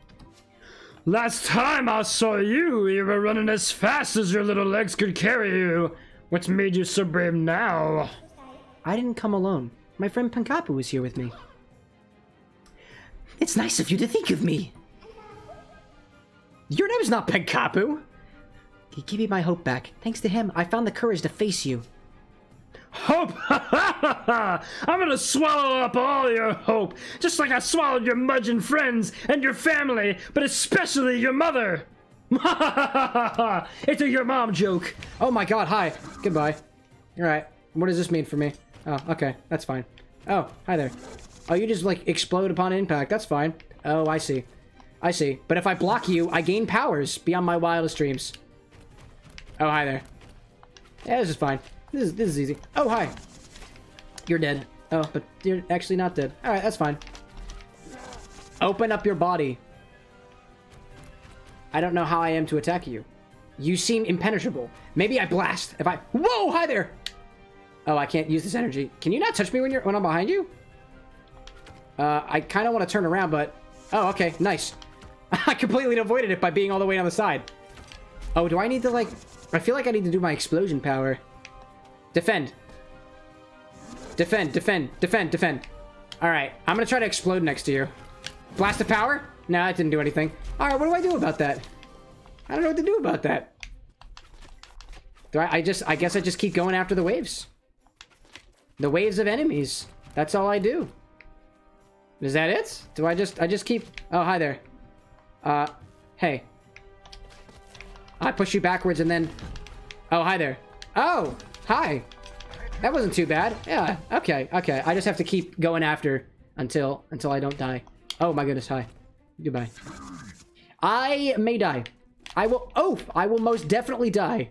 Last time I saw you, you were running as fast as your little legs could carry you. What's made you so brave now? I didn't come alone. My friend Pankapu was here with me. It's nice of you to think of me. Your name's not Pankapu. He gave me my hope back. Thanks to him, I found the courage to face you. Hope? Ha ha ha! I'm gonna swallow up all your hope, just like I swallowed your Mudjin friends and your family, but especially your mother! Ha ha ha ha ha! It's a your mom joke! Oh my god, hi. Goodbye. Alright, what does this mean for me? Oh, okay, that's fine. Oh, hi there. Oh, you just, like, explode upon impact, that's fine. Oh, I see. I see. But if I block you, I gain powers beyond my wildest dreams. Oh, hi there. Yeah, this is fine. This is, this is easy. Oh, hi. You're dead. Oh, but you're actually not dead. All right, that's fine. Open up your body. I don't know how I am to attack you. You seem impenetrable. Maybe I blast. If I... Whoa, hi there. Oh, I can't use this energy. Can you not touch me when, you're, when I'm behind you? Uh, I kind of want to turn around, but... Oh, okay. Nice. I completely avoided it by being all the way on the side. Oh, do I need to, like... I feel like I need to do my explosion power. Defend. Defend, defend, defend, defend. All right. I'm going to try to explode next to you. Blast of power? No, that didn't do anything. All right. What do I do about that? I don't know what to do about that. Do I, I just... I guess I just keep going after the waves. The waves of enemies. That's all I do. Is that it? Do I just... I just keep... Oh, hi there. Uh, hey. I push you backwards and then... Oh, hi there. Oh, hi. That wasn't too bad. Yeah, okay, okay. I just have to keep going after until... Until I don't die. Oh, my goodness, hi. Goodbye. I may die. I will... Oh, I will most definitely die.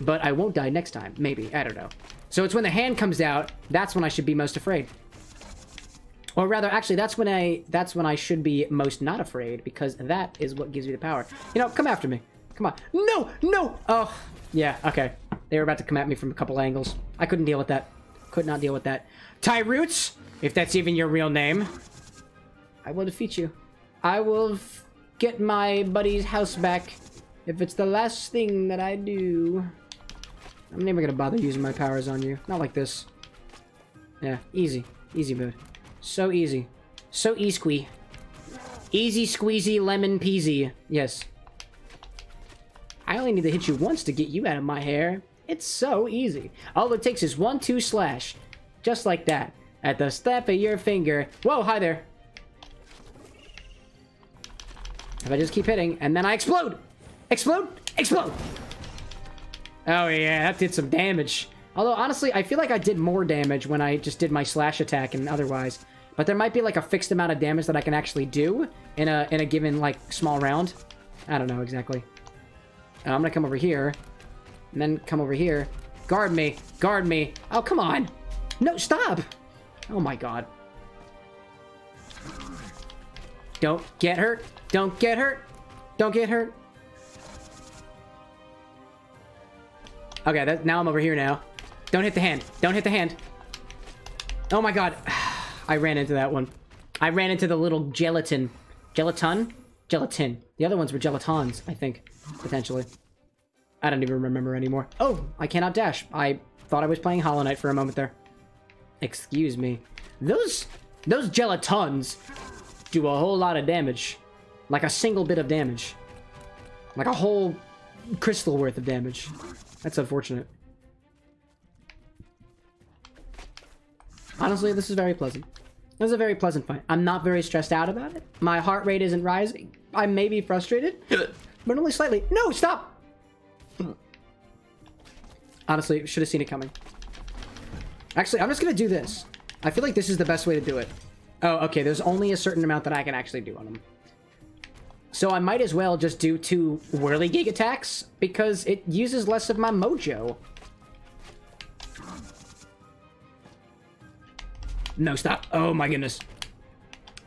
But I won't die next time. Maybe. I don't know. So it's when the hand comes out, that's when I should be most afraid. Or rather, actually, that's when I that's when I should be most not afraid, because that is what gives me the power. You know, come after me. Come on. No! No! Oh, yeah, okay. They were about to come at me from a couple angles. I couldn't deal with that. Could not deal with that. Tyroot, if that's even your real name. I will defeat you. I will get my buddy's house back if it's the last thing that I do. I'm never going to bother using my powers on you. Not like this. Yeah, easy. Easy mode. So easy. So easy. Easy squeezy lemon peasy. Yes. I only need to hit you once to get you out of my hair. It's so easy. All it takes is one, two, slash. Just like that. At the snap of your finger. Whoa, hi there. If I just keep hitting, and then I explode. Explode. Explode. Oh, yeah. That did some damage. Although, honestly, I feel like I did more damage when I just did my slash attack and otherwise. But there might be, like, a fixed amount of damage that I can actually do in a, in a given, like, small round. I don't know exactly. Uh, I'm gonna come over here. And then come over here. Guard me. Guard me. Oh, come on. No, stop. Oh, my God. Don't get hurt. Don't get hurt. Don't get hurt. Okay, that, now I'm over here now. Don't hit the hand. Don't hit the hand. Oh my god. I ran into that one. I ran into the little gelatin. Gelatin? Gelatin. The other ones were gelatons, I think. Potentially. I don't even remember anymore. Oh, I cannot dash. I thought I was playing Hollow Knight for a moment there. Excuse me. Those, those gelatons do a whole lot of damage. Like a single bit of damage. Like a whole crystal worth of damage. That's unfortunate. Honestly, this is very pleasant. This is a very pleasant fight. I'm not very stressed out about it. My heart rate isn't rising. I may be frustrated, but only slightly. No, stop! Honestly, should have seen it coming. Actually, I'm just going to do this. I feel like this is the best way to do it. Oh, okay. There's only a certain amount that I can actually do on them. So I might as well just do two whirligig attacks because it uses less of my mojo. No, stop. Oh, my goodness.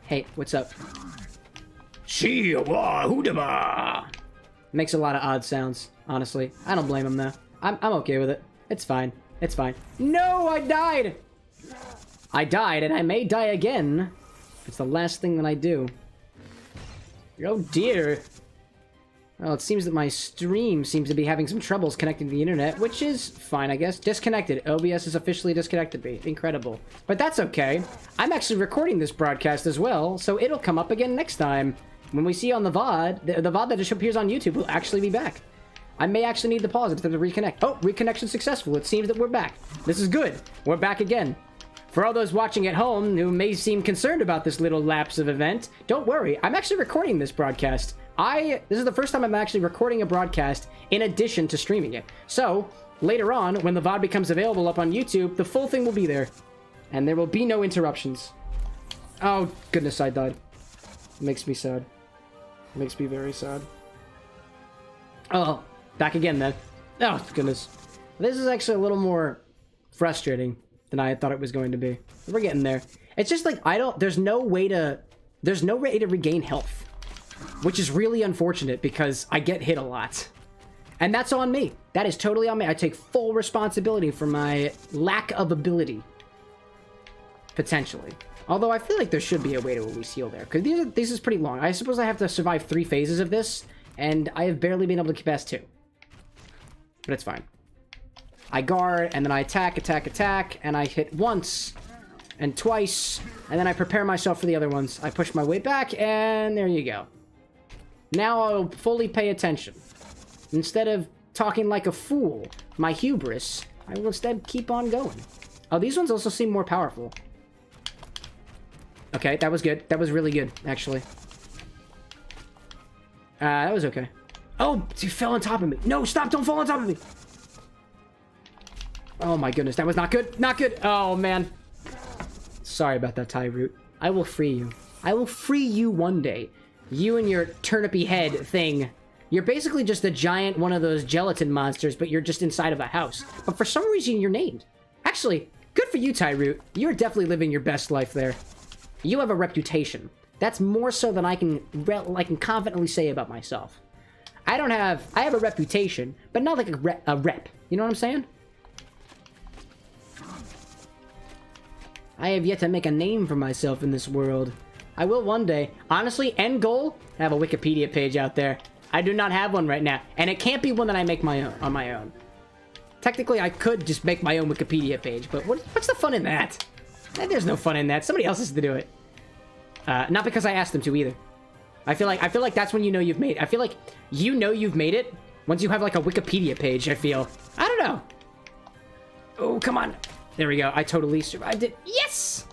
Hey, what's up? Makes a lot of odd sounds, honestly. I don't blame him, though. I'm, I'm okay with it. It's fine. It's fine. No, I died! I died, and I may die again. It's the last thing that I do. Oh, dear. Well, it seems that my stream seems to be having some troubles connecting to the internet, which is fine, I guess. Disconnected. O B S has officially disconnected me. Incredible. But that's okay. I'm actually recording this broadcast as well, so it'll come up again next time. When we see on the V O D, the, the V O D that just appears on YouTube will actually be back. I may actually need to pause it to reconnect. Oh, reconnection successful. It seems that we're back. This is good. We're back again. For all those watching at home who may seem concerned about this little lapse of event, don't worry. I'm actually recording this broadcast. I this is the first time I'm actually recording a broadcast in addition to streaming it. So, later on, when the V O D becomes available up on YouTube, the full thing will be there. And there will be no interruptions. Oh, goodness, I died. It makes me sad. Makes me very sad. Oh, back again then. Oh, goodness. This is actually a little more frustrating than I thought it was going to be. We're getting there. It's just like, I don't, there's no way to, there's no way to regain health, which is really unfortunate because I get hit a lot. And that's on me. That is totally on me. I take full responsibility for my lack of ability, potentially. Although I feel like there should be a way to at least heal there, because these are, this is pretty long. I suppose I have to survive three phases of this, and I have barely been able to get past two. But it's fine. I guard, and then I attack, attack, attack, and I hit once, and twice, and then I prepare myself for the other ones. I push my way back, and there you go. Now I'll fully pay attention. Instead of talking like a fool, my hubris, I will instead keep on going. Oh, these ones also seem more powerful. Okay, that was good. That was really good, actually. Uh, that was okay. Oh, you fell on top of me. No, stop, don't fall on top of me. Oh my goodness, that was not good. Not good. Oh, man. Sorry about that, Tyroot. I will free you. I will free you one day. You and your turnipy head thing. You're basically just a giant one of those gelatin monsters, but you're just inside of a house. But for some reason, you're named. Actually, good for you, Tyroot. You're definitely living your best life there. You have a reputation. That's more so than I can I can confidently say about myself. I don't have... I have a reputation, but not like a, re a rep. You know what I'm saying? I have yet to make a name for myself in this world. I will one day. Honestly, end goal? I have a Wikipedia page out there. I do not have one right now, and it can't be one that I make my own, on my own. Technically, I could just make my own Wikipedia page, but what, what's the fun in that? There's no fun in that. Somebody else has to do it. Uh, not because I asked them to either. I feel like I feel like that's when you know you've made it. I feel like you know you've made it once you have like a Wikipedia page, I feel. I don't know. Oh, come on. There we go. I totally survived it. Yes!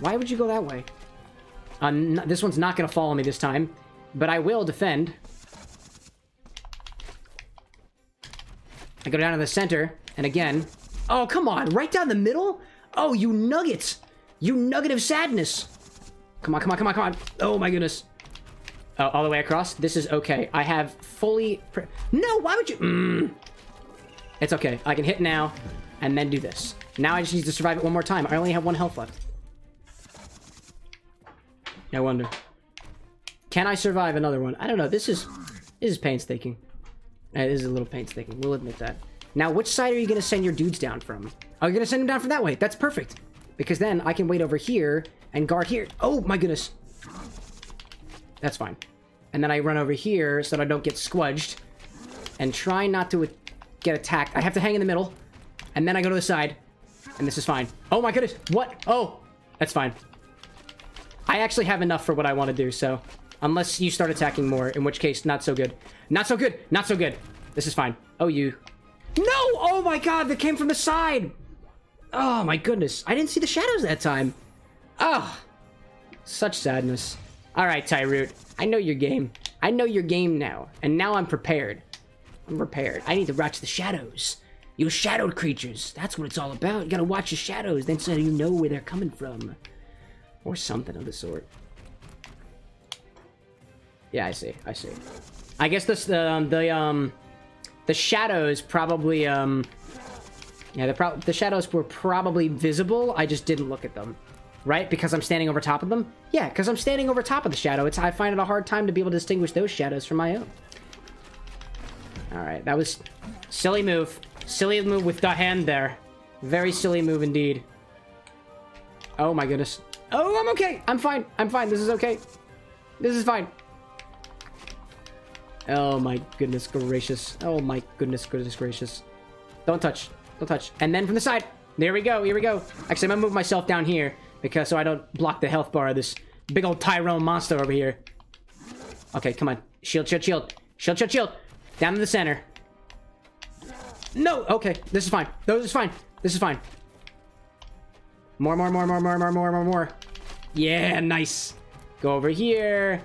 Why would you go that way? Um, this one's not going to follow me this time, but I will defend. I go down to the center, and again. Oh, come on. Right down the middle? Oh, you nuggets! You nugget of sadness! Come on, come on, come on, come on! Oh my goodness! Oh, all the way across? This is okay. I have fully... Pre no, why would you... Mm. It's okay. I can hit now, and then do this. Now I just need to survive it one more time. I only have one health left. No wonder. Can I survive another one? I don't know. This is... This is painstaking. It is a little painstaking. We'll admit that. Now, which side are you going to send your dudes down from? Oh, you're going to send them down from that way. That's perfect. Because then I can wait over here and guard here. Oh, my goodness. That's fine. And then I run over here so that I don't get squudged. And try not to get attacked. I have to hang in the middle. And then I go to the side. And this is fine. Oh, my goodness. What? Oh, that's fine. I actually have enough for what I want to do, so... Unless you start attacking more, in which case, not so good. Not so good. Not so good. This is fine. Oh, you... No! Oh my god, that came from the side! Oh my goodness. I didn't see the shadows that time. Oh, such sadness. Alright, Tyroot. I know your game. I know your game now. And now I'm prepared. I'm prepared. I need to watch the shadows. You shadowed creatures. That's what it's all about. You gotta watch the shadows, then so you know where they're coming from. Or something of the sort. Yeah, I see. I see. I guess this, um, the, um... The shadows probably, um... Yeah, the, pro the shadows were probably visible. I just didn't look at them. Right? Because I'm standing over top of them? Yeah, because I'm standing over top of the shadow. It's, I find it a hard time to be able to distinguish those shadows from my own. Alright, that was... Silly move. Silly move with the hand there. Very silly move indeed. Oh my goodness. Oh, I'm okay! I'm fine. I'm fine. This is okay. This is fine. Oh my goodness gracious. Oh my goodness goodness gracious. Don't touch. Don't touch. And then from the side. There we go. Here we go. Actually, I'm going to move myself down here because so I don't block the health bar of this big old Tyrone monster over here. Okay, come on. Shield, shield, shield. Shield, shield, shield. Down to the center. No! Okay. This is fine. No, this is fine. This is fine. More, more, more, more, more, more, more, more, more. Yeah, nice. Go over here.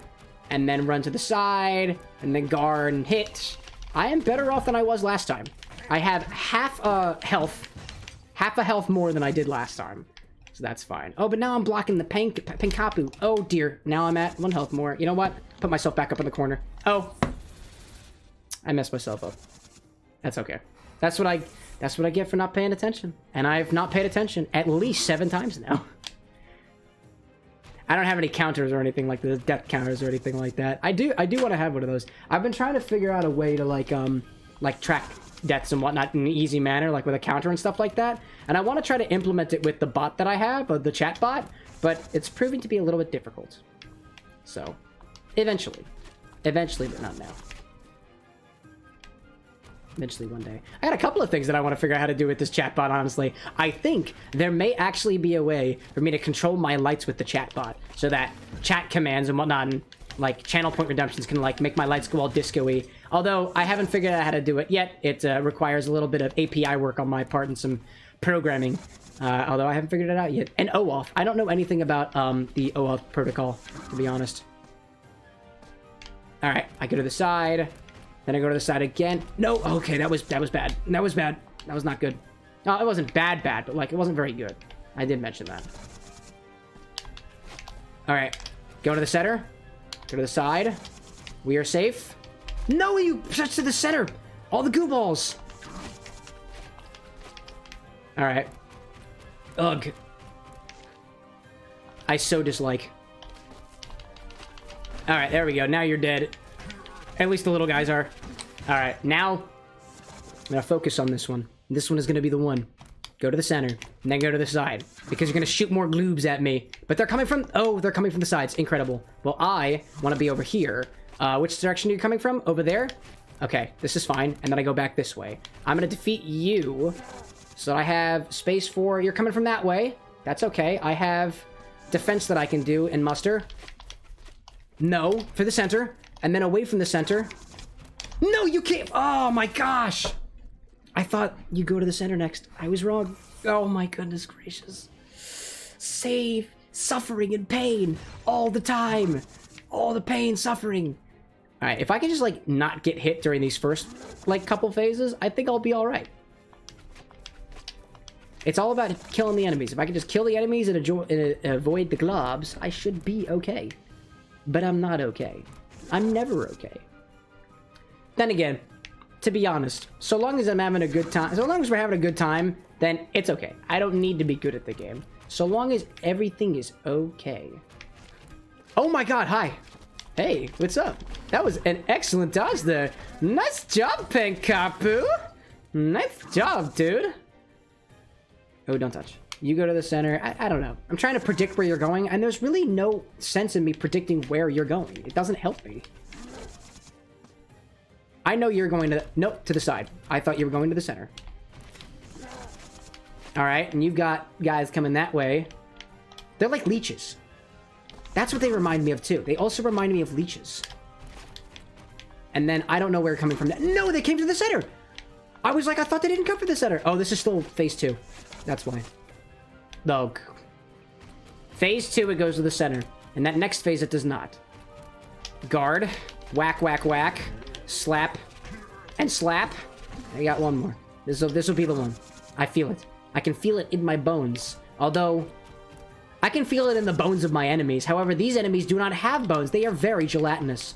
And then run to the side, and then guard and hit. I am better off than I was last time. I have half a health, half a health more than I did last time. So that's fine. Oh, but now I'm blocking the Pank Pankapu. Oh, dear. Now I'm at one health more. You know what? Put myself back up in the corner. Oh. I messed myself up. That's okay. That's what I... That's what I get for not paying attention. And I've not paid attention at least seven times now. I don't have any counters or anything like the death counters or anything like that. I do I do want to have one of those. I've been trying to figure out a way to like um like track deaths and whatnot in an easy manner, like with a counter and stuff like that. And I want to try to implement it with the bot that I have, or the chat bot, but it's proving to be a little bit difficult. So, eventually. Eventually, but not now. Eventually one day. I got a couple of things that I want to figure out how to do with this chatbot, honestly. I think there may actually be a way for me to control my lights with the chatbot so that chat commands and whatnot and like channel point redemptions can like make my lights go all disco-y. Although I haven't figured out how to do it yet. It uh, requires a little bit of A P I work on my part and some programming. Uh, although I haven't figured it out yet. And O auth. I don't know anything about um, the O auth protocol, to be honest. All right, I go to the side. Then I go to the side again. No, okay, that was that was bad. That was bad. That was not good. No, it wasn't bad, bad, but like it wasn't very good. I did mention that. All right, go to the center. Go to the side. We are safe. No, you just to the center. All the goo balls. All right. Ugh. I so dislike. All right, there we go. Now you're dead. At least the little guys are. All right, now I'm gonna focus on this one. This one is gonna be the one. Go to the center, and then go to the side, because you're gonna shoot more gloobs at me. But they're coming from, oh, they're coming from the sides. Incredible. Well, I wanna be over here. Uh, which direction are you coming from? Over there? Okay, this is fine. And then I go back this way. I'm gonna defeat you. So I have space for, you're coming from that way. That's okay. I have defense that I can do and muster. No, for the center. And then away from the center. No, you can't. Oh, my gosh. I thought you go to the center next. I was wrong. Oh, my goodness gracious. Save suffering and pain all the time. All the pain, suffering. All right, if I can just, like, not get hit during these first, like, couple phases, I think I'll be all right. It's all about killing the enemies. If I can just kill the enemies and, and avoid the globs, I should be okay. But I'm not okay. I'm never okay. Then again, to be honest, so long as I'm having a good time, so long as we're having a good time, then it's okay. I don't need to be good at the game. So long as everything is okay. Oh my god, hi. Hey, what's up? That was an excellent dodge there. Nice job, Pankapu. Nice job, dude. Oh, don't touch. You go to the center. I, I don't know. I'm trying to predict where you're going, and there's really no sense in me predicting where you're going. It doesn't help me. I know you're going to... Nope, to the side. I thought you were going to the center. All right, and you've got guys coming that way. They're like leeches. That's what they remind me of, too. They also remind me of leeches. And then I don't know where they're coming from. No, they came to the center! I was like, I thought they didn't come for the center. Oh, this is still phase two. That's why. No. Phase two, it goes to the center. And that next phase, it does not. Guard. Whack, whack, whack. Slap. And slap. I got one more. This will, this will be the one. I feel it. I can feel it in my bones. Although, I can feel it in the bones of my enemies. However, these enemies do not have bones. They are very gelatinous.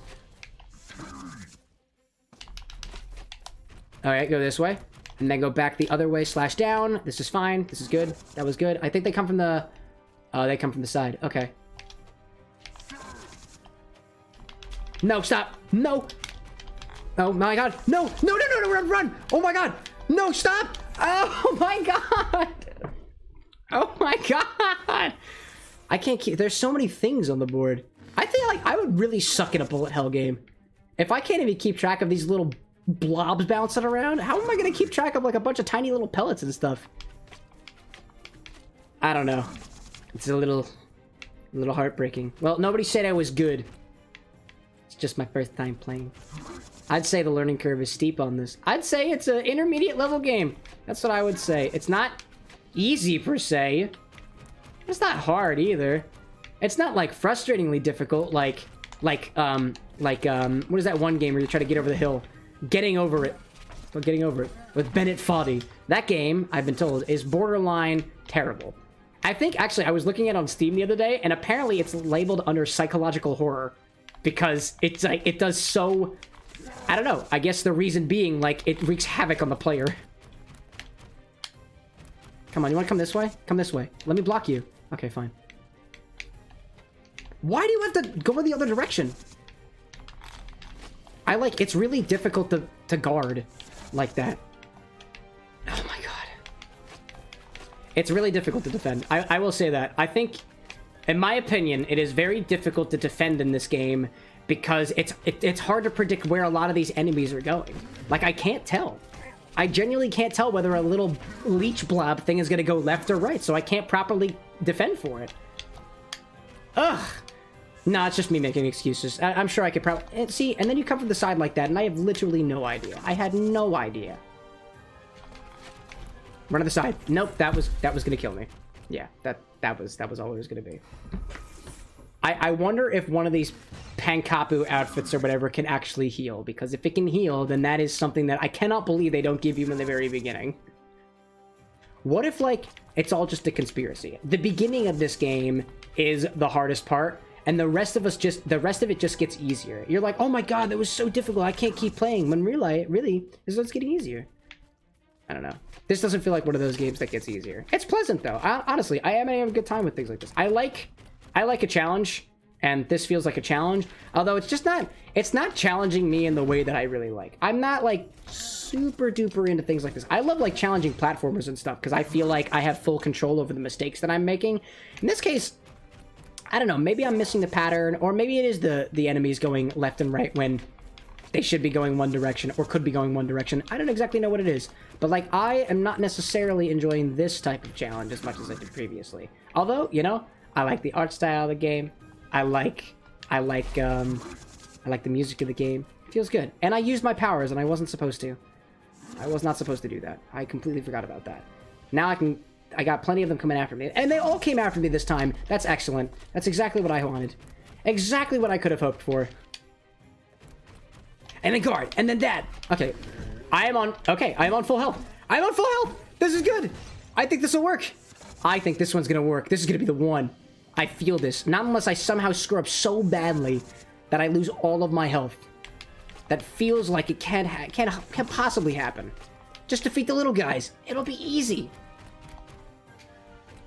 Alright, go this way. And then go back the other way, slash down. This is fine. This is good. That was good. I think they come from the... Oh, they come from the side. Okay. No, stop. No. Oh, my God. No. No, no, no, no. Run, run. Oh, my God. No, stop. Oh, my God. Oh, my God. I can't keep... There's so many things on the board. I think, like, I would really suck in a bullet hell game. If I can't even keep track of these little... blobs bouncing around. How am I gonna keep track of like a bunch of tiny little pellets and stuff? I don't know. It's a little, a little heartbreaking. Well, nobody said I was good. It's just my first time playing. I'd say the learning curve is steep on this. I'd say it's an intermediate level game. That's what I would say. It's not easy per se. It's not hard either. It's not like frustratingly difficult. Like, like, um, like, um, what is that one game where you try to get over the hill? Getting Over It. Well, Getting Over It. With Bennett Foddy. That game, I've been told, is borderline terrible. I think, actually, I was looking at it on Steam the other day, and apparently it's labeled under psychological horror because it's like, it does so... I don't know. I guess the reason being, like, it wreaks havoc on the player. Come on, you want to come this way? Come this way. Let me block you. Okay, fine. Why do you have to go in the other direction? I, like, it's really difficult to, to guard like that. Oh, my God. It's really difficult to defend. I, I will say that. I think, in my opinion, it is very difficult to defend in this game because it's, it, it's hard to predict where a lot of these enemies are going. Like, I can't tell. I genuinely can't tell whether a little leech blob thing is going to go left or right, so I can't properly defend for it. Ugh! Nah, it's just me making excuses. I I'm sure I could probably... See, and then you come from the side like that, and I have literally no idea. I had no idea. Run to the side. Nope, that was that was going to kill me. Yeah, that, that, was, that was all it was going to be. I, I wonder if one of these Pankapu outfits or whatever can actually heal, because if it can heal, then that is something that I cannot believe they don't give you in the very beginning. What if, like, it's all just a conspiracy? The beginning of this game is the hardest part, and the rest of us just, the rest of it just gets easier. You're like, oh my god, that was so difficult, I can't keep playing, when really, really, this is what's getting easier. I don't know. This doesn't feel like one of those games that gets easier. It's pleasant, though. I, honestly, I am having a good time with things like this. I like... I like a challenge, and this feels like a challenge, although it's just not, it's not challenging me in the way that I really like. I'm not, like, super duper into things like this. I love, like, challenging platformers and stuff, because I feel like I have full control over the mistakes that I'm making. In this case, I don't know, maybe I'm missing the pattern, or maybe it is the, the enemies going left and right when they should be going one direction, or could be going one direction. I don't exactly know what it is, but, like, I am not necessarily enjoying this type of challenge as much as I did previously. Although, you know... I like the art style of the game. I like, I like, um, I like the music of the game. It feels good. And I used my powers, and I wasn't supposed to. I was not supposed to do that. I completely forgot about that. Now I can, I got plenty of them coming after me. And they all came after me this time. That's excellent. That's exactly what I wanted. Exactly what I could have hoped for. And then guard, and then that. Okay, I am on, okay, I am on full health. I am on full health. This is good. I think this will work. I think this one's gonna work. This is gonna be the one. I feel this. Not unless I somehow screw up so badly that I lose all of my health. That feels like it can't ha can't, can't possibly happen. Just defeat the little guys. It'll be easy.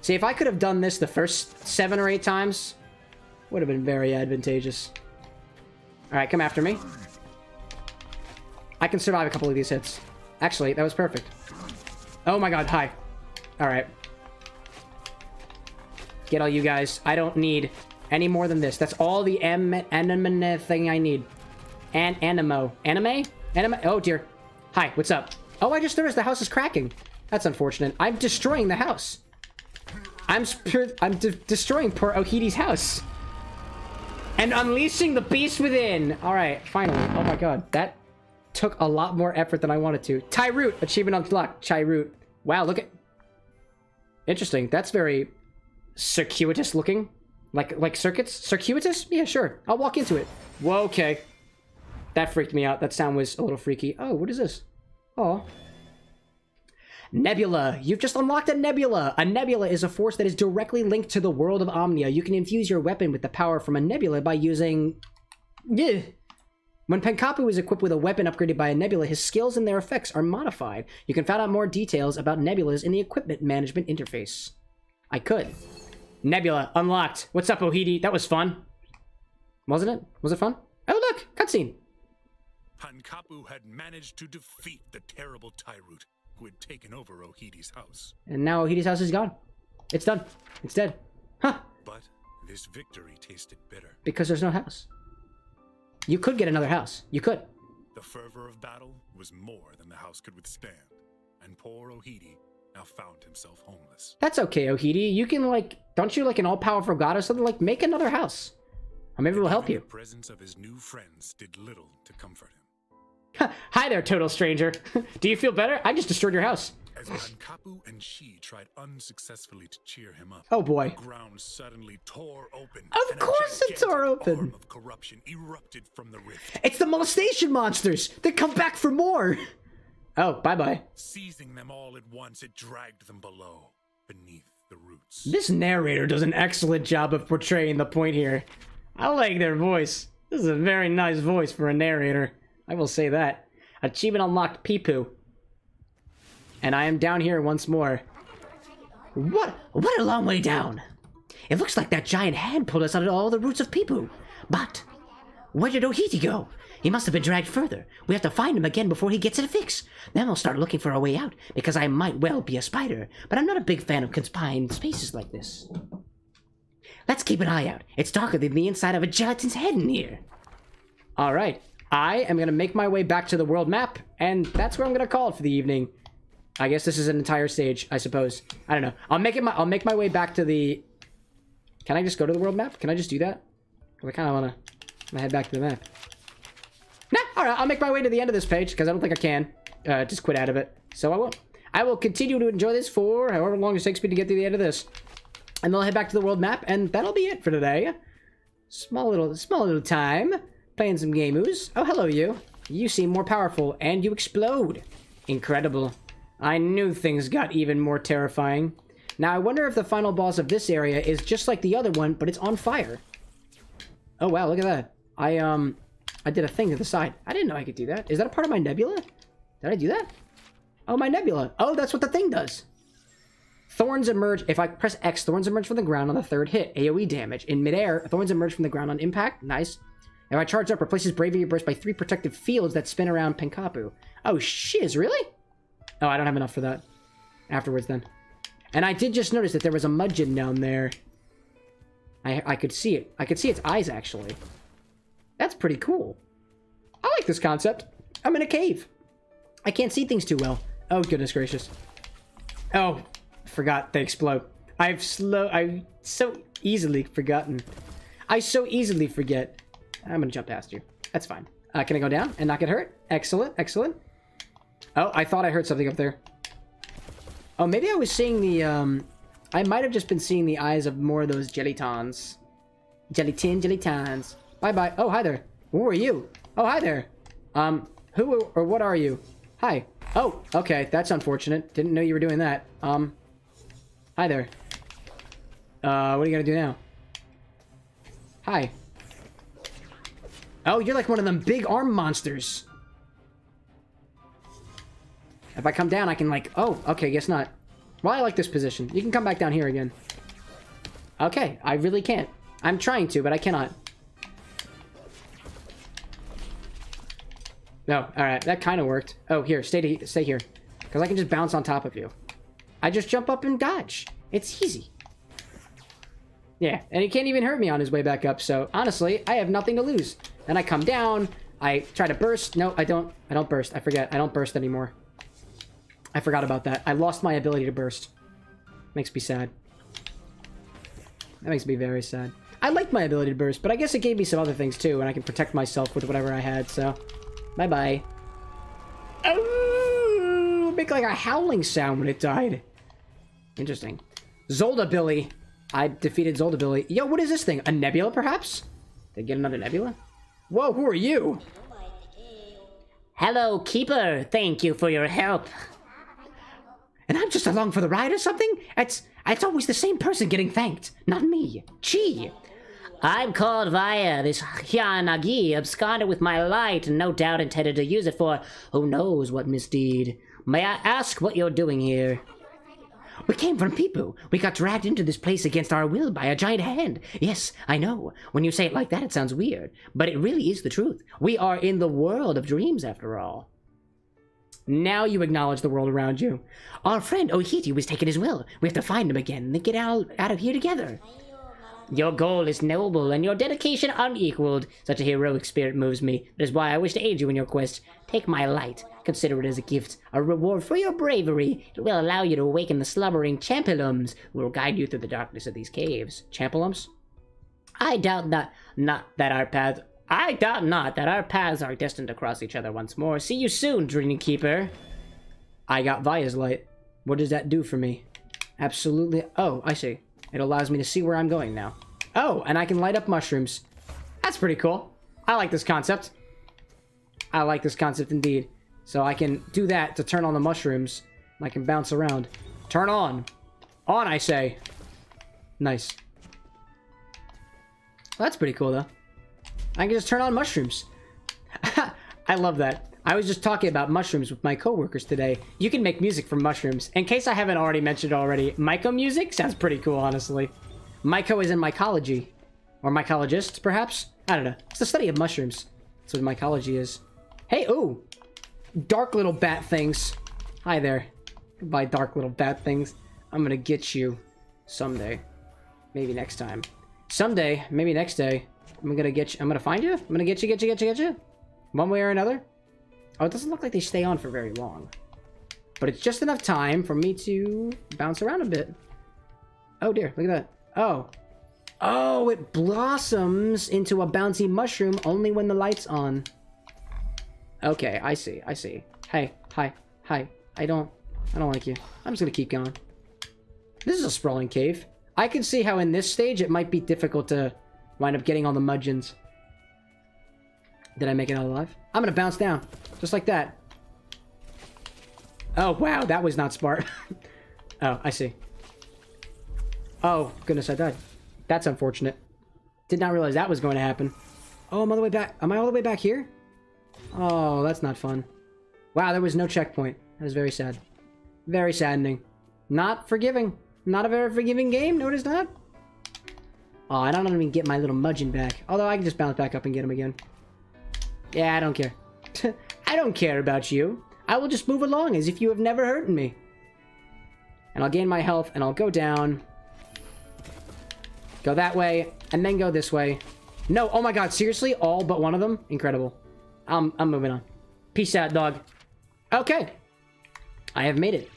See, if I could have done this the first seven or eight times, would have been very advantageous. All right, come after me. I can survive a couple of these hits. Actually, that was perfect. Oh my god, hi. All right. Get all you guys. I don't need any more than this. That's all the anima thing I need. An animo. Anime? Anime? Oh, dear. Hi, what's up? Oh, I just noticed the house is cracking. That's unfortunate. I'm destroying the house. I'm I'm de destroying poor Ohiti's house. And unleashing the beast within. All right, finally. Oh, my God. That took a lot more effort than I wanted to. Tyroot. Achievement unlocked. Tyroot. Wow, look at... Interesting. That's very... circuitous looking, like like circuits, circuitous. Yeah, sure, I'll walk into it. Whoa, okay, that freaked me out. That sound was a little freaky. Oh, what is this? Oh, Nebula. You've just unlocked a nebula. A nebula is a force that is directly linked to the world of Omnia. You can infuse your weapon with the power from a nebula by using... yeah. When Pankapu is equipped with a weapon upgraded by a nebula, his skills and their effects are modified. You can find out more details about nebulas in the equipment management interface. I could. Nebula unlocked. What's up, Ohiti? That was fun, wasn't it? Was it fun? Oh, look, cutscene. Pankapu had managed to defeat the terrible Tyroot, who had taken over Ohiti's house. And now Ohiti's house is gone. It's done. It's dead. Huh. But this victory tasted bitter. Because there's no house. You could get another house. You could. The fervor of battle was more than the house could withstand, and poor Ohiti now found himself homeless. That's okay, Ohiti. You can, like... Don't you, like, an all-powerful god or something? Like, make another house. Or maybe we'll help you. The presence of his new friends did little to comfort him. Hi there, total stranger. Do you feel better? I just destroyed your house. As Pankapu and Chii tried unsuccessfully to cheer him up, oh boy, the ground suddenly tore open. Of course it tore open. Arm of corruption erupted from the rift. It's the molestation monsters. They come back for more. Oh, bye-bye. Seizing them all at once, it dragged them below, beneath the roots. This narrator does an excellent job of portraying the point here. I like their voice. This is a very nice voice for a narrator. I will say that. Achievement unlocked, Peppu. And I am down here once more. What? What a long way down. It looks like that giant hand pulled us out of all the roots of Peppu. But where did Ohiti go? He must have been dragged further. We have to find him again before he gets in a fix. Then we'll start looking for our way out, because I might well be a spider, but I'm not a big fan of confined spaces like this. Let's keep an eye out. It's darker than the inside of a gelatin's head in here. Alright, I am going to make my way back to the world map, and that's where I'm going to call it for the evening. I guess this is an entire stage, I suppose. I don't know. I'll make it my- I'll make my way back to the... Can I just go to the world map? Can I just do that? Because I kind of want to head back to the map. Nah, alright, I'll make my way to the end of this page, because I don't think I can. Uh, just quit out of it. So I won't. I will continue to enjoy this for however long it takes me to get to the end of this. And then I'll head back to the world map, and that'll be it for today. Small little, small little time. Playing some gameoos. Oh, hello, you. You seem more powerful, and you explode. Incredible. I knew things got even more terrifying. Now, I wonder if the final boss of this area is just like the other one, but it's on fire. Oh, wow, look at that. I, um... I did a thing to the side. I didn't know I could do that. Is that a part of my nebula? Did I do that? Oh, my nebula. Oh, that's what the thing does. Thorns emerge. If I press X, thorns emerge from the ground on the third hit. AoE damage. In midair, thorns emerge from the ground on impact. Nice. If I charge up, replaces Bravery Burst by three protective fields that spin around Pankapu. Oh, shiz. Really? Oh, I don't have enough for that. Afterwards, then. And I did just notice that there was a Mudjin down there. I, I could see it. I could see its eyes, actually. That's pretty cool. I like this concept. I'm in a cave. I can't see things too well. Oh, goodness gracious. Oh, forgot they explode. I've slow... I've so easily forgotten. I so easily forget. I'm gonna jump past you. That's fine. Uh, can I go down and not get hurt? Excellent, excellent. Oh, I thought I heard something up there. Oh, maybe I was seeing the, um... I might have just been seeing the eyes of more of those Jellytons. Gelatin, Jellytons. Bye-bye. Oh, hi there. Who are you? Oh, hi there. Um, who or what are you? Hi. Oh, okay. That's unfortunate. Didn't know you were doing that. Um, hi there. Uh, what are you gonna do now? Hi. Oh, you're like one of them big arm monsters. If I come down, I can like... Oh, okay. Guess not. Well, I like this position. You can come back down here again. Okay. I really can't. I'm trying to, but I cannot. No, alright, that kind of worked. Oh, here, stay to, stay here. Because I can just bounce on top of you. I just jump up and dodge. It's easy. Yeah, and he can't even hurt me on his way back up, so honestly, I have nothing to lose. Then I come down, I try to burst. No, I don't. I don't burst. I forget. I don't burst anymore. I forgot about that. I lost my ability to burst. Makes me sad. That makes me very sad. I liked my ability to burst, but I guess it gave me some other things too, and I can protect myself with whatever I had, so... Bye-bye. Oh, make like a howling sound when it died. Interesting. Zolda Billy. I defeated Zolda Billy. Yo, what is this thing? A nebula, perhaps? Did I get another nebula? Whoa, who are you? Hello, Keeper. Thank you for your help. And I'm just along for the ride or something? It's, it's always the same person getting thanked. Not me. Chii. I'm called via this Hya'nagis, absconded with my light, and no doubt intended to use it for who knows what misdeed. May I ask what you're doing here? We came from Peppu. We got dragged into this place against our will by a giant hand. Yes, I know. When you say it like that, it sounds weird. But it really is the truth. We are in the world of dreams, after all. Now you acknowledge the world around you. Our friend Ohiti was taken as well. We have to find him again and then get out, out of here together. Your goal is noble, and your dedication unequaled. Such a heroic spirit moves me. That is why I wish to aid you in your quest. Take my light. Consider it as a gift, a reward for your bravery. It will allow you to awaken the slumbering Champelums, who will guide you through the darkness of these caves. Champelums? I doubt not, not that our paths... I doubt not that our paths are destined to cross each other once more. See you soon, Dream Keeper. I got Vaya's light. What does that do for me? Absolutely... Oh, I see. It allows me to see where I'm going now. Oh, and I can light up mushrooms. That's pretty cool. I like this concept. I like this concept indeed. So I can do that to turn on the mushrooms. I can bounce around. Turn on. On, I say. Nice. Well, that's pretty cool, though. I can just turn on mushrooms. I love that. I was just talking about mushrooms with my coworkers today. You can make music from mushrooms. In case I haven't already mentioned already, myco music sounds pretty cool, honestly. Myco is in mycology. Or mycologist, perhaps? I don't know. It's the study of mushrooms. That's what mycology is. Hey, ooh! Dark little bat things. Hi there. Goodbye, dark little bat things. I'm gonna get you someday. Maybe next time. Someday, maybe next day. I'm gonna get you. I'm gonna find you. I'm gonna get you, get you, get you, get you. One way or another. Oh, it doesn't look like they stay on for very long. But it's just enough time for me to bounce around a bit. Oh dear, look at that. Oh. Oh, it blossoms into a bouncy mushroom only when the light's on. Okay, I see, I see. Hey, hi, hi. I don't, I don't like you. I'm just gonna keep going. This is a sprawling cave. I can see how in this stage it might be difficult to wind up getting all the mudjins. Did I make it out alive? I'm gonna bounce down. Just like that. Oh, wow, that was not smart. Oh, I see. Oh, goodness, I died. That's unfortunate. Did not realize that was going to happen. Oh, I'm all the way back. Am I all the way back here? Oh, that's not fun. Wow, there was no checkpoint. That is very sad. Very saddening. Not forgiving. Not a very forgiving game, no it is not. Oh, I don't even get my little mudjin back. Although I can just bounce back up and get him again. Yeah, I don't care. I don't care about you. I will just move along as if you have never hurt me. And I'll gain my health, and I'll go down. Go that way, and then go this way. No, oh my god, seriously? All but one of them? Incredible. I'm, I'm moving on. Peace out, dog. Okay. I have made it.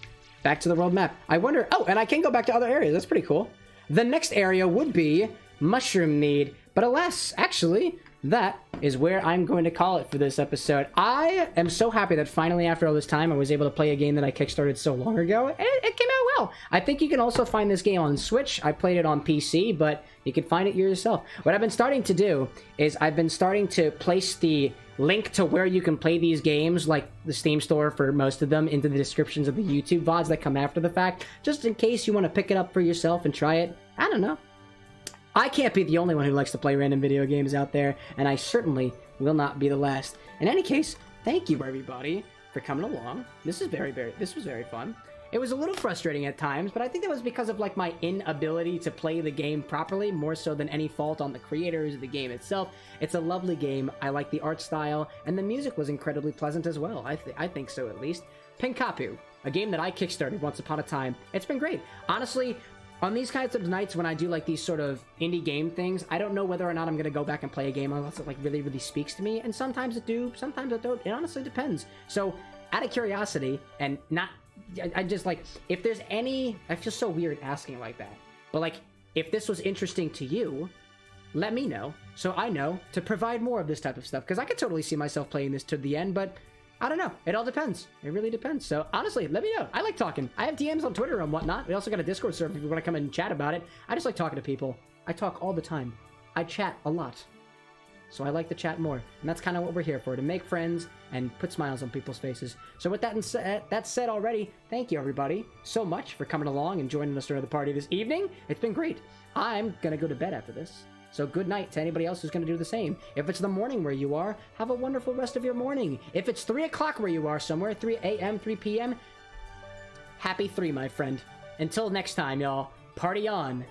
Back to the world map. I wonder... Oh, and I can go back to other areas. That's pretty cool. The next area would be Mushroom Mead. But alas, actually... That is where I'm going to call it for this episode. I am so happy that finally after all this time I was able to play a game that I kickstarted so long ago, and it, it came out well. I think you can also find this game on Switch. I played it on P C, but you can find it yourself. What I've been starting to do is I've been starting to place the link to where you can play these games, like the Steam store for most of them, into the descriptions of the YouTube V O Ds that come after the fact, just in case you want to pick it up for yourself and try it. I don't know. I can't be the only one who likes to play random video games out there, and I certainly will not be the last. In any case, thank you everybody for coming along. This is very, very, this was very fun. It was a little frustrating at times, but I think that was because of like my inability to play the game properly, more so than any fault on the creators of the game itself. It's a lovely game. I like the art style, and the music was incredibly pleasant as well. I, th I think so, at least. Pankapu, a game that I kickstarted once upon a time. It's been great. Honestly, on these kinds of nights when I do like these sort of indie game things, I don't know whether or not I'm going to go back and play a game unless it like really, really speaks to me. And sometimes it do, sometimes it don't. It honestly depends. So out of curiosity and not, I, I just like, if there's any, I feel so weird asking like that, but like if this was interesting to you, let me know so I know to provide more of this type of stuff. Because I could totally see myself playing this to the end, but I don't know. It all depends. It really depends. So, honestly, let me know. I like talking. I have D Ms on Twitter and whatnot. We also got a Discord server if you want to come and chat about it. I just like talking to people. I talk all the time. I chat a lot. So I like to chat more. And that's kind of what we're here for, to make friends and put smiles on people's faces. So with that, said, that said already, thank you, everybody, so much for coming along and joining us during the party this evening. It's been great. I'm going to go to bed after this. So good night to anybody else who's going to do the same. If it's the morning where you are, have a wonderful rest of your morning. If it's three o'clock where you are somewhere, three A M, three P M, happy three, my friend. Until next time, y'all, party on.